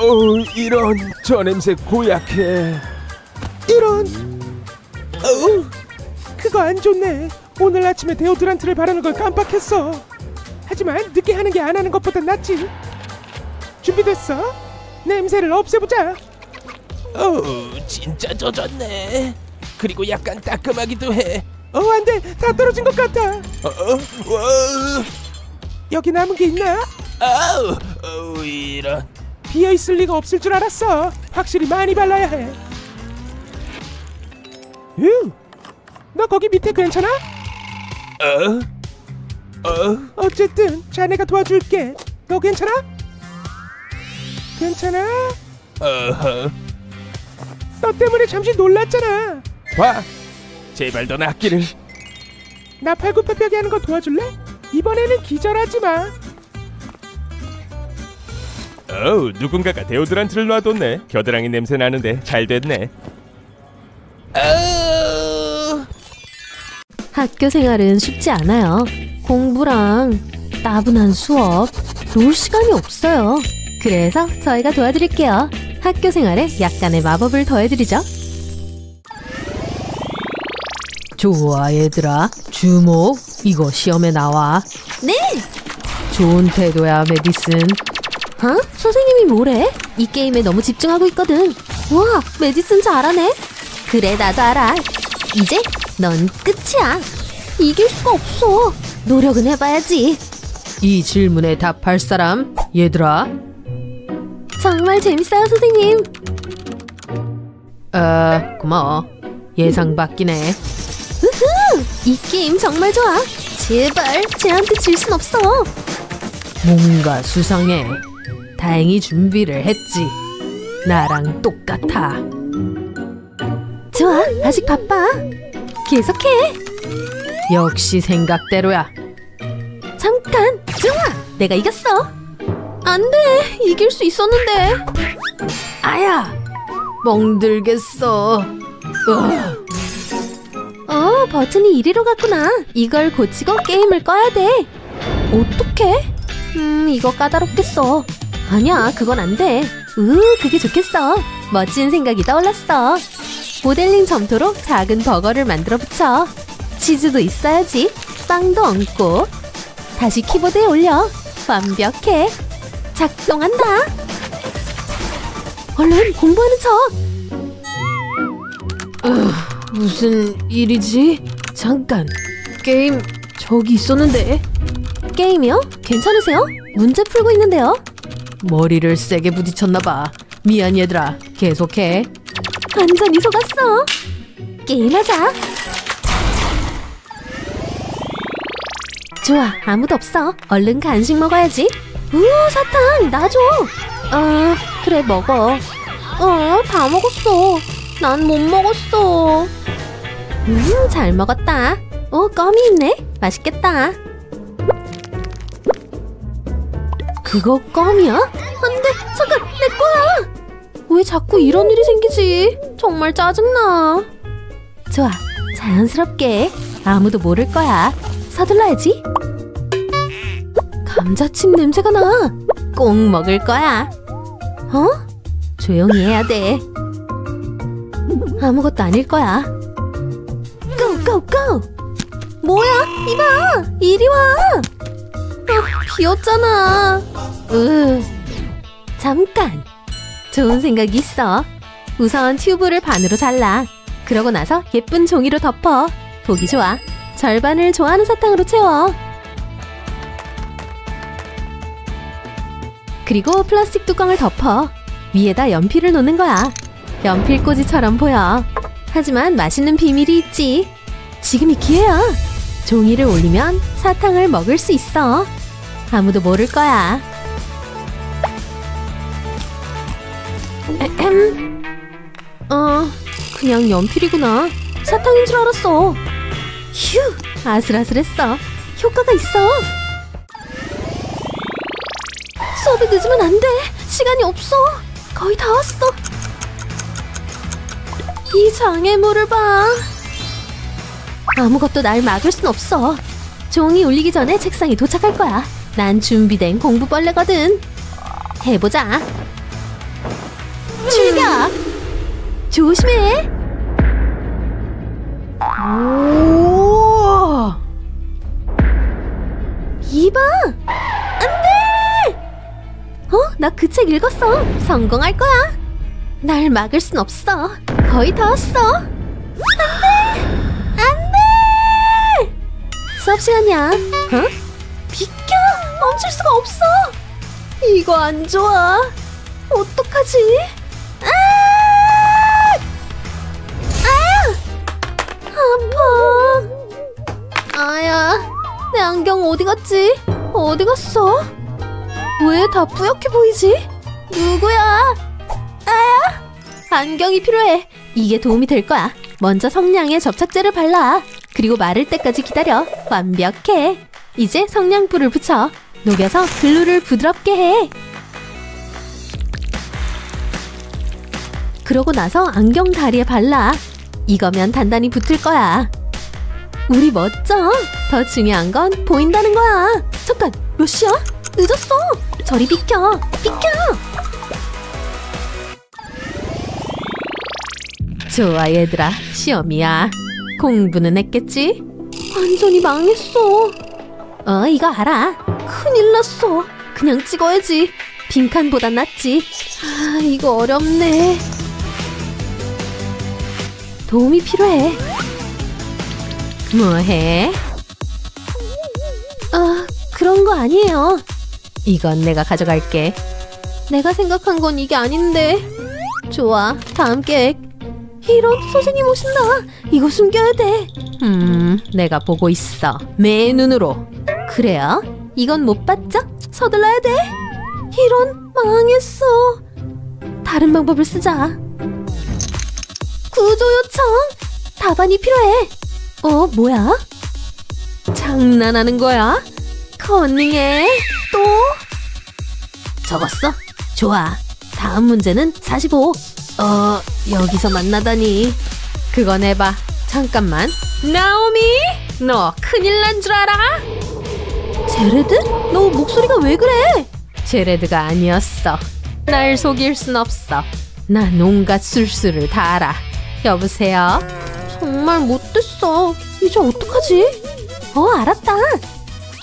어우, 이런, 저 냄새 고약해. 이런. 어우, 그거 안 좋네. 오늘 아침에 데오드란트를 바르는 걸 깜빡했어. 하지만 늦게 하는 게 안 하는 것보단 낫지. 준비됐어? 냄새를 없애보자. 어우, 진짜 젖었네. 그리고 약간 따끔하기도 해. 안 돼, 다 떨어진 것 같아. 여기 남은 게 있나? 아우, 이런. 비어있을 리가 없을 줄 알았어. 확실히 많이 발라야 해. 너 거기 밑에 괜찮아? 어쨌든 자네가 도와줄게. 너 괜찮아? 괜찮아? 너 때문에 잠시 놀랐잖아. 와, 제발 넌 악기를. 나 팔굽혀펴기 하는 거 도와줄래? 이번에는 기절하지 마. 어우, 누군가가 데오드란트를 놔뒀네. 겨드랑이 냄새 나는데 잘 됐네. 학교 생활은 쉽지 않아요. 공부랑 따분한 수업, 놀 시간이 없어요. 그래서 저희가 도와드릴게요. 학교 생활에 약간의 마법을 더해드리죠. 좋아, 얘들아. 주목! 이거 시험에 나와. 네! 좋은 태도야, 메디슨. 어? 선생님이 뭐래? 이 게임에 너무 집중하고 있거든. 와, 메디슨 잘하네. 그래, 나도 알아. 이제 넌 끝이야. 이길 수가 없어. 노력은 해봐야지. 이 질문에 답할 사람, 얘들아. 정말 재밌어요, 선생님. 고마워. 예상 밖이네. 우후! 이 게임 정말 좋아. 제발 쟤한테 질 순 없어. 뭔가 수상해. 다행히 준비를 했지. 나랑 똑같아. 좋아, 아직 바빠. 계속해. 역시 생각대로야. 잠깐, 좋아. 내가 이겼어. 안 돼, 이길 수 있었는데. 아야, 멍들겠어. 버튼이 이리로 갔구나. 이걸 고치고 게임을 꺼야 돼. 어떡해? 이거 까다롭겠어. 아니야, 그건 안 돼. 그게 좋겠어. 멋진 생각이 떠올랐어. 모델링 점토로 작은 버거를 만들어 붙여. 치즈도 있어야지. 빵도 얹고. 다시 키보드에 올려. 완벽해. 작동한다. 얼른 공부하는 척. 무슨 일이지? 잠깐, 게임 저기 있었는데. 게임이요? 괜찮으세요? 문제 풀고 있는데요. 머리를 세게 부딪혔나봐. 미안, 얘들아. 계속해. 완전히 속았어. 게임하자. 좋아, 아무도 없어. 얼른 간식 먹어야지. 우와, 사탕! 나 줘! 그래, 먹어. 다 먹었어. 난 못 먹었어. 잘 먹었다. 껌이 있네. 맛있겠다. 그거 껌이야? 안 돼! 잠깐! 내 거야! 왜 자꾸 이런 일이 생기지? 정말 짜증나. 좋아, 자연스럽게. 아무도 모를 거야. 서둘러야지. 감자칩 냄새가 나. 꼭 먹을 거야. 조용히 해야 돼. 아무것도 아닐 거야. 고고고! 뭐야? 이봐! 이리 와! 비었잖아. 잠깐! 좋은 생각이 있어. 우선 튜브를 반으로 잘라. 그러고 나서 예쁜 종이로 덮어. 보기 좋아. 절반을 좋아하는 사탕으로 채워. 그리고 플라스틱 뚜껑을 덮어. 위에다 연필을 놓는 거야. 연필꽂이처럼 보여. 하지만 맛있는 비밀이 있지. 지금이 기회야. 종이를 올리면 사탕을 먹을 수 있어. 아무도 모를 거야. 그냥 연필이구나. 사탕인 줄 알았어. 휴, 아슬아슬했어. 효과가 있어. 수업이 늦으면 안 돼. 시간이 없어. 거의 다 왔어. 이 장애물을 봐. 아무것도 날 막을 순 없어. 종이 울리기 전에 책상에 도착할 거야. 난 준비된 공부벌레거든. 해보자. 죽여! 조심해! 오! 이봐! 안돼! 나 그 책 읽었어! 성공할 거야! 날 막을 순 없어! 거의 다 왔어! 안돼! 안돼! 수업시간이야! 어? 비켜! 멈출 수가 없어! 이거 안 좋아! 어떡하지? 아! 아파. 아야, 내 안경 어디 갔지? 어디 갔어? 왜 다 뿌옇게 보이지? 누구야? 아야, 안경이 필요해. 이게 도움이 될 거야. 먼저 성냥에 접착제를 발라. 그리고 마를 때까지 기다려. 완벽해. 이제 성냥불을 붙여. 녹여서 글루를 부드럽게 해. 그러고 나서 안경 다리에 발라. 이거면 단단히 붙을 거야. 우리 멋져. 더 중요한 건 보인다는 거야. 잠깐, 몇 시야? 늦었어. 저리 비켜. 비켜. 좋아, 얘들아. 시험이야. 공부는 했겠지? 완전히 망했어. 이거 알아. 큰일 났어. 그냥 찍어야지. 빈칸보다 낫지. 아, 이거 어렵네. 도움이 필요해. 뭐해? 그런 거 아니에요. 이건 내가 가져갈게. 내가 생각한 건 이게 아닌데. 좋아, 다음 계획. 이런, 선생님 오신다. 이거 숨겨야 돼. 내가 보고 있어. 매 눈으로. 그래요? 이건 못 봤죠? 서둘러야 돼. 이런, 망했어. 다른 방법을 쓰자. 구조 요청! 답안이 필요해! 뭐야? 장난하는 거야? 커닝해! 또? 적었어? 좋아! 다음 문제는 45! 여기서 만나다니. 그건 해봐. 잠깐만. 나오미! 너 큰일 난 줄 알아? 제레드? 너 목소리가 왜 그래? 제레드가 아니었어. 날 속일 순 없어. 난 온갖 술수를 다 알아. 여보세요? 정말 못됐어. 이제 어떡하지? 알았다.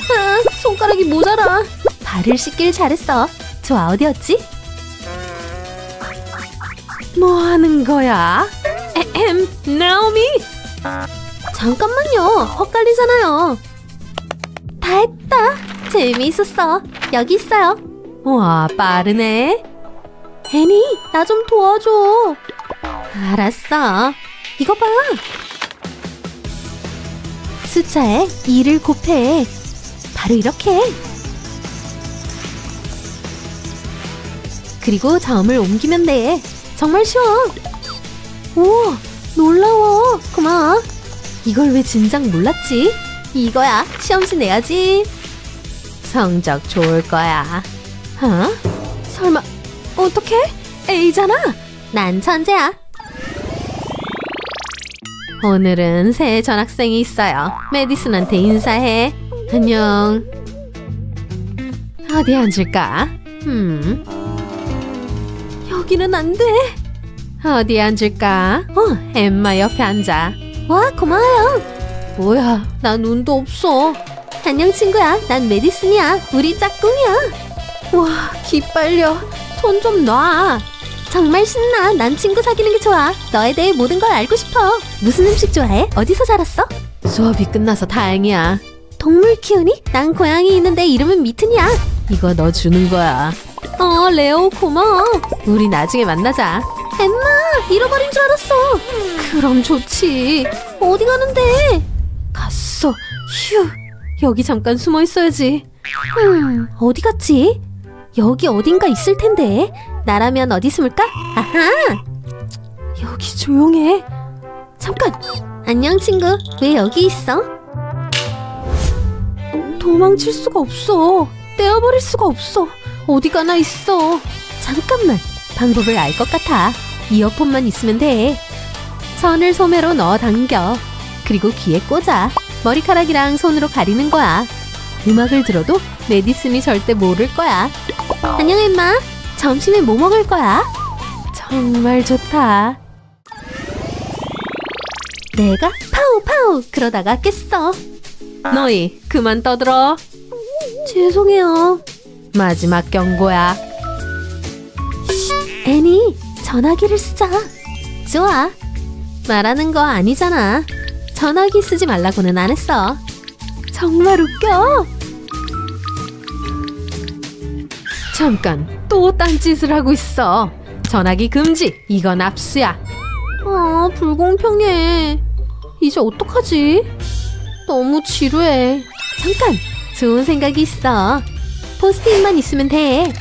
아, 손가락이 모자라. 발을 씻길 잘했어. 좋아, 어디였지? 뭐 하는 거야? 나오미! 잠깐만요. 헛갈리잖아요. 다 했다. 재미있었어. 여기 있어요. 와, 빠르네. 애니, 나 좀 도와줘. 알았어. 이거 봐. 숫자에 2를 곱해. 바로 이렇게. 그리고 점을 옮기면 돼. 정말 쉬워. 오, 놀라워. 고마워. 이걸 왜 진작 몰랐지? 이거야. 시험지 내야지. 성적 좋을 거야. 어? 설마, 어떡해? A잖아. 난 천재야. 오늘은 새 전학생이 있어요. 메디슨한테 인사해. 안녕. 어디 앉을까? 여기는 안 돼. 어디 앉을까? 엠마 옆에 앉아. 와, 고마워요. 뭐야, 난 운도 없어. 안녕, 친구야. 난 메디슨이야. 우리 짝꿍이야. 와, 기빨려. 손 좀 놔. 정말 신나. 난 친구 사귀는 게 좋아. 너에 대해 모든 걸 알고 싶어. 무슨 음식 좋아해? 어디서 자랐어? 수업이 끝나서 다행이야. 동물 키우니? 난 고양이 있는데 이름은 미튼이야. 이거 너 주는 거야. 레오, 고마워. 우리 나중에 만나자. 엠마, 잃어버린 줄 알았어. 그럼 좋지. 어디 가는데? 갔어. 휴, 여기 잠깐 숨어 있어야지. 어디 갔지? 여기 어딘가 있을 텐데. 나라면 어디 숨을까? 아하! 여기 조용해. 잠깐! 안녕, 친구. 왜 여기 있어? 도망칠 수가 없어. 떼어버릴 수가 없어. 어디 가나 있어. 잠깐만. 방법을 알 것 같아. 이어폰만 있으면 돼. 선을 소매로 넣어 당겨. 그리고 귀에 꽂아. 머리카락이랑 손으로 가리는 거야. 음악을 들어도 메디슨이 절대 모를 거야. 안녕, 엠마. 점심에 뭐 먹을 거야? 정말 좋다. 내가 파우파우 그러다가 깼어. 너희 그만 떠들어. 죄송해요. 마지막 경고야. 쉿, 애니 전화기를 쓰자. 좋아. 말하는 거 아니잖아. 전화기 쓰지 말라고는 안 했어. 정말 웃겨. 잠깐, 또 딴짓을 하고 있어. 전화기 금지. 이건 압수야. 아, 불공평해. 이제 어떡하지? 너무 지루해. 잠깐, 좋은 생각이 있어. 포스트잇만 있으면 돼.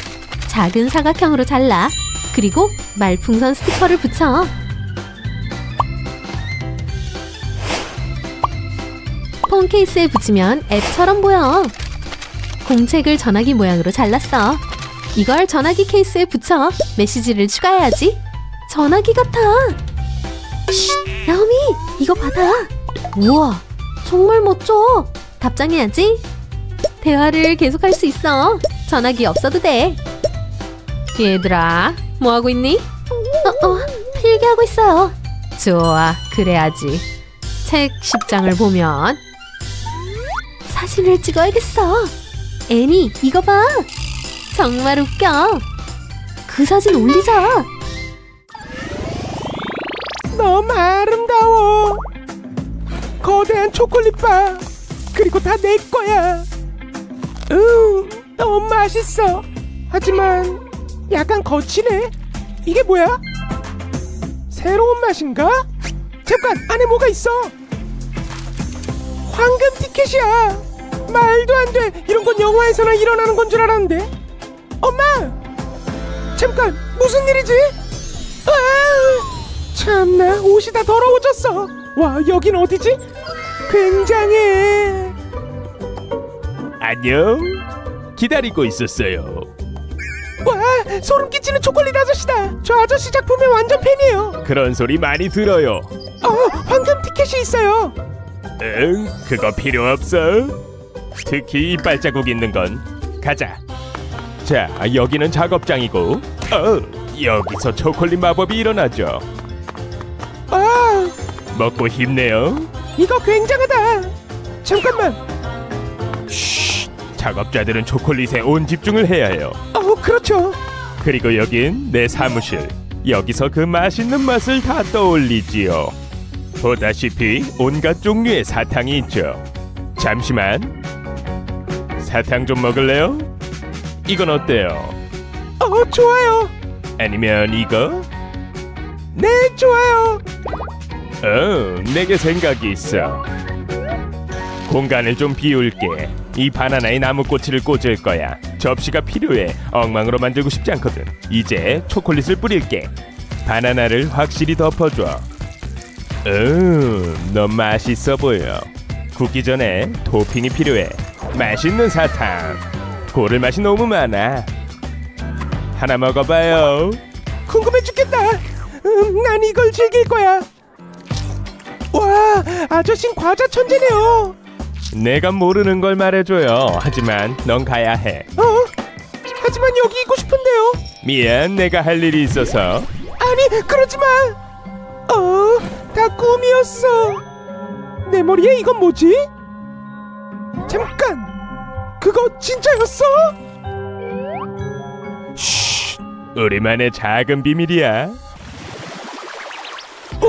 작은 사각형으로 잘라. 그리고 말풍선 스티커를 붙여. 폰 케이스에 붙이면 앱처럼 보여. 공책을 전화기 모양으로 잘랐어. 이걸 전화기 케이스에 붙여. 메시지를 추가해야지. 전화기 같아. 쉿, 나오미, 이거 받아. 우와, 정말 멋져. 답장해야지. 대화를 계속할 수 있어. 전화기 없어도 돼. 얘들아, 뭐하고 있니? 필기하고 있어요. 좋아, 그래야지. 책 10장을 보면 사진을 찍어야겠어. 애니, 이거 봐. 정말 웃겨. 그 사진 올리자. 너무 아름다워. 거대한 초콜릿바. 그리고 다 내 거야. 너무 맛있어. 하지만 약간 거치네. 이게 뭐야? 새로운 맛인가? 잠깐, 안에 뭐가 있어? 황금 티켓이야. 말도 안 돼. 이런 건 영화에서나 일어나는 건 줄 알았는데. 엄마! 잠깐, 무슨 일이지? 아! 참나, 옷이 다 더러워졌어. 와, 여긴 어디지? 굉장해. 안녕. 기다리고 있었어요. 와, 소름 끼치는 초콜릿 아저씨다. 저 아저씨 작품의 완전 팬이에요. 그런 소리 많이 들어요. 황금 티켓이 있어요. 응, 그거 필요 없어. 특히 이빨 자국 있는 건. 가자. 자, 여기는 작업장이고, 여기서 초콜릿 마법이 일어나죠. 먹고 힘내요. 이거 굉장하다. 잠깐만. 쉿, 작업자들은 초콜릿에 온 집중을 해야 해요. 그렇죠. 그리고 여긴 내 사무실. 여기서 그 맛있는 맛을 다 떠올리지요. 보다시피 온갖 종류의 사탕이 있죠. 잠시만, 사탕 좀 먹을래요? 이건 어때요? 좋아요. 아니면 이거? 네, 좋아요. 내게 생각이 있어. 공간을 좀 비울게. 이 바나나에 나무꼬치를 꽂을 거야. 접시가 필요해. 엉망으로 만들고 싶지 않거든. 이제 초콜릿을 뿌릴게. 바나나를 확실히 덮어줘. 너무 맛있어 보여. 굽기 전에 토핑이 필요해. 맛있는 사탕. 고를 맛이 너무 많아. 하나 먹어봐요. 궁금해 죽겠다. 난 이걸 즐길 거야. 와, 아저씨는 과자 천재네요. 내가 모르는 걸 말해줘요. 하지만 넌 가야 해. 하지만 여기 있고 싶은데요. 미안, 내가 할 일이 있어서. 아니, 그러지 마. 다 꿈이었어. 내 머리에 이건 뭐지? 잠깐, 그거 진짜였어? 쉿, 우리만의 작은 비밀이야. 와,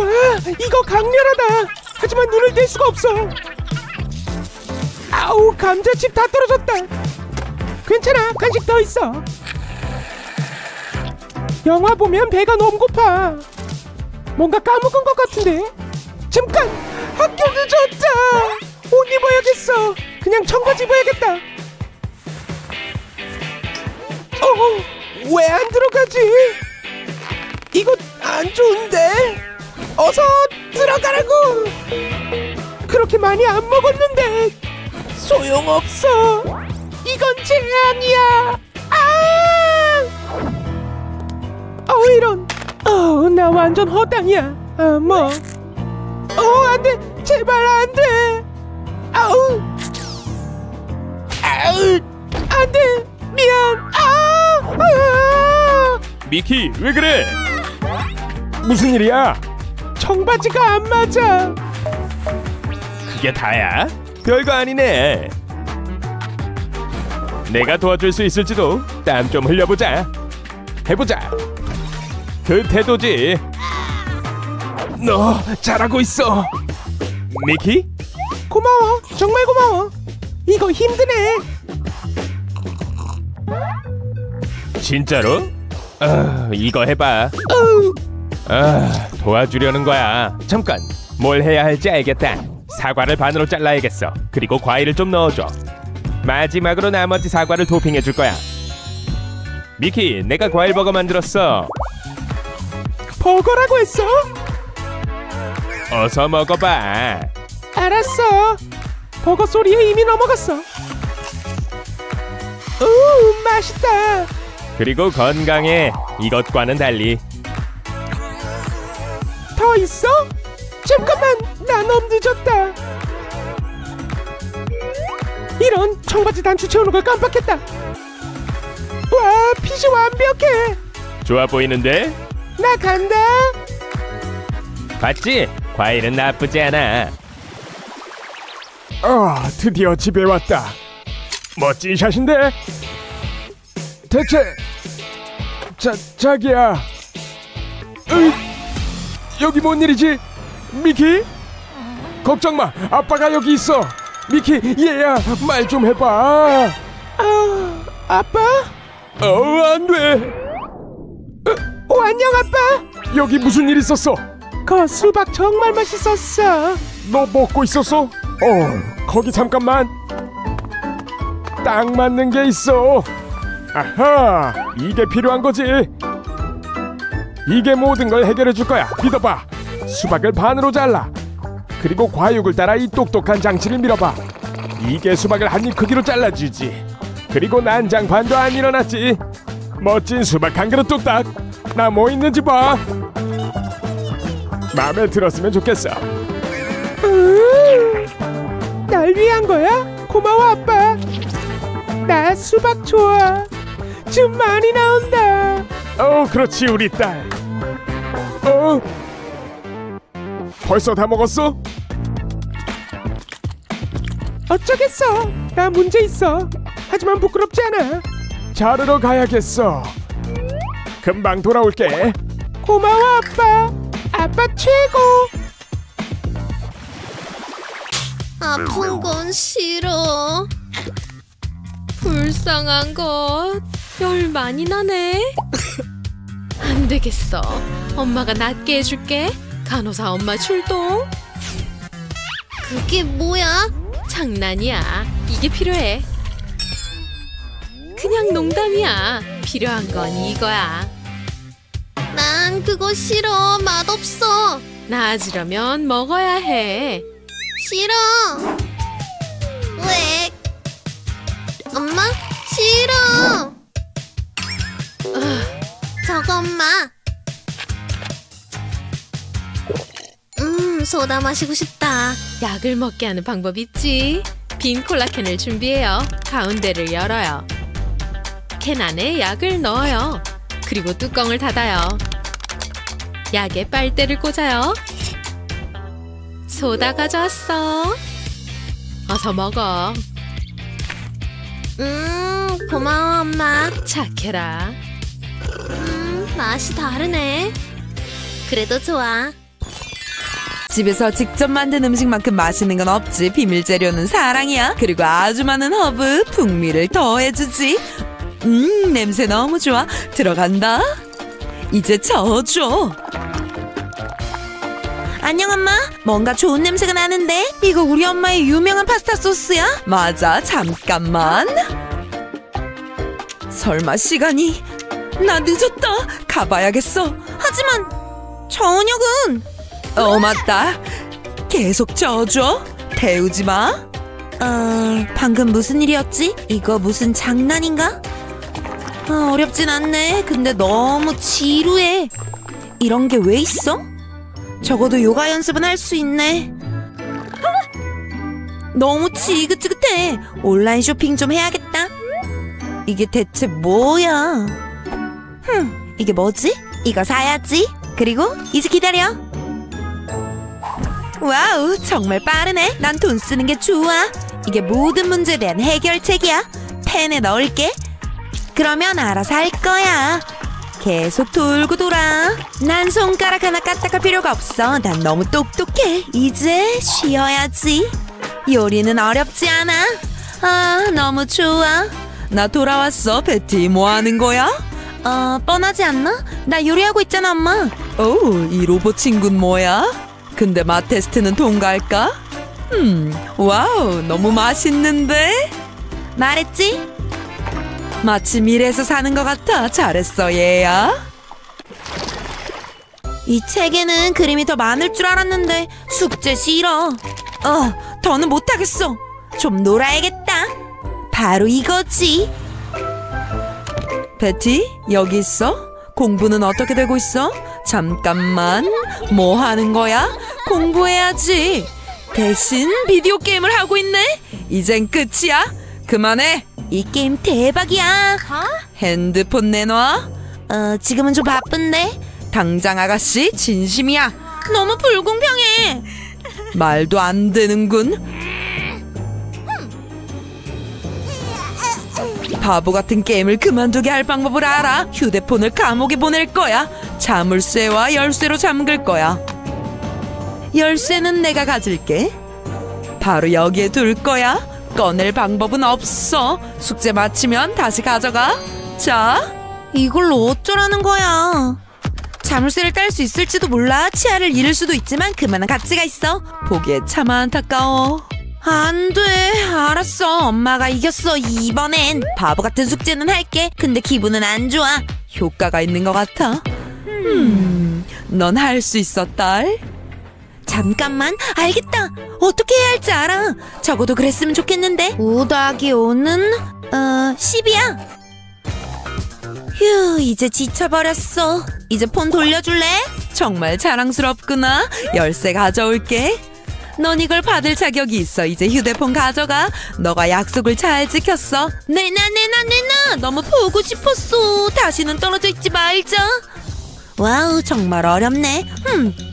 이거 강렬하다. 하지만 눈을 뗄 수가 없어. 아우, 감자칩 다 떨어졌다. 괜찮아, 간식 더 있어. 영화 보면 배가 너무 고파. 뭔가 까먹은 것 같은데. 잠깐, 학교 늦었다. 옷 입어야겠어. 그냥 청바지 입어야겠다. 왜 안 들어가지? 이거 안 좋은데. 어서 들어가라고. 그렇게 많이 안 먹었는데. 소용없어. 이건 제한이야. 이런. 나 완전 허당이야. 안돼. 제발 안돼. 아우, 안돼. 미안. 미키, 왜 그래? 무슨 일이야? 청바지가 안 맞아. 그게 다야? 별거 아니네. 내가 도와줄 수 있을지도. 땀 좀 흘려보자. 해보자. 그 태도지. 너 잘하고 있어. 미키? 고마워. 정말 고마워. 이거 힘드네. 진짜로? 이거 해봐. 도와주려는 거야. 잠깐, 뭘 해야 할지 알겠다. 사과를 반으로 잘라야겠어. 그리고 과일을 좀 넣어줘. 마지막으로 나머지 사과를 토핑해 줄 거야. 미키, 내가 과일 버거 만들었어. 버거라고 했어? 어서 먹어봐. 알았어. 버거 소리에 이미 넘어갔어. 오, 맛있다. 그리고 건강해. 이것과는 달리. 더 있어? 잠깐만, 나 너무 늦었다. 이런, 청바지 단추 채우는 걸 깜빡했다. 와, 핏이 완벽해. 좋아 보이는데? 나 간다. 봤지? 과일은 나쁘지 않아. 드디어 집에 왔다. 멋진 샷인데? 대체 자기야, 여기 뭔 일이지? 미키? 걱정 마, 아빠가 여기 있어. 미키, 얘야, 말 좀 해봐. 아빠? 안 돼. 안녕, 아빠. 여기 무슨 일 있었어? 그 수박 정말 맛있었어. 너 먹고 있었어? 거기 잠깐만. 딱 맞는 게 있어. 아하, 이게 필요한 거지. 이게 모든 걸 해결해 줄 거야. 믿어봐. 수박을 반으로 잘라. 그리고 과육을 따라 이 똑똑한 장치를 밀어봐. 이게 수박을 한 입 크기로 잘라주지. 그리고 난장판도 안 일어났지. 멋진 수박 한 그릇 뚝딱. 나 뭐 있는지 봐. 마음에 들었으면 좋겠어. 날 위한 거야? 고마워, 아빠. 나 수박 좋아. 좀 많이 나온다. 그렇지, 우리 딸. 벌써 다 먹었어? 어쩌겠어. 나 문제 있어. 하지만 부끄럽지 않아. 자르러 가야겠어. 금방 돌아올게. 고마워, 아빠. 아빠 최고. 아픈 건 싫어. 불쌍한 것. 열 많이 나네. 안 되겠어. 엄마가 낫게 해줄게. 간호사 엄마 출동. 그게 뭐야? 장난이야. 이게 필요해. 그냥 농담이야. 필요한 건 이거야. 난 그거 싫어. 맛없어. 나아지려면 먹어야 해. 싫어. 왜? 엄마? 싫어. 저거 엄마. 소다 마시고 싶다. 약을 먹게 하는 방법 있지. 빈 콜라캔을 준비해요. 가운데를 열어요. 캔 안에 약을 넣어요. 그리고 뚜껑을 닫아요. 약에 빨대를 꽂아요. 소다 가져왔어. 어서 먹어. 고마워, 엄마. 착해라. 맛이 다르네. 그래도 좋아. 집에서 직접 만든 음식만큼 맛있는 건 없지. 비밀 재료는 사랑이야. 그리고 아주 많은 허브, 풍미를 더해주지. 냄새 너무 좋아. 들어간다. 이제 저어줘. 안녕, 엄마. 뭔가 좋은 냄새가 나는데? 이거 우리 엄마의 유명한 파스타 소스야? 맞아. 잠깐만. 설마 시간이... 나 늦었다. 가봐야겠어. 하지만 저녁은... 맞다. 계속 저어줘. 태우지 마. 방금 무슨 일이었지? 이거 무슨 장난인가? 어렵진 않네. 근데 너무 지루해. 이런 게 왜 있어? 적어도 요가 연습은 할 수 있네. 너무 지긋지긋해. 온라인 쇼핑 좀 해야겠다. 이게 대체 뭐야? 이게 뭐지? 이거 사야지. 그리고 이제 기다려. 와우, 정말 빠르네. 난 돈 쓰는 게 좋아. 이게 모든 문제에 대한 해결책이야. 펜에 넣을게. 그러면 알아서 할 거야. 계속 돌고 돌아. 난 손가락 하나 까딱할 필요가 없어. 난 너무 똑똑해. 이제 쉬어야지. 요리는 어렵지 않아. 아, 너무 좋아. 나 돌아왔어, 베티. 뭐 하는 거야? 뻔하지 않나? 나 요리하고 있잖아, 엄마. 오우, 이 로봇 친구는 뭐야? 근데 맛 테스트는 통과할까? 와우, 너무 맛있는데? 말했지? 마치 미래에서 사는 것 같아. 잘했어, 얘야. 이 책에는 그림이 더 많을 줄 알았는데 숙제 싫어. 더는 못하겠어. 좀 놀아야겠다. 바로 이거지. 베티, 여기 있어? 공부는 어떻게 되고 있어? 잠깐만, 뭐 하는 거야? 공부해야지. 대신 비디오 게임을 하고 있네? 이젠 끝이야? 그만해. 이 게임 대박이야. 핸드폰 내놔. 지금은 좀 바쁜데. 당장 아가씨, 진심이야. 너무 불공평해. 말도 안 되는군. 바보 같은 게임을 그만두게 할 방법을 알아. 휴대폰을 감옥에 보낼 거야. 자물쇠와 열쇠로 잠글 거야. 열쇠는 내가 가질게. 바로 여기에 둘 거야. 꺼낼 방법은 없어. 숙제 마치면 다시 가져가. 자, 이걸로 어쩌라는 거야. 자물쇠를 딸 수 있을지도 몰라. 치아를 잃을 수도 있지만 그만한 가치가 있어. 보기에 참 안타까워. 안 돼. 알았어. 엄마가 이겼어. 이번엔 바보 같은 숙제는 할게. 근데 기분은 안 좋아. 효과가 있는 것 같아. 넌 할 수 있어, 딸. 잠깐만. 알겠다. 어떻게 해야 할지 알아. 적어도 그랬으면 좋겠는데. 5 더하기 5는 10이야. 휴, 이제 지쳐버렸어. 이제 폰 돌려줄래? 정말 자랑스럽구나. 열쇠 가져올게. 넌 이걸 받을 자격이 있어. 이제 휴대폰 가져가. 너가 약속을 잘 지켰어. 내놔. 너무 보고 싶었어. 다시는 떨어져 있지 말자. 와우, 정말 어렵네.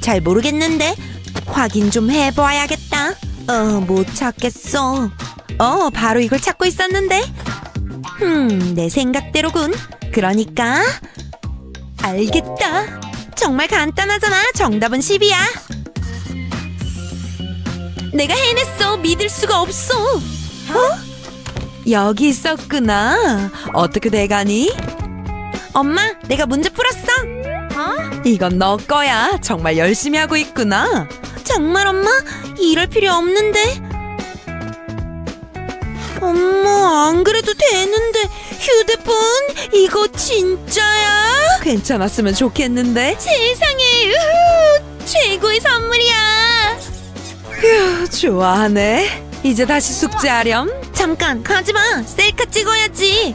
잘 모르겠는데. 확인 좀 해봐야겠다. 못 찾겠어. 바로 이걸 찾고 있었는데. 내 생각대로군. 그러니까. 알겠다. 정말 간단하잖아. 정답은 10이야. 내가 해냈어. 믿을 수가 없어. 여기 있었구나. 어떻게 돼가니? 엄마, 내가 문제 풀었어. 이건 너 거야. 정말 열심히 하고 있구나. 정말 엄마? 이럴 필요 없는데. 엄마, 안 그래도 되는데. 휴대폰, 이거 진짜야? 괜찮았으면 좋겠는데. 세상에, 우후, 최고의 선물이야. 휴, 좋아하네. 이제 다시 숙제하렴. 잠깐, 가지마. 셀카 찍어야지.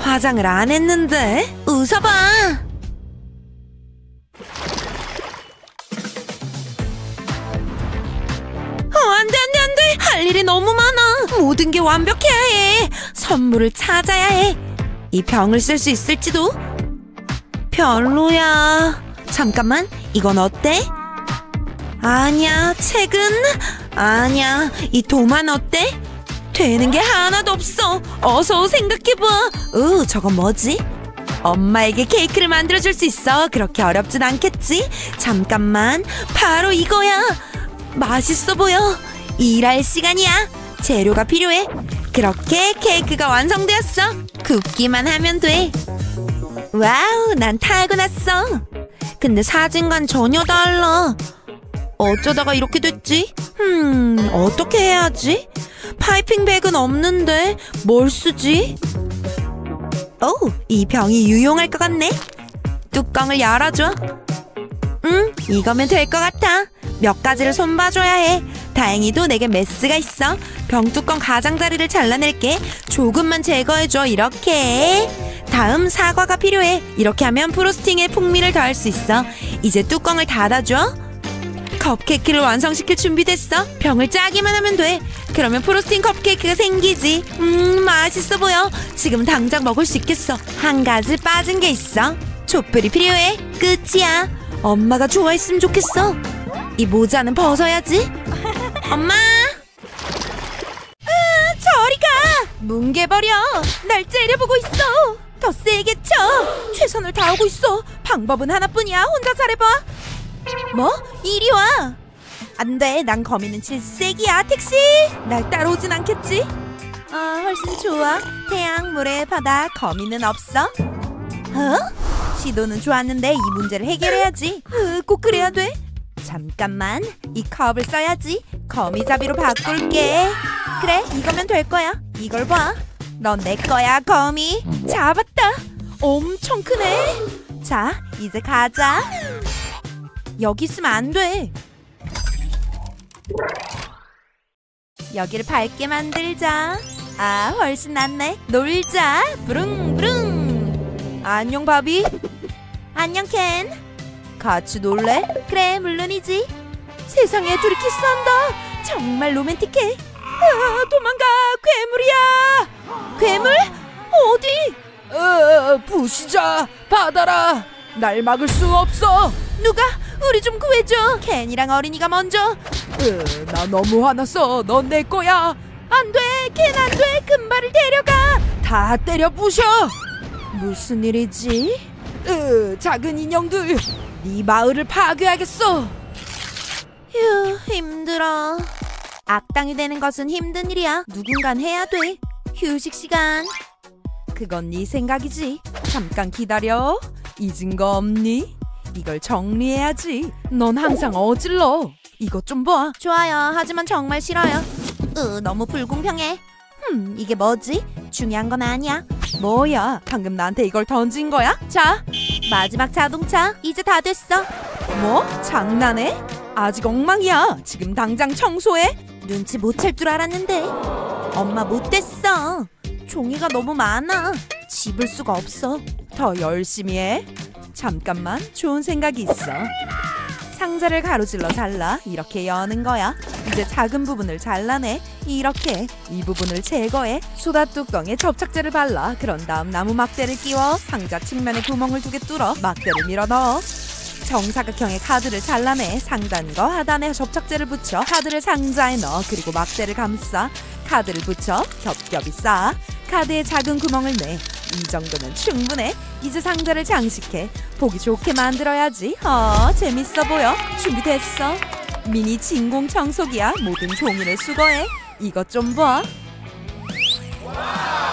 화장을 안 했는데. 웃어봐. 안 돼. 할 일이 너무 많아. 모든 게 완벽해야 해. 선물을 찾아야 해. 이 병을 쓸 수 있을지도. 별로야. 잠깐만, 이건 어때? 아니야. 책은? 아니야. 이 도만 어때? 되는 게 하나도 없어. 어서 생각해봐. 저건 뭐지? 엄마에게 케이크를 만들어줄 수 있어. 그렇게 어렵진 않겠지? 잠깐만, 바로 이거야. 맛있어 보여. 일할 시간이야. 재료가 필요해. 그렇게 케이크가 완성되었어. 굽기만 하면 돼. 와우, 난 타고났어. 근데 사진과는 전혀 달라. 어쩌다가 이렇게 됐지? 어떻게 해야지? 파이핑백은 없는데 뭘 쓰지? 이 병이 유용할 것 같네. 뚜껑을 열어줘. 이거면 될 것 같아. 몇 가지를 손봐줘야 해. 다행히도 내게 메스가 있어. 병뚜껑 가장자리를 잘라낼게. 조금만 제거해줘. 이렇게. 다음 사과가 필요해. 이렇게 하면 프로스팅의 풍미를 더할 수 있어. 이제 뚜껑을 닫아줘. 컵케이크를 완성시킬 준비됐어. 병을 짜기만 하면 돼. 그러면 프로스팅 컵케이크가 생기지. 맛있어 보여. 지금 당장 먹을 수 있겠어. 한 가지 빠진 게 있어. 촛불이 필요해. 끝이야. 엄마가 좋아했으면 좋겠어. 이 모자는 벗어야지. 엄마! 아, 저리 가! 뭉개버려! 날 째려보고 있어! 더 세게 쳐! 최선을 다하고 있어! 방법은 하나뿐이야! 혼자 잘해봐! 뭐? 이리 와! 안 돼! 난 거미는 질색이야! 택시! 날 따라오진 않겠지? 아, 훨씬 좋아! 태양, 모래, 바다, 거미는 없어? 어? 시도는 좋았는데 이 문제를 해결해야지! 꼭 그래야 돼! 잠깐만, 이 컵을 써야지. 거미잡이로 바꿀게. 그래, 이거면 될 거야. 이걸 봐. 넌 내 거야, 거미. 잡았다. 엄청 크네. 자, 이제 가자. 여기 있으면 안 돼. 여기를 밝게 만들자. 아, 훨씬 낫네. 놀자. 부릉부릉. 안녕, 바비. 안녕, 켄. 같이 놀래? 그래, 물론이지. 세상에, 둘이 키스한다. 정말 로맨틱해. 아, 도망가, 괴물이야. 괴물? 어디? 부시자, 받아라. 날 막을 수 없어. 누가? 우리 좀 구해줘. 켄이랑 어린이가 먼저. 나 너무 화났어. 넌 내 거야. 안 돼, 켄 안 돼. 금발을 데려가. 다 때려 부셔. 무슨 일이지? 작은 인형들. 네 마을을 파괴하겠어. 휴, 힘들어. 악당이 되는 것은 힘든 일이야. 누군간 해야 돼. 휴식 시간. 그건 네 생각이지. 잠깐 기다려. 잊은 거 없니? 이걸 정리해야지. 넌 항상 어질러. 이것 좀 봐. 좋아요. 하지만 정말 싫어요. 너무 불공평해. 이게 뭐지? 중요한 건 아니야. 뭐야? 방금 나한테 이걸 던진 거야? 자, 마지막 자동차. 이제 다 됐어. 뭐? 장난해? 아직 엉망이야. 지금 당장 청소해. 눈치 못 챌 줄 알았는데. 엄마 못됐어. 종이가 너무 많아. 집을 수가 없어. 더 열심히 해. 잠깐만, 좋은 생각이 있어. 상자를 가로질러 잘라. 이렇게 여는 거야. 이제 작은 부분을 잘라내. 이렇게. 이 부분을 제거해. 소다 뚜껑에 접착제를 발라. 그런 다음 나무 막대를 끼워. 상자 측면에 구멍을 2개 뚫어. 막대를 밀어넣어. 정사각형의 카드를 잘라내. 상단과 하단에 접착제를 붙여. 카드를 상자에 넣어. 그리고 막대를 감싸. 카드를 붙여. 겹겹이 쌓아. 카드에 작은 구멍을 내. 이 정도면 충분해. 이제 상자를 장식해. 보기 좋게 만들어야지. 재밌어 보여. 준비됐어. 미니 진공 청소기야. 모든 종이를 수거해. 이것 좀 봐.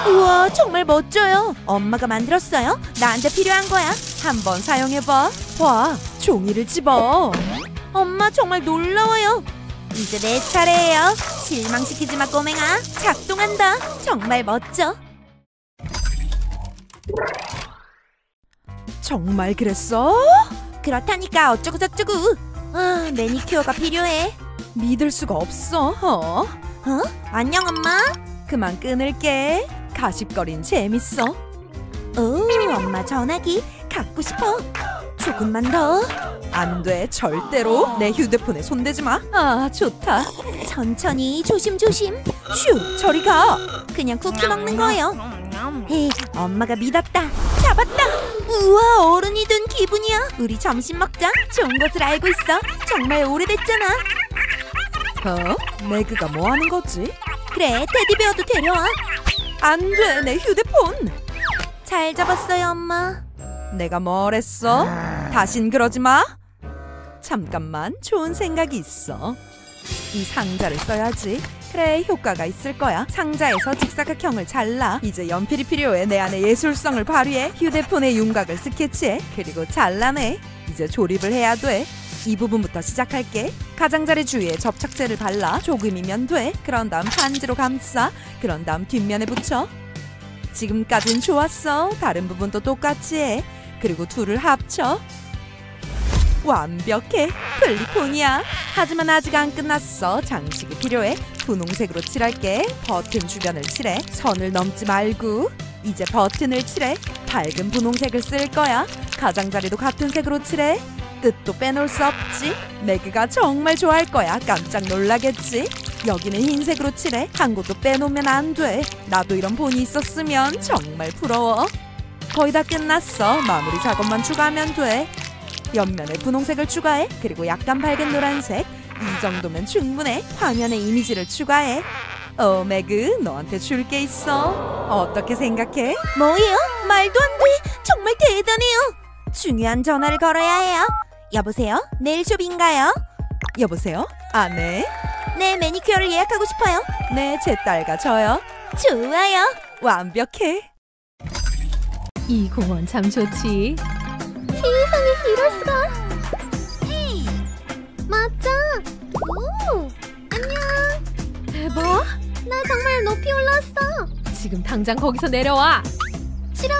우와, 정말 멋져요. 엄마가 만들었어요. 나한테 필요한 거야. 한번 사용해봐. 봐, 종이를 집어. 엄마, 정말 놀라워요. 이제 내 차례예요. 실망시키지 마, 꼬맹아. 작동한다. 정말 멋져. 정말 그랬어? 그렇다니까. 어쩌고저쩌고. 아, 매니큐어가 필요해. 믿을 수가 없어. 어? 안녕, 엄마. 그만 끊을게. 가십거린 재밌어. 오, 엄마 전화기 갖고 싶어. 조금만 더. 안 돼, 절대로. 내 휴대폰에 손대지 마. 아, 좋다. 천천히, 조심조심. 슈, 저리 가. 그냥 쿠키 먹는 거예요. 에이, 엄마가 믿었다. 잡았다. 우와, 어른이 된 기분이야. 우리 점심 먹자. 좋은 것을 알고 있어. 정말 오래됐잖아. 매그가 뭐 하는 거지? 그래, 테디베어도 데려와. 안 돼, 내 휴대폰. 잘 잡았어요, 엄마. 내가 뭘 했어? 다신 그러지 마. 잠깐만, 좋은 생각이 있어. 이 상자를 써야지. 그래, 효과가 있을 거야. 상자에서 직사각형을 잘라. 이제 연필이 필요해. 내 안에 예술성을 발휘해. 휴대폰의 윤곽을 스케치해. 그리고 잘라내. 이제 조립을 해야 돼. 이 부분부터 시작할게. 가장자리 주위에 접착제를 발라. 조금이면 돼. 그런 다음 반지로 감싸. 그런 다음 뒷면에 붙여. 지금까진 좋았어. 다른 부분도 똑같이 해. 그리고 둘을 합쳐. 완벽해. 펠리콘이야. 하지만 아직 안 끝났어. 장식이 필요해. 분홍색으로 칠할게. 버튼 주변을 칠해. 선을 넘지 말고. 이제 버튼을 칠해. 밝은 분홍색을 쓸 거야. 가장자리도 같은 색으로 칠해. 끝도 빼놓을 수 없지. 매그가 정말 좋아할 거야. 깜짝 놀라겠지. 여기는 흰색으로 칠해. 한 곳도 빼놓으면 안 돼. 나도 이런 본이 있었으면. 정말 부러워. 거의 다 끝났어. 마무리 작업만 추가하면 돼. 옆면에 분홍색을 추가해. 그리고 약간 밝은 노란색. 이 정도면 충분해. 화면에 이미지를 추가해. 오, 매그, 너한테 줄 게 있어. 어떻게 생각해? 뭐예요? 말도 안 돼. 정말 대단해요. 중요한 전화를 걸어야 해요. 여보세요? 네일숍인가요? 여보세요? 아, 네. 네, 매니큐어를 예약하고 싶어요. 네, 제 딸과 저요. 좋아요. 완벽해. 이 공원 참 좋지. 세상에 이럴 수가. 헤이, 맞아. 오, 안녕. 대박. 나 정말 높이 올랐어. 지금 당장 거기서 내려와. 싫어.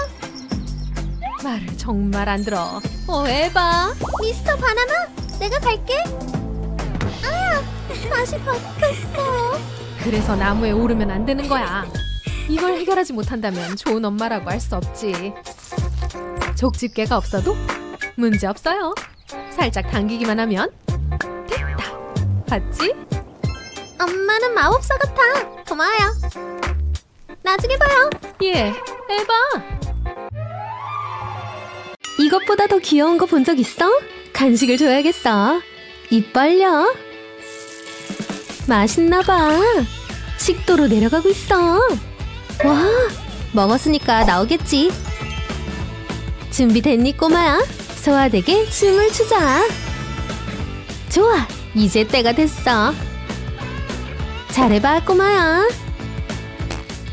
말을 정말 안 들어. 에바. 미스터 바나나, 내가 갈게. 아, 다시 바뀌었어. 그래서 나무에 오르면 안 되는 거야. 이걸 해결하지 못한다면 좋은 엄마라고 할 수 없지. 족집게가 없어도 문제없어요. 살짝 당기기만 하면 됐다. 봤지? 엄마는 마법사 같아. 고마워요. 나중에 봐요. 예, 에바. 이것보다 더 귀여운 거 본 적 있어? 간식을 줘야겠어. 입 벌려. 맛있나 봐. 식도로 내려가고 있어. 와, 먹었으니까 나오겠지. 준비됐니, 꼬마야? 소화되게 춤을 추자. 좋아, 이제 때가 됐어. 잘해봐, 꼬마야.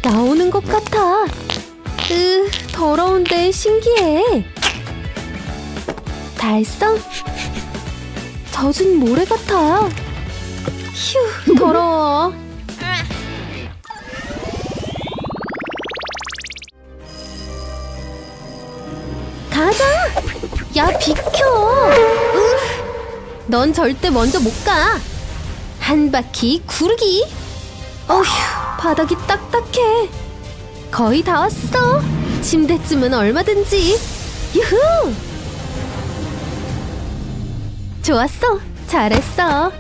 나오는 것 같아. 더러운데 신기해. 다 했어? 젖은 모래 같아. 휴, 더러워. 가자! 야, 비켜! 넌 절대 먼저 못 가! 한 바퀴 구르기! 어휴, 바닥이 딱딱해! 거의 다 왔어! 침대쯤은 얼마든지! 유후! 좋았어! 잘했어!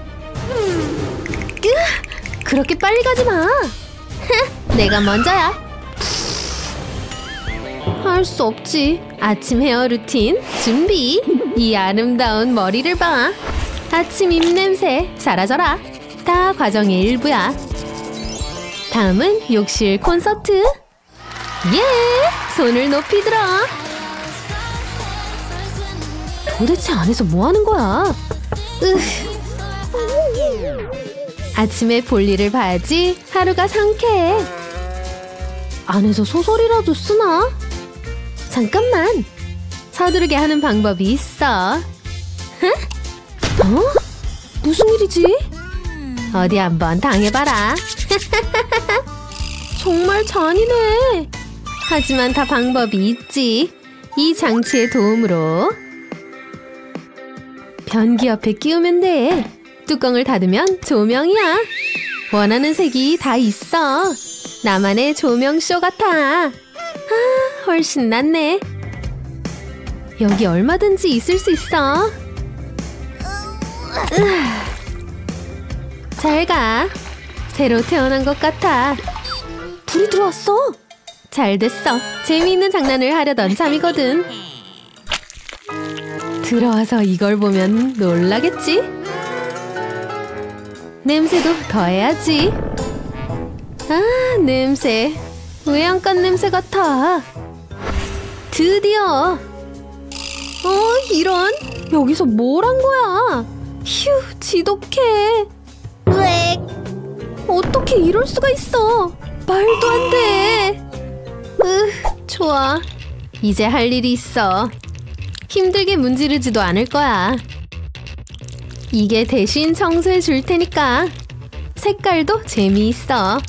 그렇게 빨리 가지 마! 내가 먼저야! 할 수 없지. 아침 헤어 루틴 준비. 이 아름다운 머리를 봐. 아침 입냄새 사라져라. 다 과정의 일부야. 다음은 욕실 콘서트. 예, 손을 높이 들어. 도대체 안에서 뭐 하는 거야? 아침에 볼일을 봐야지 하루가 상쾌해. 안에서 소설이라도 쓰나? 잠깐만! 서두르게 하는 방법이 있어. 어? 무슨 일이지? 어디 한번 당해봐라. 정말 잔인해. 하지만 다 방법이 있지. 이 장치의 도움으로 변기 옆에 끼우면 돼. 뚜껑을 닫으면 조명이야. 원하는 색이 다 있어. 나만의 조명쇼 같아. 아, 훨씬 낫네. 여기 얼마든지 있을 수 있어. 잘 가. 새로 태어난 것 같아. 불이 들어왔어. 잘 됐어. 재미있는 장난을 하려던 참이거든. 들어와서 이걸 보면 놀라겠지? 냄새도 더해야지. 아, 냄새. 외양간 냄새 같아. 드디어. 이런. 여기서 뭘 한 거야? 휴, 지독해. 으액. 어떻게 이럴 수가 있어. 말도 안 돼. 좋아. 이제 할 일이 있어. 힘들게 문지르지도 않을 거야. 이게 대신 청소해 줄 테니까. 색깔도 재미있어.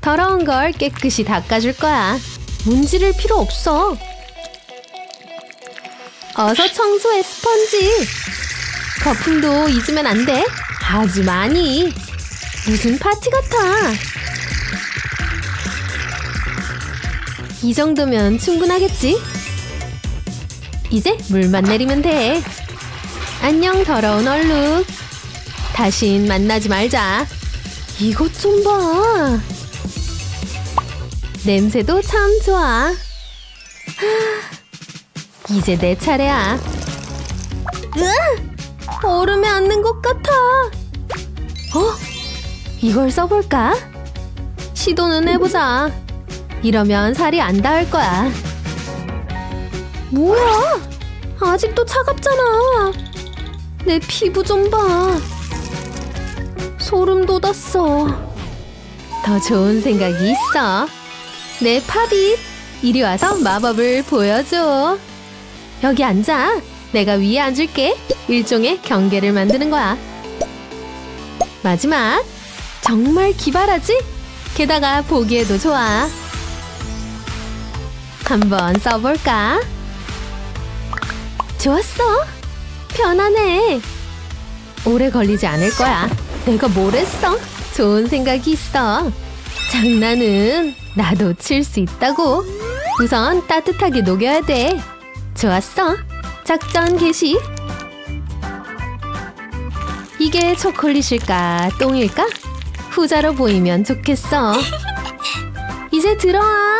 더러운 걸 깨끗이 닦아줄 거야. 문지를 필요 없어. 어서 청소해, 스펀지. 거품도 잊으면 안 돼. 아주 많이. 무슨 파티 같아. 이 정도면 충분하겠지? 이제 물만 내리면 돼. 안녕, 더러운 얼룩. 다신 만나지 말자. 이것 좀 봐. 냄새도 참 좋아. 이제 내 차례야. 으! 얼음에 앉는 것 같아. 어? 이걸 써볼까? 시도는 해보자. 이러면 살이 안 닿을 거야. 뭐야? 아직도 차갑잖아. 내 피부 좀 봐. 소름 돋았어. 더 좋은 생각이 있어. 내 팝잇, 이리 와서 마법을 보여줘. 여기 앉아. 내가 위에 앉을게. 일종의 경계를 만드는 거야. 마지막. 정말 기발하지? 게다가 보기에도 좋아. 한번 써볼까? 좋았어. 편안해. 오래 걸리지 않을 거야. 내가 뭘 했어? 좋은 생각이 있어. 장난은 나도 칠 수 있다고. 우선 따뜻하게 녹여야 돼. 좋았어. 작전 개시. 이게 초콜릿일까 똥일까? 후자로 보이면 좋겠어. 이제 들어와.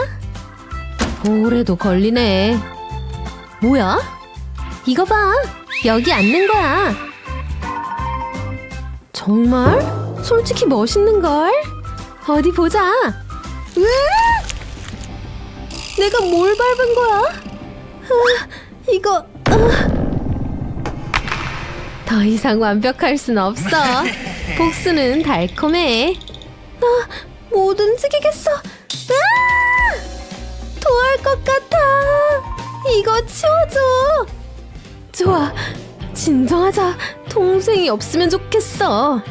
오래도 걸리네. 뭐야? 이거 봐. 여기 앉는 거야. 정말? 솔직히 멋있는걸? 어디 보자. 으악! 내가 뭘 밟은 거야? 더 이상 완벽할 순 없어. 복수는 달콤해. 나 못 움직이겠어. 으악! 토할 것 같아. 이거 치워줘. 좋아. 진정하자. 동생이 없으면 좋겠어.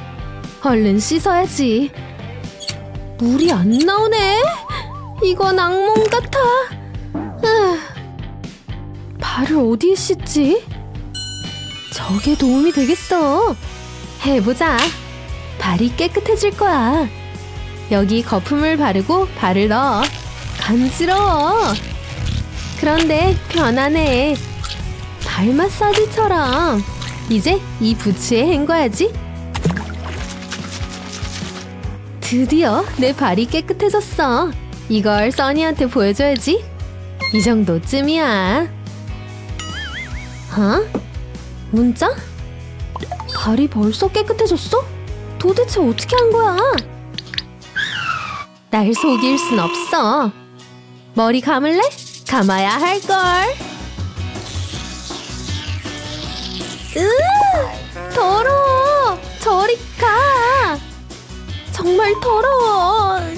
얼른 씻어야지. 물이 안 나오네. 이건 악몽 같아. 발을 어디에 씻지? 저게 도움이 되겠어. 해보자. 발이 깨끗해질 거야. 여기 거품을 바르고 발을 넣어. 간지러워. 그런데 편안해. 발 마사지처럼. 이제 이 부츠에 헹궈야지. 드디어 내 발이 깨끗해졌어. 이걸 써니한테 보여줘야지. 이 정도쯤이야. 어? 문자? 발이 벌써 깨끗해졌어? 도대체 어떻게 한 거야? 날 속일 순 없어. 머리 감을래? 감아야 할걸. 으! 더러워! 저리 가! 정말 더러워! 으!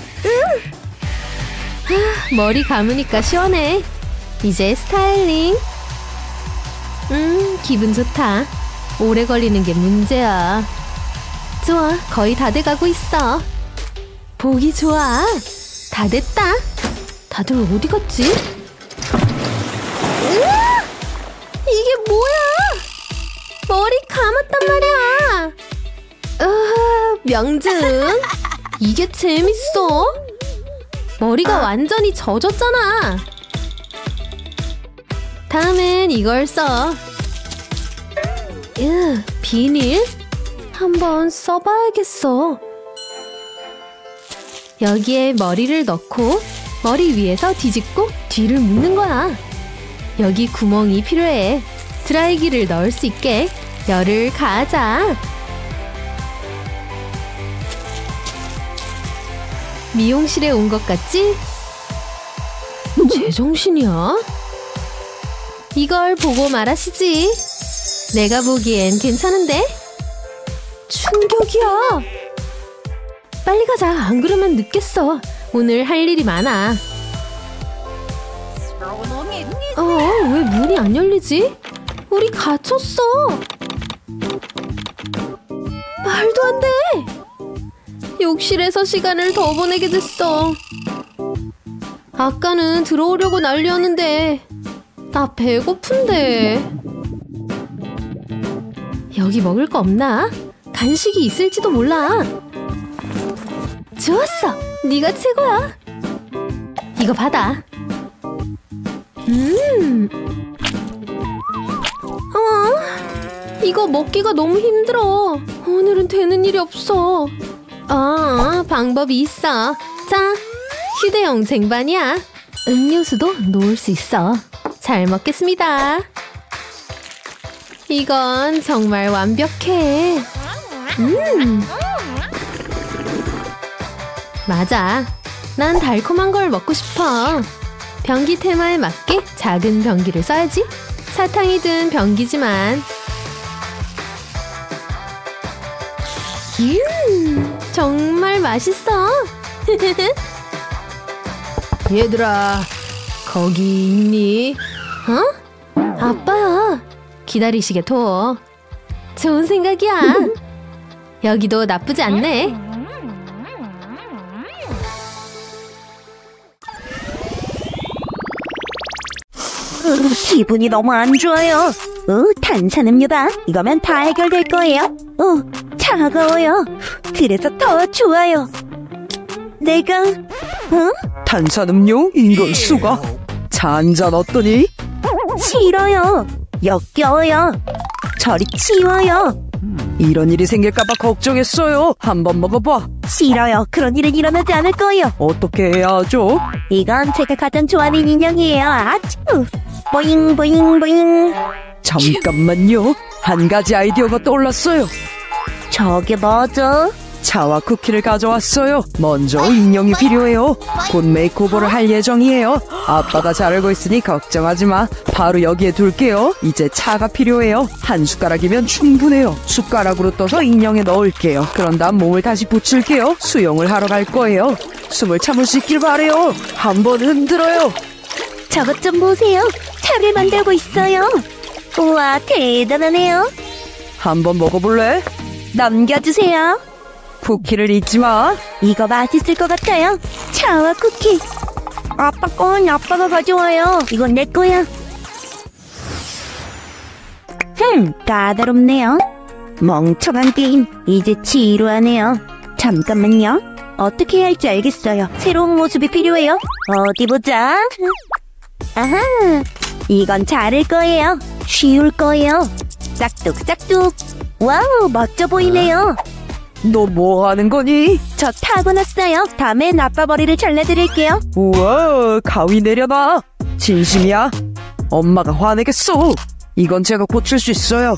머리 감으니까 시원해. 이제 스타일링. 기분 좋다. 오래 걸리는 게 문제야. 좋아, 거의 다 돼가고 있어. 보기 좋아. 다 됐다. 다들 어디 갔지? 으악! 이게 뭐야? 머리 감았단 말이야. 명준, 이게 재밌어? 머리가 완전히 젖었잖아. 다음엔 이걸 써. 비닐? 한번 써봐야겠어. 여기에 머리를 넣고 머리 위에서 뒤집고 뒤를 묶는 거야. 여기 구멍이 필요해. 드라이기를 넣을 수 있게 열을 가하자. 미용실에 온 것 같지? 제정신이야? 이걸 보고 말하시지. 내가 보기엔 괜찮은데? 충격이야. 빨리 가자. 안 그러면 늦겠어. 오늘 할 일이 많아. 왜 문이 안 열리지? 우리 갇혔어. 말도 안 돼. 욕실에서 시간을 더 보내게 됐어. 아까는 들어오려고 난리였는데. 나 배고픈데. 여기 먹을 거 없나? 간식이 있을지도 몰라. 좋았어. 네가 최고야. 이거 받아. 이거 먹기가 너무 힘들어. 오늘은 되는 일이 없어. 방법이 있어. 자, 휴대용 쟁반이야. 음료수도 놓을 수 있어. 잘 먹겠습니다. 이건 정말 완벽해. 맞아. 난 달콤한 걸 먹고 싶어. 변기 테마에 맞게 작은 변기를 써야지. 사탕이 든 변기지만. 정말 맛있어. 얘들아, 거기 있니? 어? 아빠야. 기다리시겠어. 좋은 생각이야. 여기도 나쁘지 않네. 기분이 너무 안 좋아요. 탄산음료다. 이거면 다 해결될 거예요. 차가워요. 그래서 더 좋아요. 내가 탄산음료? 이럴 수가. 차 한잔 어떠니? 싫어요. 역겨워요. 저리 치워요. 이런 일이 생길까봐 걱정했어요. 한번 먹어봐. 싫어요. 그런 일은 일어나지 않을 거예요. 어떻게 해야 하죠? 이건 제가 가장 좋아하는 인형이에요. 아츄. 보잉 보잉 보잉. 잠깐만요. 한 가지 아이디어가 떠올랐어요. 저게 뭐죠? 차와 쿠키를 가져왔어요. 먼저 인형이 필요해요. 곧 메이크오버를 할 예정이에요. 아빠가 잘 알고 있으니 걱정하지 마. 바로 여기에 둘게요. 이제 차가 필요해요. 한 숟가락이면 충분해요. 숟가락으로 떠서 인형에 넣을게요. 그런 다음 몸을 다시 붙일게요. 수영을 하러 갈 거예요. 숨을 참을 수 있길 바래요. 한번 흔들어요. 저것 좀 보세요. 차를 만들고 있어요. 우와, 대단하네요. 한번 먹어볼래? 넘겨주세요. 쿠키를 잊지 마. 이거 맛있을 것 같아요. 차와 쿠키. 아빠 건 아빠가 가져와요. 이건 내 거야. 까다롭네요. 멍청한 게임. 이제 지루하네요. 잠깐만요. 어떻게 해야 할지 알겠어요. 새로운 모습이 필요해요. 어디 보자. 아하. 이건 자를 거예요. 쉬울 거예요. 짝뚝짝뚝. 와우, 멋져 보이네요. 너 뭐 하는 거니? 저 타고났어요. 다음엔 아빠 머리를 잘라드릴게요. 우와, 가위 내려놔. 진심이야? 엄마가 화내겠어. 이건 제가 고칠 수 있어요.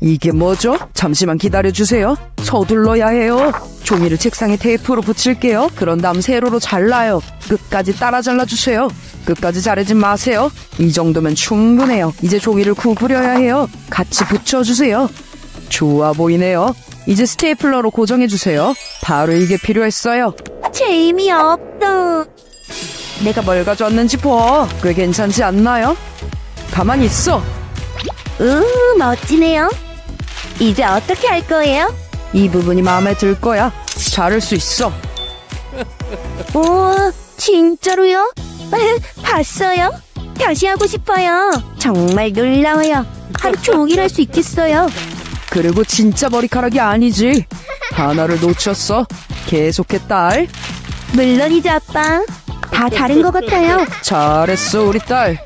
이게 뭐죠? 잠시만 기다려주세요. 서둘러야 해요. 종이를 책상에 테이프로 붙일게요. 그런 다음 세로로 잘라요. 끝까지 따라 잘라주세요. 끝까지 자르지 마세요. 이 정도면 충분해요. 이제 종이를 구부려야 해요. 같이 붙여주세요. 좋아 보이네요. 이제 스테이플러로 고정해주세요. 바로 이게 필요했어요. 재미없다. 내가 뭘 가져왔는지 봐. 꽤 괜찮지 않나요? 가만히 있어. 멋지네요. 이제 어떻게 할 거예요? 이 부분이 마음에 들 거야. 자를 수 있어. 오, 진짜로요? 봤어요? 다시 하고 싶어요. 정말 놀라워요. 하루 종일 할 수 있겠어요. 그리고 진짜 머리카락이 아니지. 하나를 놓쳤어. 계속해, 딸. 물론이죠, 아빠. 다 다른 것 같아요. 잘했어, 우리 딸.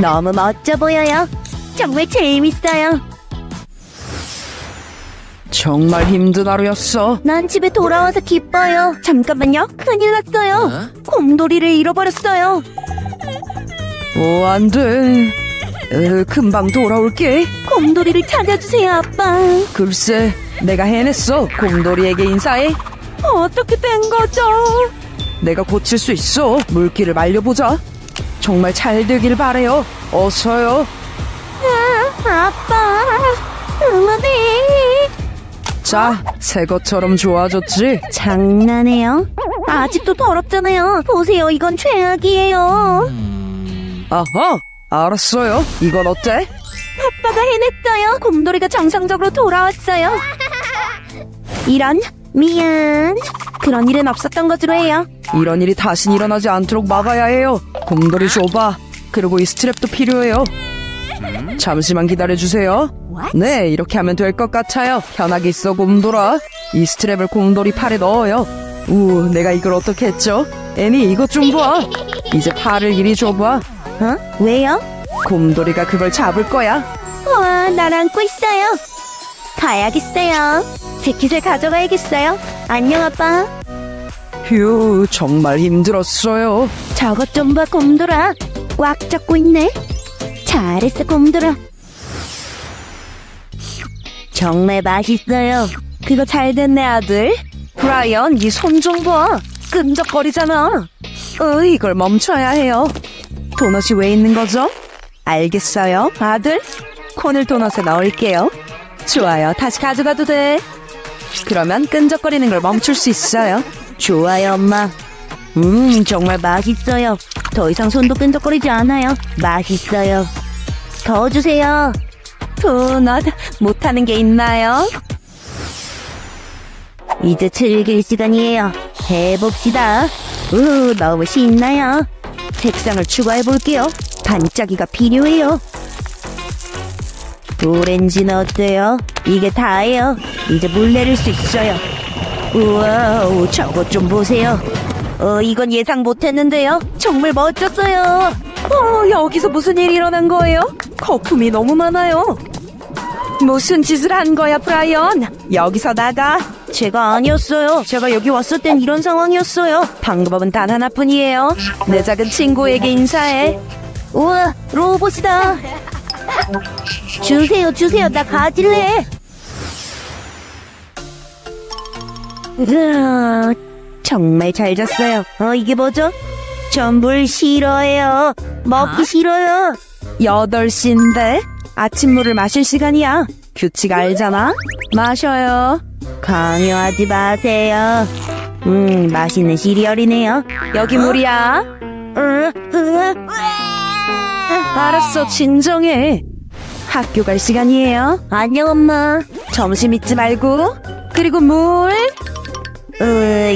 너무 멋져 보여요. 정말 재밌어요. 정말 힘든 하루였어. 난 집에 돌아와서 기뻐요. 잠깐만요. 큰일 났어요. 곰돌이를 잃어버렸어요. 안 돼. 금방 돌아올게. 곰돌이를 찾아주세요, 아빠. 글쎄, 내가 해냈어. 곰돌이에게 인사해. 어떻게 된 거죠? 내가 고칠 수 있어. 물기를 말려보자. 정말 잘 되길 바래요. 어서요. 아빠, 그만해. 자, 새 것처럼 좋아졌지? 장난해요? 아직도 더럽잖아요. 보세요, 이건 최악이에요. 아하, 알았어요. 이건 어때? 아빠가 해냈어요. 곰돌이가 정상적으로 돌아왔어요. 이런, 미안. 그런 일은 없었던 것으로 해요. 이런 일이 다신 일어나지 않도록 막아야 해요. 곰돌이 줘봐. 그리고 이 스트랩도 필요해요. 잠시만 기다려주세요. 네, 이렇게 하면 될 것 같아요. 편하게 있어, 곰돌아. 이 스트랩을 곰돌이 팔에 넣어요. 우, 내가 이걸 어떻게 했죠? 애니, 이것 좀 봐. 이제 팔을 이리 줘봐. 왜요? 곰돌이가 그걸 잡을 거야. 와, 날 안고 있어요. 가야겠어요. 재킷을 가져가야겠어요. 안녕, 아빠. 휴, 정말 힘들었어요. 저것 좀 봐, 곰돌아. 꽉 잡고 있네. 잘했어, 곰돌아. 정말 맛있어요. 그거 잘 됐네, 아들. 브라이언, 네 손 좀 봐. 끈적거리잖아. 이걸 멈춰야 해요. 도넛이 왜 있는 거죠? 알겠어요, 아들. 콘을 도넛에 넣을게요. 좋아요, 다시 가져가도 돼. 그러면 끈적거리는 걸 멈출 수 있어요. 좋아요, 엄마. 정말 맛있어요. 더 이상 손도 끈적거리지 않아요. 맛있어요. 더 주세요. 도넛, 못하는 게 있나요? 이제 즐길 시간이에요. 해봅시다. 너무 신나요. 색상을 추가해볼게요. 반짝이가 필요해요. 오렌지는 어때요? 이게 다예요. 이제 물 내릴 수 있어요. 우와, 저것 좀 보세요. 이건 예상 못했는데요. 정말 멋졌어요. 여기서 무슨 일이 일어난 거예요? 거품이 너무 많아요. 무슨 짓을 한 거야, 브라이언? 여기서 나가. 제가 아니었어요. 제가 여기 왔을 땐 이런 상황이었어요. 방법은 단 하나뿐이에요. 내 작은 친구에게 인사해. 우와, 로봇이다. 주세요, 주세요. 나 가질래. 정말 잘 잤어요. 이게 뭐죠? 전 물 싫어해요. 먹기 싫어요. 8시인데 아침물을 마실 시간이야. 규칙 알잖아. 마셔요. 강요하지 마세요. 맛있는 시리얼이네요. 여기 물이야. 알았어, 진정해. 학교 갈 시간이에요. 안녕, 엄마. 점심 잊지 말고. 그리고 물.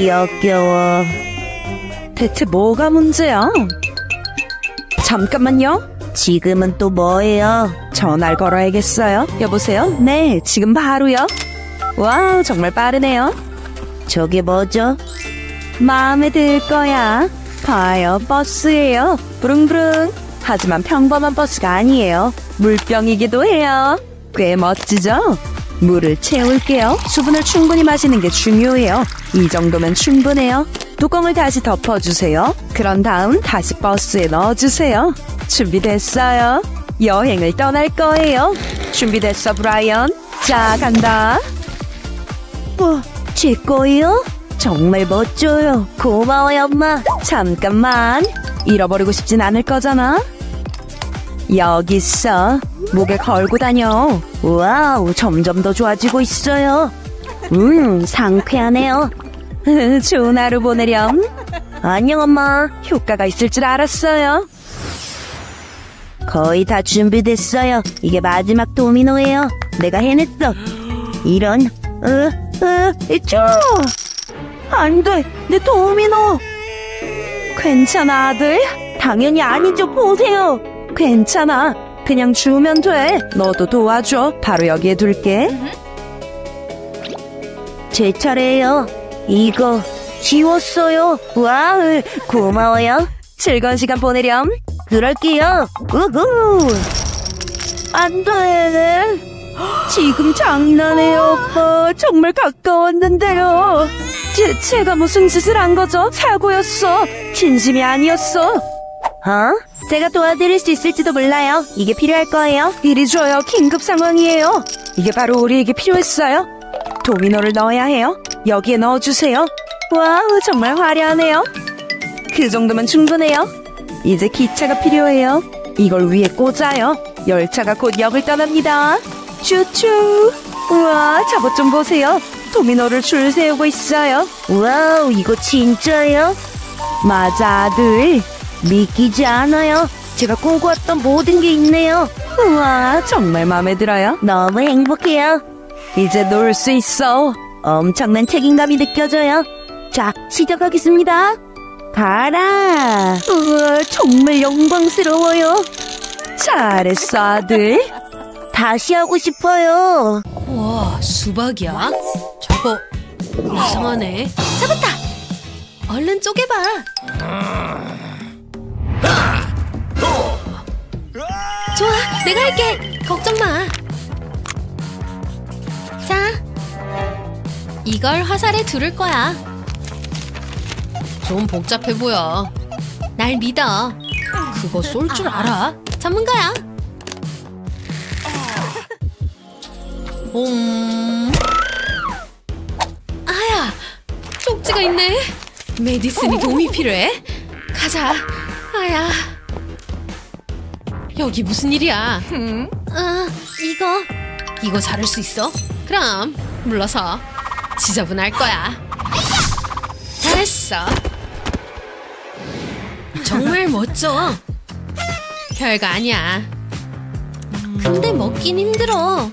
역겨워. 대체 뭐가 문제야? 잠깐만요. 지금은 또 뭐예요? 전화를 걸어야겠어요. 여보세요? 네, 지금 바로요. 와우, 정말 빠르네요. 저게 뭐죠? 마음에 들 거야. 봐요, 버스예요. 부릉부릉. 하지만 평범한 버스가 아니에요. 물병이기도 해요. 꽤 멋지죠? 물을 채울게요. 수분을 충분히 마시는 게 중요해요. 이 정도면 충분해요. 뚜껑을 다시 덮어주세요. 그런 다음 다시 버스에 넣어주세요. 준비됐어요. 여행을 떠날 거예요. 준비됐어, 브라이언. 자, 간다. 제 거예요? 정말 멋져요. 고마워요, 엄마. 잠깐만. 잃어버리고 싶진 않을 거잖아. 여기 있어. 목에 걸고 다녀. 와우, 점점 더 좋아지고 있어요. 상쾌하네요. 좋은 하루 보내렴. 안녕, 엄마. 효과가 있을 줄 알았어요. 거의 다 준비됐어요. 이게 마지막 도미노예요. 내가 해냈어. 이런. 이쪽. 안 돼, 내 도미노. 괜찮아, 아들? 당연히 아니죠, 보세요. 괜찮아, 그냥 주면 돼. 너도 도와줘. 바로 여기에 둘게. 제 차례예요. 이거 지웠어요. 와우, 고마워요. 즐거운 시간 보내렴. 그럴게요. 우후. 안 돼. 지금 장난해요, 오빠. 정말 가까웠는데요. 제가 무슨 짓을 한 거죠? 사고였어. 진심이 아니었어. 제가 도와드릴 수 있을지도 몰라요. 이게 필요할 거예요. 이리 줘요. 긴급 상황이에요. 이게 바로 우리에게 필요했어요. 도미노를 넣어야 해요. 여기에 넣어주세요. 와우, 정말 화려하네요. 그 정도면 충분해요. 이제 기차가 필요해요. 이걸 위에 꽂아요. 열차가 곧 역을 떠납니다. 쭈쭈. 우와, 저것 좀 보세요. 도미노를 줄 세우고 있어요. 와우, 이거 진짜예요? 맞아, 아들. 믿기지 않아요. 제가 꿈꿔왔던 모든 게 있네요. 우와, 정말 마음에 들어요. 너무 행복해요. 이제 놀 수 있어. 엄청난 책임감이 느껴져요. 자, 시작하겠습니다. 가라. 우와, 정말 영광스러워요. 잘했어, 아들. 다시 하고 싶어요. 우와, 수박이야? 저거 이상하네. 잡았다. 얼른 쪼개봐. 좋아, 내가 할게. 걱정 마. 자, 이걸 화살에 두를 거야. 좀 복잡해 보여. 날 믿어. 그거 쏠 줄 알아? 전문가야. 아야! 쪽지가 있네! 메디슨이 도움이 필요해? 가자! 아야! 여기 무슨 일이야? 이거 자를 수 있어? 그럼! 물러서! 지저분할 거야! 됐어! 정말 멋져! 별거 아니야! 근데 먹긴 힘들어!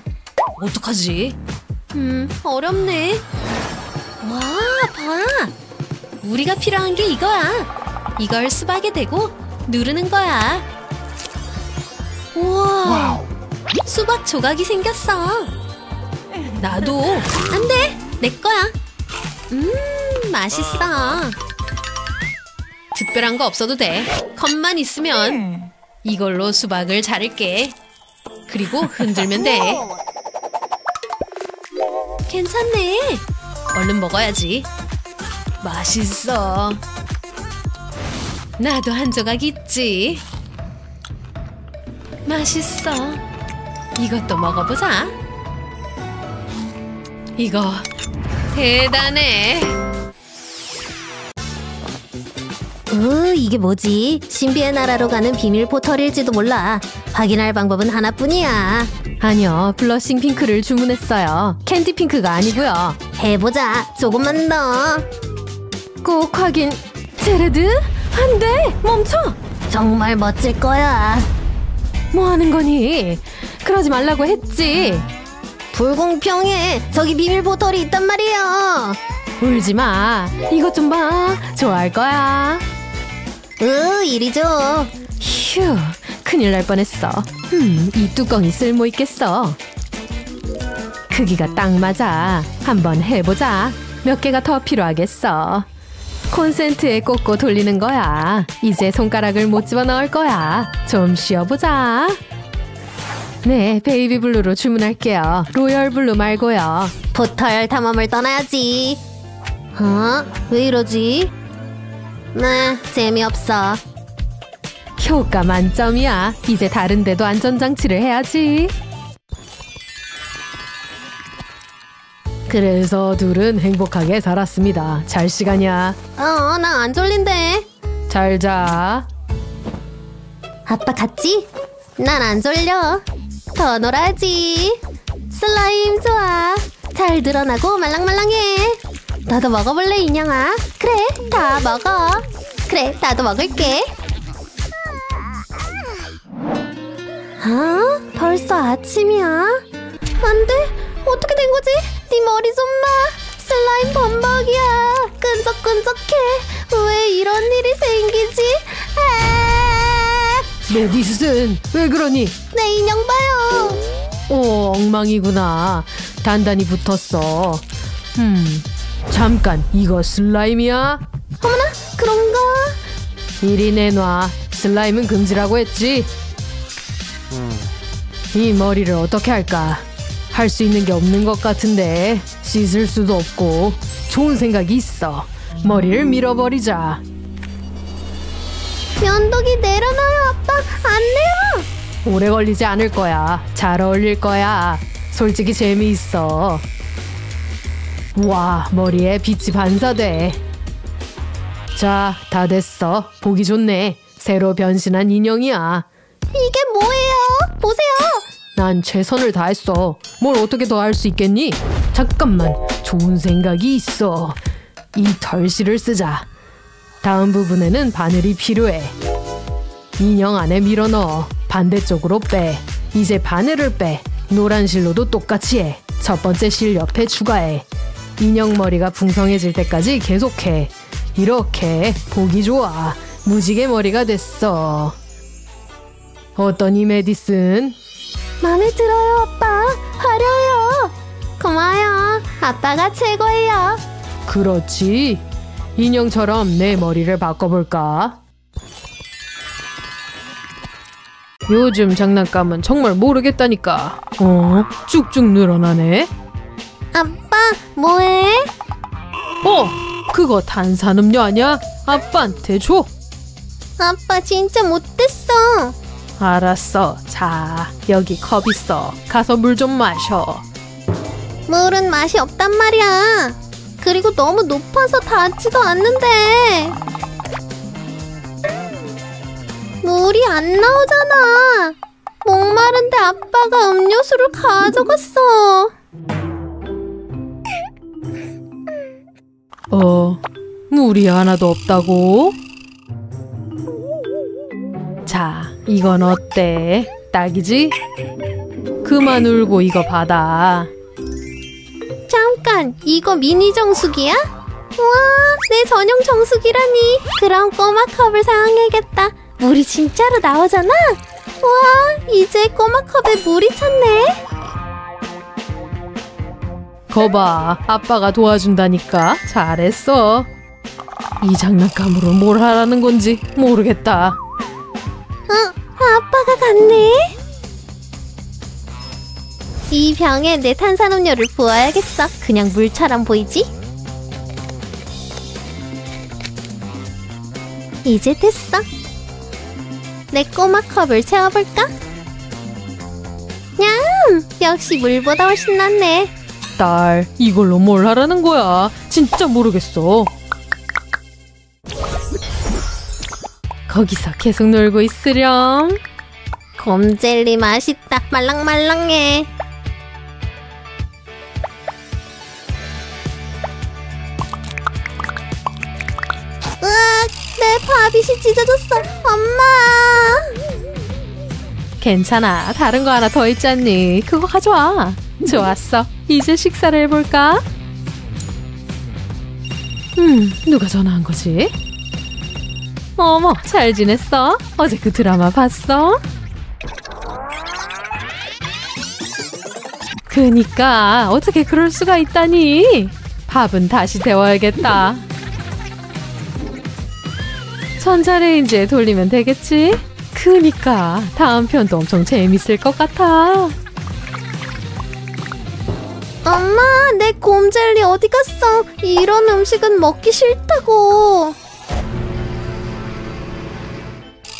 어떡하지? 어렵네. 와, 봐! 우리가 필요한 게 이거야. 이걸 수박에 대고 누르는 거야. 우와, 와우. 수박 조각이 생겼어. 나도. 안 돼, 내 거야. 맛있어. 특별한 거 없어도 돼. 컵만 있으면. 이걸로 수박을 자를게. 그리고 흔들면 돼. 괜찮네. 얼른 먹어야지. 맛있어. 나도 한 조각 있지. 맛있어. 이것도 먹어보자. 이거 대단해. 이게 뭐지? 신비의 나라로 가는 비밀 포털일지도 몰라. 확인할 방법은 하나뿐이야. 아니요, 블러싱 핑크를 주문했어요. 캔디 핑크가 아니고요. 해보자, 조금만 더. 꼭 확인. 제레드? 안 돼! 멈춰! 정말 멋질 거야. 뭐 하는 거니? 그러지 말라고 했지. 불공평해. 저기 비밀 포털이 있단 말이야. 울지 마. 이것 좀 봐. 좋아할 거야. 이리 줘. 휴, 큰일 날 뻔했어. 이 뚜껑이 쓸모 있겠어. 크기가 딱 맞아. 한번 해보자. 몇 개가 더 필요하겠어. 콘센트에 꽂고 돌리는 거야. 이제 손가락을 못 집어넣을 거야. 좀 쉬어보자. 네, 베이비 블루로 주문할게요. 로열 블루 말고요. 포털 탐험을 떠나야지. 왜 이러지? 네, 재미없어. 효과 만점이야. 이제 다른 데도 안전장치를 해야지. 그래서 둘은 행복하게 살았습니다. 잘 시간이야. 나 안 졸린데. 잘 자. 아빠 같지? 난 안 졸려. 더 놀아야지. 슬라임 좋아. 잘 늘어나고 말랑말랑해. 나도 먹어볼래, 인형아? 그래, 다 먹어. 그래, 나도 먹을게. 아, 벌써 아침이야? 안 돼. 어떻게 된 거지? 네 머리 좀 봐. 슬라임 범벅이야. 끈적끈적해. 왜 이런 일이 생기지? 메디슨, 왜 그러니? 내 인형 봐요. 오, 엉망이구나. 단단히 붙었어. 잠깐, 이거 슬라임이야? 어머나, 그런가? 이리 내놔. 슬라임은 금지라고 했지. 이 머리를 어떻게 할까? 할 수 있는 게 없는 것 같은데. 씻을 수도 없고. 좋은 생각이 있어. 머리를 밀어버리자. 면도기 내려놔요, 아빠. 안 내요. 오래 걸리지 않을 거야. 잘 어울릴 거야. 솔직히 재미있어. 와, 머리에 빛이 반사돼. 자, 다 됐어. 보기 좋네. 새로 변신한 인형이야. 이게 뭐예요? 보세요. 난 최선을 다했어. 뭘 어떻게 더 할 수 있겠니? 잠깐만, 좋은 생각이 있어. 이 털실을 쓰자. 다음 부분에는 바늘이 필요해. 인형 안에 밀어넣어. 반대쪽으로 빼. 이제 바늘을 빼. 노란 실로도 똑같이 해. 첫 번째 실 옆에 추가해. 인형 머리가 풍성해질 때까지 계속해. 이렇게. 보기 좋아. 무지개 머리가 됐어. 어떠니, 메디슨? 마음에 들어요, 아빠. 화려해요. 고마워요. 아빠가 최고예요. 그렇지. 인형처럼 내 머리를 바꿔볼까? 요즘 장난감은 정말 모르겠다니까. 쭉쭉 늘어나네. 아빠, 뭐해? 그거 탄산음료 아니야? 아빠한테 줘. 아빠 진짜 못됐어. 알았어. 자, 여기 컵 있어. 가서 물 좀 마셔. 물은 맛이 없단 말이야. 그리고 너무 높아서 닿지도 않는데. 물이 안 나오잖아. 목마른데 아빠가 음료수를 가져갔어. 물이 하나도 없다고? 자, 이건 어때? 딱이지? 그만 울고 이거 받아. 잠깐, 이거 미니 정수기야? 우와, 내 전용 정수기라니. 그럼 꼬마 컵을 사용해야겠다. 물이 진짜로 나오잖아? 우와, 이제 꼬마 컵에 물이 찼네. 거봐, 아빠가 도와준다니까. 잘했어. 이 장난감으로 뭘 하라는 건지 모르겠다. 아빠가 갔네. 이 병에 내 탄산음료를 부어야겠어. 그냥 물처럼 보이지? 이제 됐어. 내 꼬마 컵을 채워볼까? 냠! 역시 물보다 훨씬 낫네. 딸, 이걸로 뭘 하라는 거야? 진짜 모르겠어. 거기서 계속 놀고 있으렴. 곰젤리 맛있다. 말랑말랑해. 으악! 내 바빗이 찢어졌어. 엄마! 괜찮아. 다른 거 하나 더 있지 않니? 그거 가져와. 좋았어. 이제 식사를 해볼까? 누가 전화한 거지? 어머, 잘 지냈어? 어제 그 드라마 봤어? 그니까 어떻게 그럴 수가 있다니. 밥은 다시 데워야겠다. 전자레인지에 돌리면 되겠지? 그니까 다음 편도 엄청 재밌을 것 같아. 엄마, 내 곰젤리 어디 갔어? 이런 음식은 먹기 싫다고.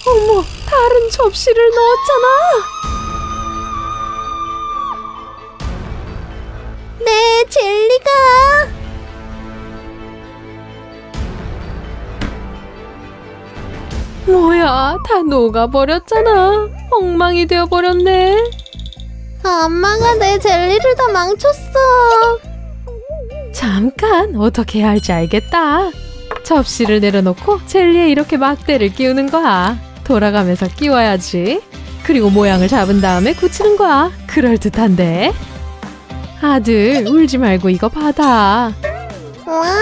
어머, 다른 접시를 넣었잖아. 내 젤리가. 뭐야, 다 녹아버렸잖아. 엉망이 되어버렸네. 엄마가 내 젤리를 다 망쳤어. 잠깐, 어떻게 해야 할지 알겠다. 접시를 내려놓고 젤리에 이렇게 막대를 끼우는 거야. 돌아가면서 끼워야지. 그리고 모양을 잡은 다음에 굳히는 거야. 그럴듯한데? 아들, 울지 말고 이거 받아. 와,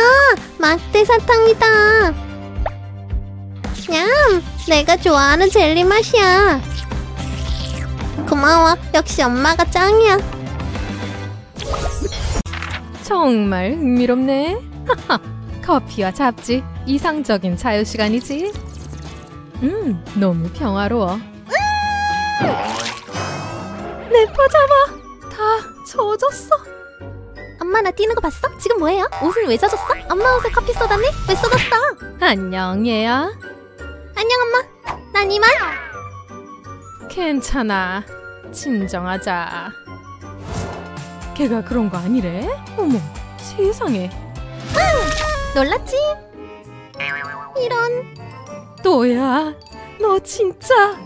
막대 사탕이다. 냠, 내가 좋아하는 젤리 맛이야. 고마워, 역시 엄마가 짱이야. 정말 흥미롭네. 커피와 잡지, 이상적인 자유시간이지. 너무 평화로워. 내 파자마 다 젖었어. 엄마, 나 뛰는 거 봤어? 지금 뭐해요? 옷은 왜 젖었어? 엄마 옷에 커피 쏟았네? 왜 쏟았어? 안녕, 얘야. 안녕, 엄마. 난 이만. 괜찮아, 진정하자. 걔가 그런 거 아니래? 어머, 세상에. 놀랐지? 이런. 또야, 너 진짜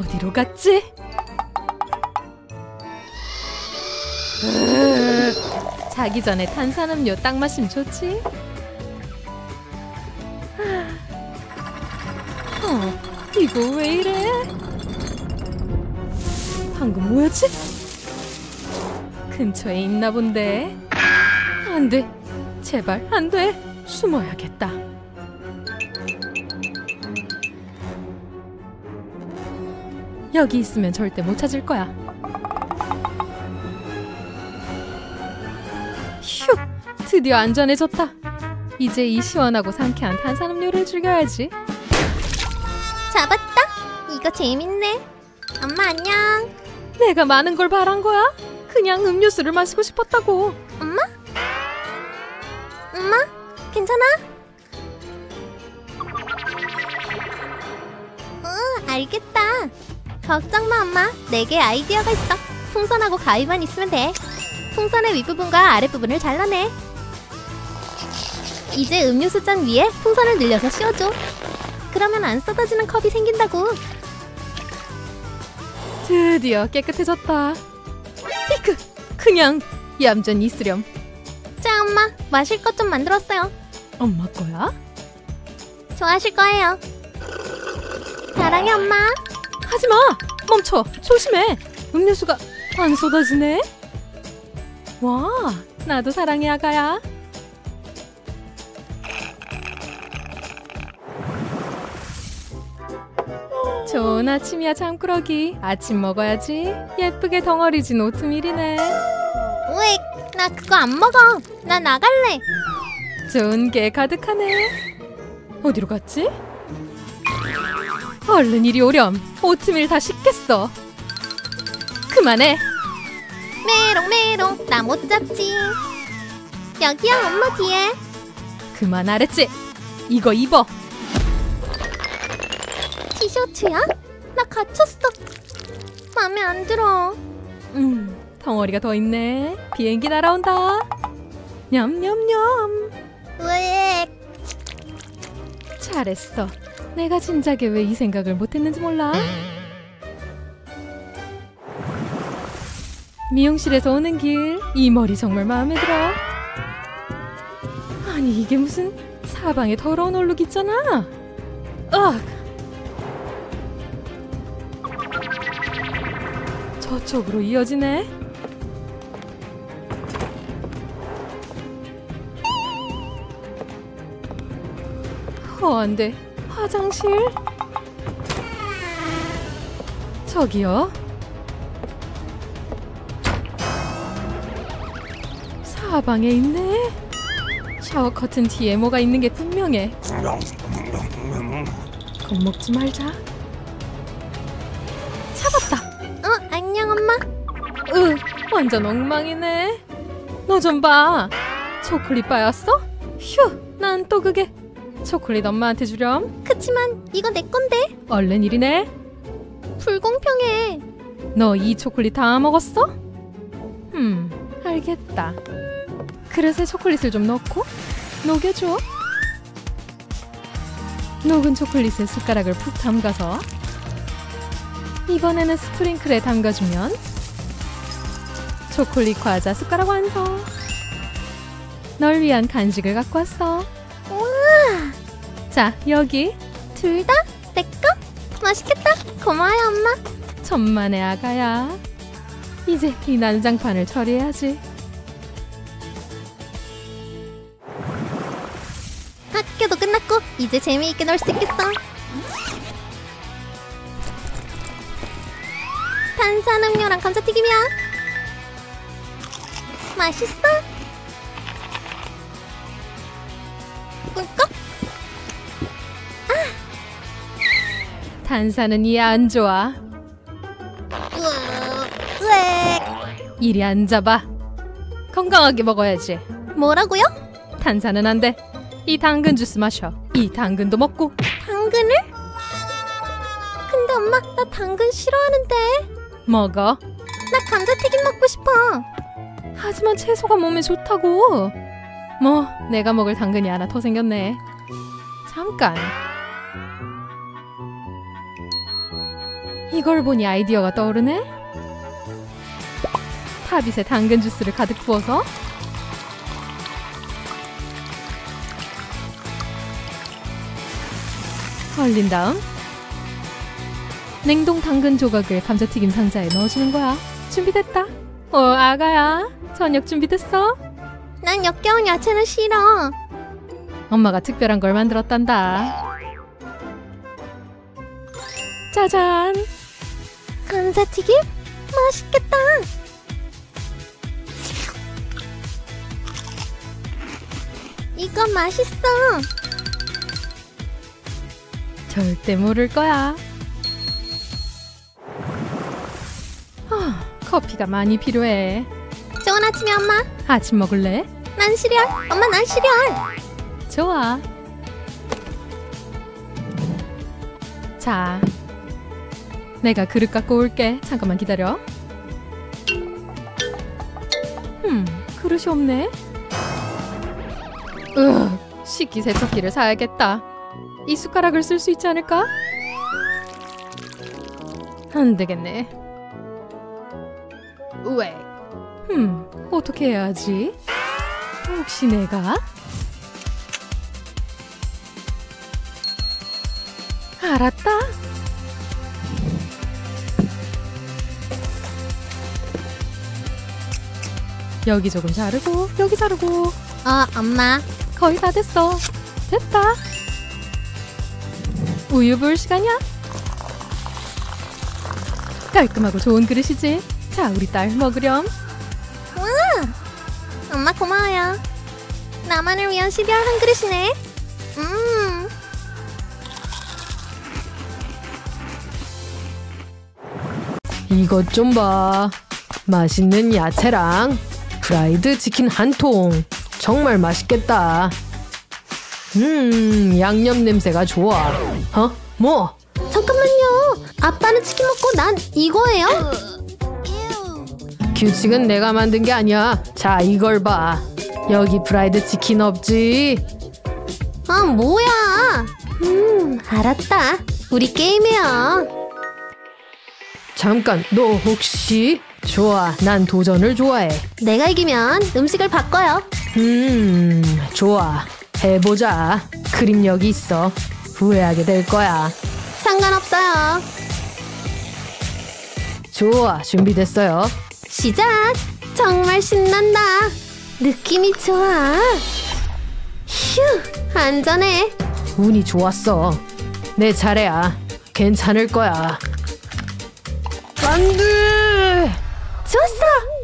어디로 갔지? 자기 전에 탄산음료 딱 마시면 좋지? 이거 왜 이래? 방금 뭐였지? 근처에 있나 본데. 안 돼, 제발 안 돼. 숨어야겠다. 여기 있으면 절대 못 찾을 거야. 휴! 드디어 안전해졌다. 이제 이 시원하고 상쾌한 탄산음료를 즐겨야지. 잡았다! 이거 재밌네. 엄마, 안녕. 내가 많은 걸 바란 거야? 그냥 음료수를 마시고 싶었다고. 엄마? 엄마? 괜찮아? 알겠다. 걱정 마, 엄마. 내게 아이디어가 있어. 풍선하고 가위만 있으면 돼. 풍선의 윗부분과 아랫부분을 잘라내. 이제 음료수 잔 위에 풍선을 늘려서 씌워줘. 그러면 안 쏟아지는 컵이 생긴다고. 드디어 깨끗해졌다. 히크! 그냥 얌전히 있으렴. 자, 엄마, 마실 것 좀 만들었어요. 엄마 거야? 좋아하실 거예요. 사랑해, 엄마. 하지마! 멈춰! 조심해! 음료수가 안 쏟아지네? 와, 나도 사랑해, 아가야. 좋은 아침이야, 잠꾸러기. 아침 먹어야지. 예쁘게 덩어리 진 오트밀이네. 왜? 나 그거 안 먹어. 나 나갈래. 좋은 게 가득하네. 어디로 갔지? 얼른 이리 오렴. 오트밀 다 식겠어. 그만해. 메롱메롱, 나 못 잡지. 여기야, 엄마 뒤에. 그만하랬지. 이거 입어. 티셔츠야? 나 갇혔어. 맘에 안 들어. 덩어리가 더 있네. 비행기 날아온다. 냠냠냠. 왜? 잘했어. 내가 진작에 왜 이 생각을 못했는지 몰라. 미용실에서 오는 길, 이 머리 정말 마음에 들어. 아니, 이게 무슨 사방에 더러운 얼룩 있잖아. 으악! 저쪽으로 이어지네. 안 돼. 화장실? 저기요? 사방에 있네? 샤워 커튼 뒤에 뭐가 있는 게 분명해. 겁먹지 말자. 잡았다. 안녕, 엄마. 완전 엉망이네. 너 좀 봐. 초콜릿 바였어? 휴, 난 또 그게. 초콜릿 엄마한테 주렴. 그치만 이거 내 건데. 얼른 이리 내. 불공평해. 너 이 초콜릿 다 먹었어? 알겠다. 그릇에 초콜릿을 좀 넣고 녹여줘. 녹은 초콜릿에 숟가락을 푹 담가서 이번에는 스프링클에 담가주면 초콜릿 과자 숟가락 완성. 널 위한 간식을 갖고 왔어. 우와! 자, 여기. 둘 다? 내 거? 맛있겠다. 고마워요, 엄마. 천만의 아가야. 이제 이 난장판을 처리해야지. 학교도 끝났고 이제 재미있게 놀 수 있겠어. 탄산음료랑 감자튀김이야. 맛있어? 꿀꺽? 아! 탄산은 이해 안 좋아. 이리 앉아봐. 건강하게 먹어야지. 뭐라고요? 탄산은 안 돼. 이 당근 주스 마셔. 이 당근도 먹고. 당근을? 근데 엄마, 나 당근 싫어하는데. 먹어. 나 감자튀김 먹고 싶어. 하지만 채소가 몸에 좋다고. 뭐, 내가 먹을 당근이 하나 더 생겼네. 잠깐. 이걸 보니 아이디어가 떠오르네? 팝잇에 당근 주스를 가득 부어서 얼린 다음 냉동 당근 조각을 감자튀김 상자에 넣어주는 거야. 준비됐다. 아가야, 저녁 준비됐어? 난 역겨운 야채는 싫어. 엄마가 특별한 걸 만들었단다. 짜잔! 감자튀김? 맛있겠다! 이거 맛있어! 절대 모를 거야. 커피가 많이 필요해. 좋은 아침이야, 엄마. 아침 먹을래? 난 시리얼. 엄마, 난 시리얼. 좋아. 자, 내가 그릇 갖고 올게. 잠깐만 기다려. 버릇이 없네. 식기세척기를 사야겠다. 이 숟가락을 쓸 수 있지 않을까? 안 되겠네. 왜? 어떻게 해야 하지? 혹시 내가? 알았다. 여기 조금 자르고 여기 자르고. 엄마. 거의 다 됐어. 됐다. 우유 부을 시간이야? 깔끔하고 좋은 그릇이지? 자, 우리 딸 먹으렴. 엄마 고마워요. 나만을 위한 시리얼 한 그릇이네. 이것 좀 봐. 맛있는 야채랑 프라이드 치킨 한 통. 정말 맛있겠다. 양념 냄새가 좋아. 뭐? 잠깐만요. 아빠는 치킨 먹고 난 이거예요? 규칙은 내가 만든 게 아니야. 자, 이걸 봐. 여기 프라이드 치킨 없지? 아, 뭐야. 알았다. 우리 게임해요. 잠깐, 너 혹시? 좋아, 난 도전을 좋아해. 내가 이기면 음식을 바꿔요. 좋아. 해보자. 크림 여기 있어. 후회하게 될 거야. 상관없어요. 좋아, 준비됐어요. 시작! 정말 신난다. 느낌이 좋아. 휴, 안전해. 운이 좋았어. 내 차례야. 괜찮을 거야. 안 돼! 좋았어!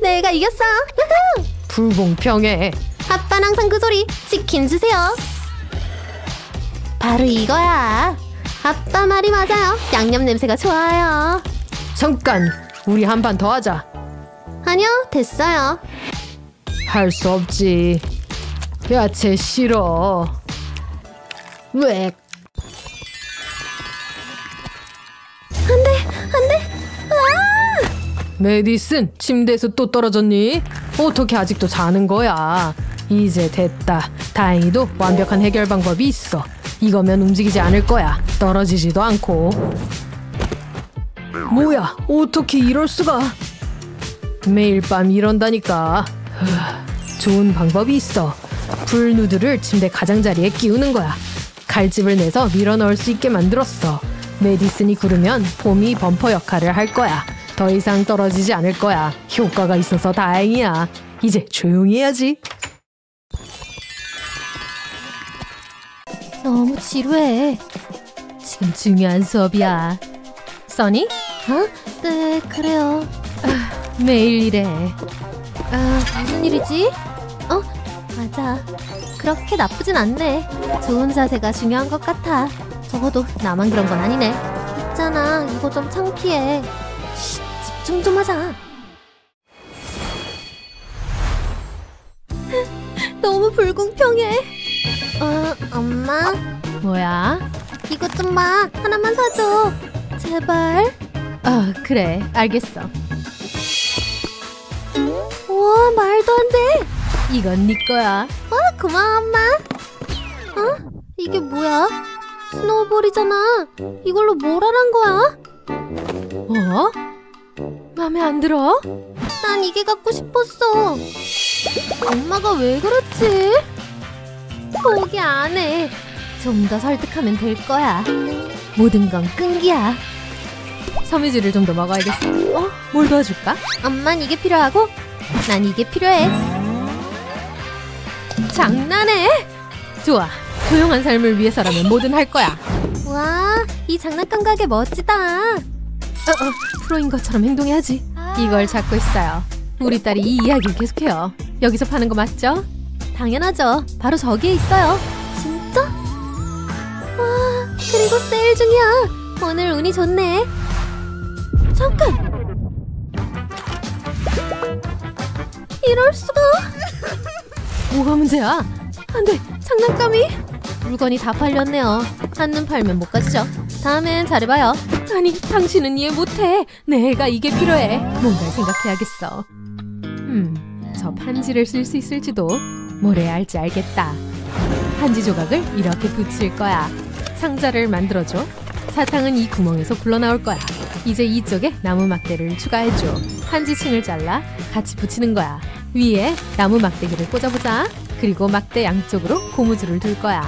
내가 이겼어! 우후! 불공평해. 아빠는 항상 그 소리. 치킨 주세요. 바로 이거야. 아빠 말이 맞아요. 양념 냄새가 좋아요. 잠깐! 우리 한 판 더 하자. 아니요, 됐어요. 할 수 없지. 야채 싫어. 왜? 안 돼! 안 돼! 메디슨, 침대에서 또 떨어졌니? 어떻게 아직도 자는 거야? 이제 됐다. 다행히도 완벽한 해결 방법이 있어. 이거면 움직이지 않을 거야. 떨어지지도 않고. 뭐야, 어떻게 이럴 수가? 매일 밤 이런다니까. 좋은 방법이 있어. 불누드를 침대 가장자리에 끼우는 거야. 칼집을 내서 밀어넣을 수 있게 만들었어. 메디슨이 구르면 폼이 범퍼 역할을 할 거야. 더 이상 떨어지지 않을 거야. 효과가 있어서 다행이야. 이제 조용히 해야지. 너무 지루해. 지금 중요한 수업이야. 써니? 네, 그래요. 매일 이래. 무슨 일이지? 맞아. 그렇게 나쁘진 않네. 좋은 자세가 중요한 것 같아. 적어도 나만 그런 건 아니네. 있잖아, 이거 좀 창피해. 집중 좀 하자. 너무 불공평해. 엄마? 뭐야? 이것 좀 봐. 하나만 사줘. 제발. 그래. 알겠어. 우와, 말도 안 돼. 이건 네 거야. 고마워, 엄마. 이게 뭐야? 스노우볼이잖아. 이걸로 뭘 하란 거야? 맘에 안 들어? 난 이게 갖고 싶었어. 엄마가 왜 그렇지? 포기 안 해. 좀 더 설득하면 될 거야. 모든 건 끈기야. 섬유질을 좀 더 먹어야겠어. 뭘 도와줄까? 엄만 이게 필요하고 난 이게 필요해. 장난해? 좋아. 조용한 삶을 위해서라면 뭐든 할 거야. 와, 이 장난감 가게 멋지다. 프로인 것처럼 행동해야지. 이걸 잡고 있어요. 우리 딸이 이 이야기를 계속해요. 여기서 파는 거 맞죠? 당연하죠. 바로 저기에 있어요. 진짜? 와, 그리고 세일 중이야. 오늘 운이 좋네. 잠깐! 이럴 수가? 뭐가 문제야? 안 돼, 장난감이? 물건이 다 팔렸네요. 한눈 팔면 못 가지죠. 다음엔 잘해봐요. 아니, 당신은 이해 못해. 내가 이게 필요해. 뭔가 생각해야겠어. 저 판지를 쓸 수 있을지도 뭐래 알지 알겠다. 판지 조각을 이렇게 붙일 거야. 상자를 만들어줘. 사탕은 이 구멍에서 굴러나올 거야. 이제 이쪽에 나무 막대를 추가해줘. 판지층을 잘라 같이 붙이는 거야. 위에 나무 막대기를 꽂아보자. 그리고 막대 양쪽으로 고무줄을 둘 거야.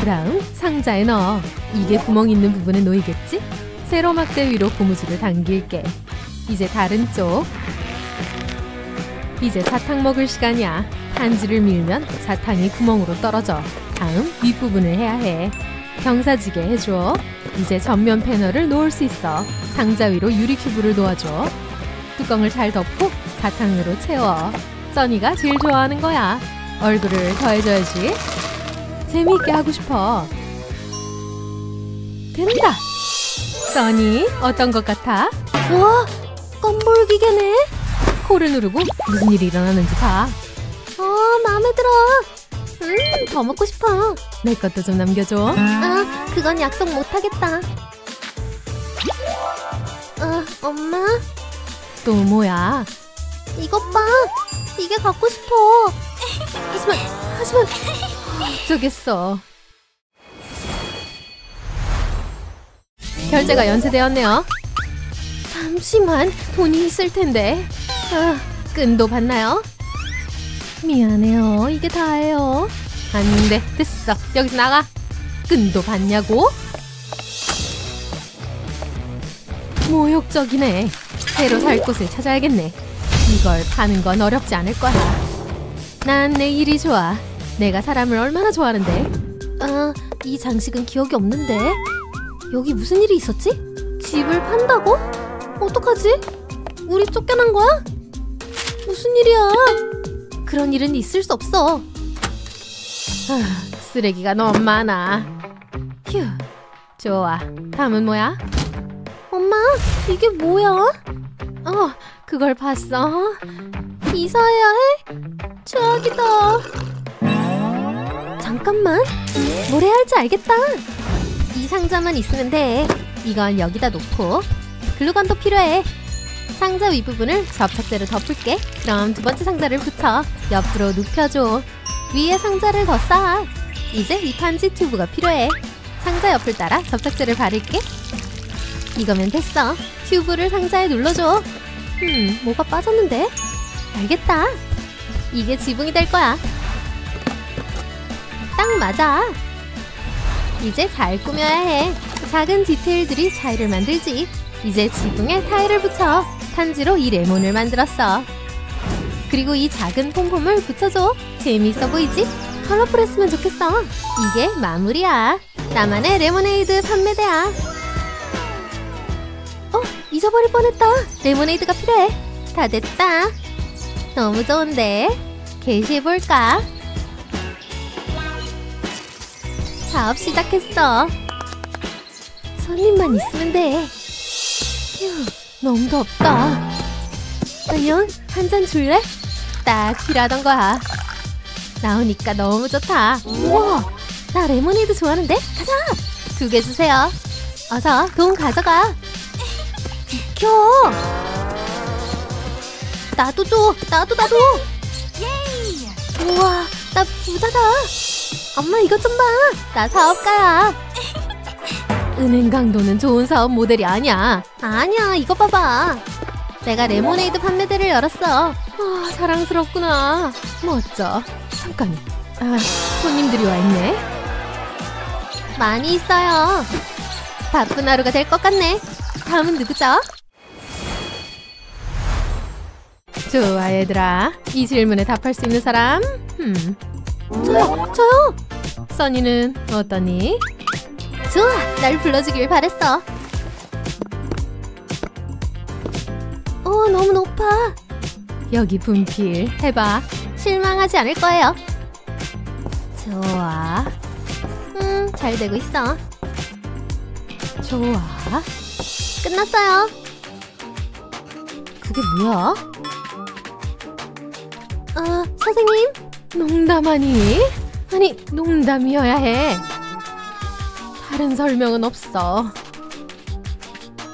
그 다음 상자에 넣어. 이게 구멍 있는 부분에 놓이겠지? 세로 막대 위로 고무줄을 당길게. 이제 다른 쪽. 이제 사탕 먹을 시간이야. 판지를 밀면 사탕이 구멍으로 떨어져. 다음 윗부분을 해야 해. 경사지게 해줘. 이제 전면 패널을 놓을 수 있어. 상자 위로 유리 큐브를 놓아줘. 뚜껑을 잘 덮고 사탕으로 채워. 써니가 제일 좋아하는 거야. 얼굴을 더해줘야지. 재미있게 하고 싶어. 된다! 써니, 어떤 것 같아? 와, 껌볼 기계네? 코를 누르고 무슨 일이 일어나는지 봐. 마음에 들어. 더 먹고 싶어. 내 것도 좀 남겨줘. 아, 그건 약속 못하겠다. 엄마? 또 뭐야? 이것 봐. 이게 갖고 싶어. 하지만 어쩌겠어. 결제가 연체되었네요. 잠시만, 돈이 있을 텐데. 아, 끈도 봤나요? 미안해요. 이게 다예요. 안 돼. 됐어. 여기서 나가. 끈도 봤냐고? 모욕적이네. 새로 살 곳을 찾아야겠네. 이걸 파는 건 어렵지 않을 거야. 난 내 일이 좋아. 내가 사람을 얼마나 좋아하는데. 아, 이 장식은 기억이 없는데. 여기 무슨 일이 있었지? 집을 판다고? 어떡하지? 우리 쫓겨난 거야? 무슨 일이야? 그런 일은 있을 수 없어. 아, 쓰레기가 너무 많아. 휴, 좋아. 다음은 뭐야? 엄마, 이게 뭐야? 그걸 봤어? 이사해야 해? 최악이다. 잠깐만, 뭘 해야 할지 알겠다. 이 상자만 있으면 돼. 이건 여기다 놓고. 글루건도 필요해. 상자 윗부분을 접착제로 덮을게. 그럼 두 번째 상자를 붙여. 옆으로 눕혀줘. 위에 상자를 더 쌓아. 이제 이 판지 튜브가 필요해. 상자 옆을 따라 접착제를 바를게. 이거면 됐어. 튜브를 상자에 눌러줘. 뭐가 빠졌는데? 알겠다. 이게 지붕이 될 거야. 딱 맞아. 이제 잘 꾸며야 해. 작은 디테일들이 차이를 만들지. 이제 지붕에 타일을 붙여. 판지로 이 레몬을 만들었어. 그리고 이 작은 폼폼을 붙여줘. 재미있어 보이지? 컬러풀했으면 좋겠어. 이게 마무리야. 나만의 레모네이드 판매대야. 잊어버릴 뻔했다. 레모네이드가 필요해. 다 됐다. 너무 좋은데? 게시해볼까? 사업 시작했어. 손님만 있으면 돼. 휴, 너무 덥다. 안녕, 한 잔 줄래? 딱 필요하던 거야. 나오니까 너무 좋다. 우와, 나 레모네이드 좋아하는데? 가자! 2개 주세요. 어서 돈 가져가. 비켜! 나도 줘! 나도! 우와, 나 부자다! 엄마 이것 좀 봐! 나 사업가야! 은행 강도는 좋은 사업 모델이 아니야. 아니야, 이거 봐봐. 내가 레모네이드 판매대를 열었어. 아, 사랑스럽구나. 멋져. 잠깐. 아, 손님들이 와 있네. 많이 있어요. 바쁜 하루가 될 것 같네. 다음은 누구죠? 좋아, 얘들아. 이 질문에 답할 수 있는 사람? 저요! 써니는 어떠니? 좋아! 날 불러주길 바랬어. 너무 높아. 여기 분필 해봐. 실망하지 않을 거예요. 좋아. 잘 되고 있어. 좋아. 끝났어요. 그게 뭐야? 선생님? 농담하니? 아니, 농담이어야 해. 다른 설명은 없어.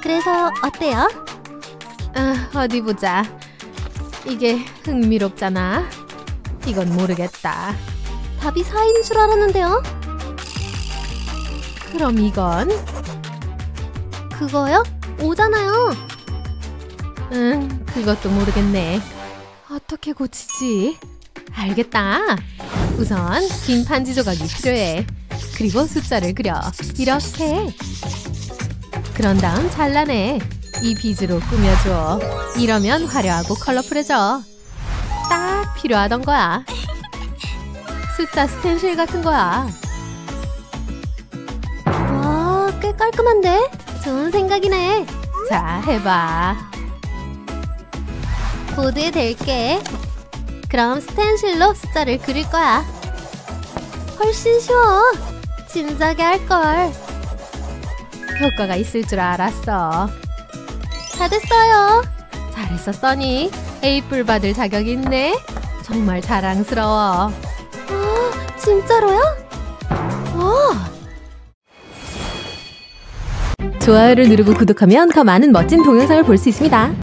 그래서 어때요? 어디 보자. 이게 흥미롭잖아. 이건 모르겠다. 답이 4인 줄 알았는데요? 그럼 이건? 그거요? 5잖아요. 응, 그것도 모르겠네. 어떻게 고치지? 알겠다. 우선 긴 반지 조각이 필요해. 그리고 숫자를 그려. 이렇게. 그런 다음 잘라내. 이 빗으로 꾸며줘. 이러면 화려하고 컬러풀해져. 딱 필요하던 거야. 숫자 스텐실 같은 거야. 와, 꽤 깔끔한데? 좋은 생각이네. 자, 해봐. 보드에 댈게. 그럼 스텐실로 숫자를 그릴 거야. 훨씬 쉬워. 진작에 할걸. 효과가 있을 줄 알았어. 다 됐어요. 잘했어, 써니. A뿔 받을 자격이 있네. 정말 자랑스러워. 아, 진짜로요? 와! 좋아요를 누르고 구독하면 더 많은 멋진 동영상을 볼 수 있습니다.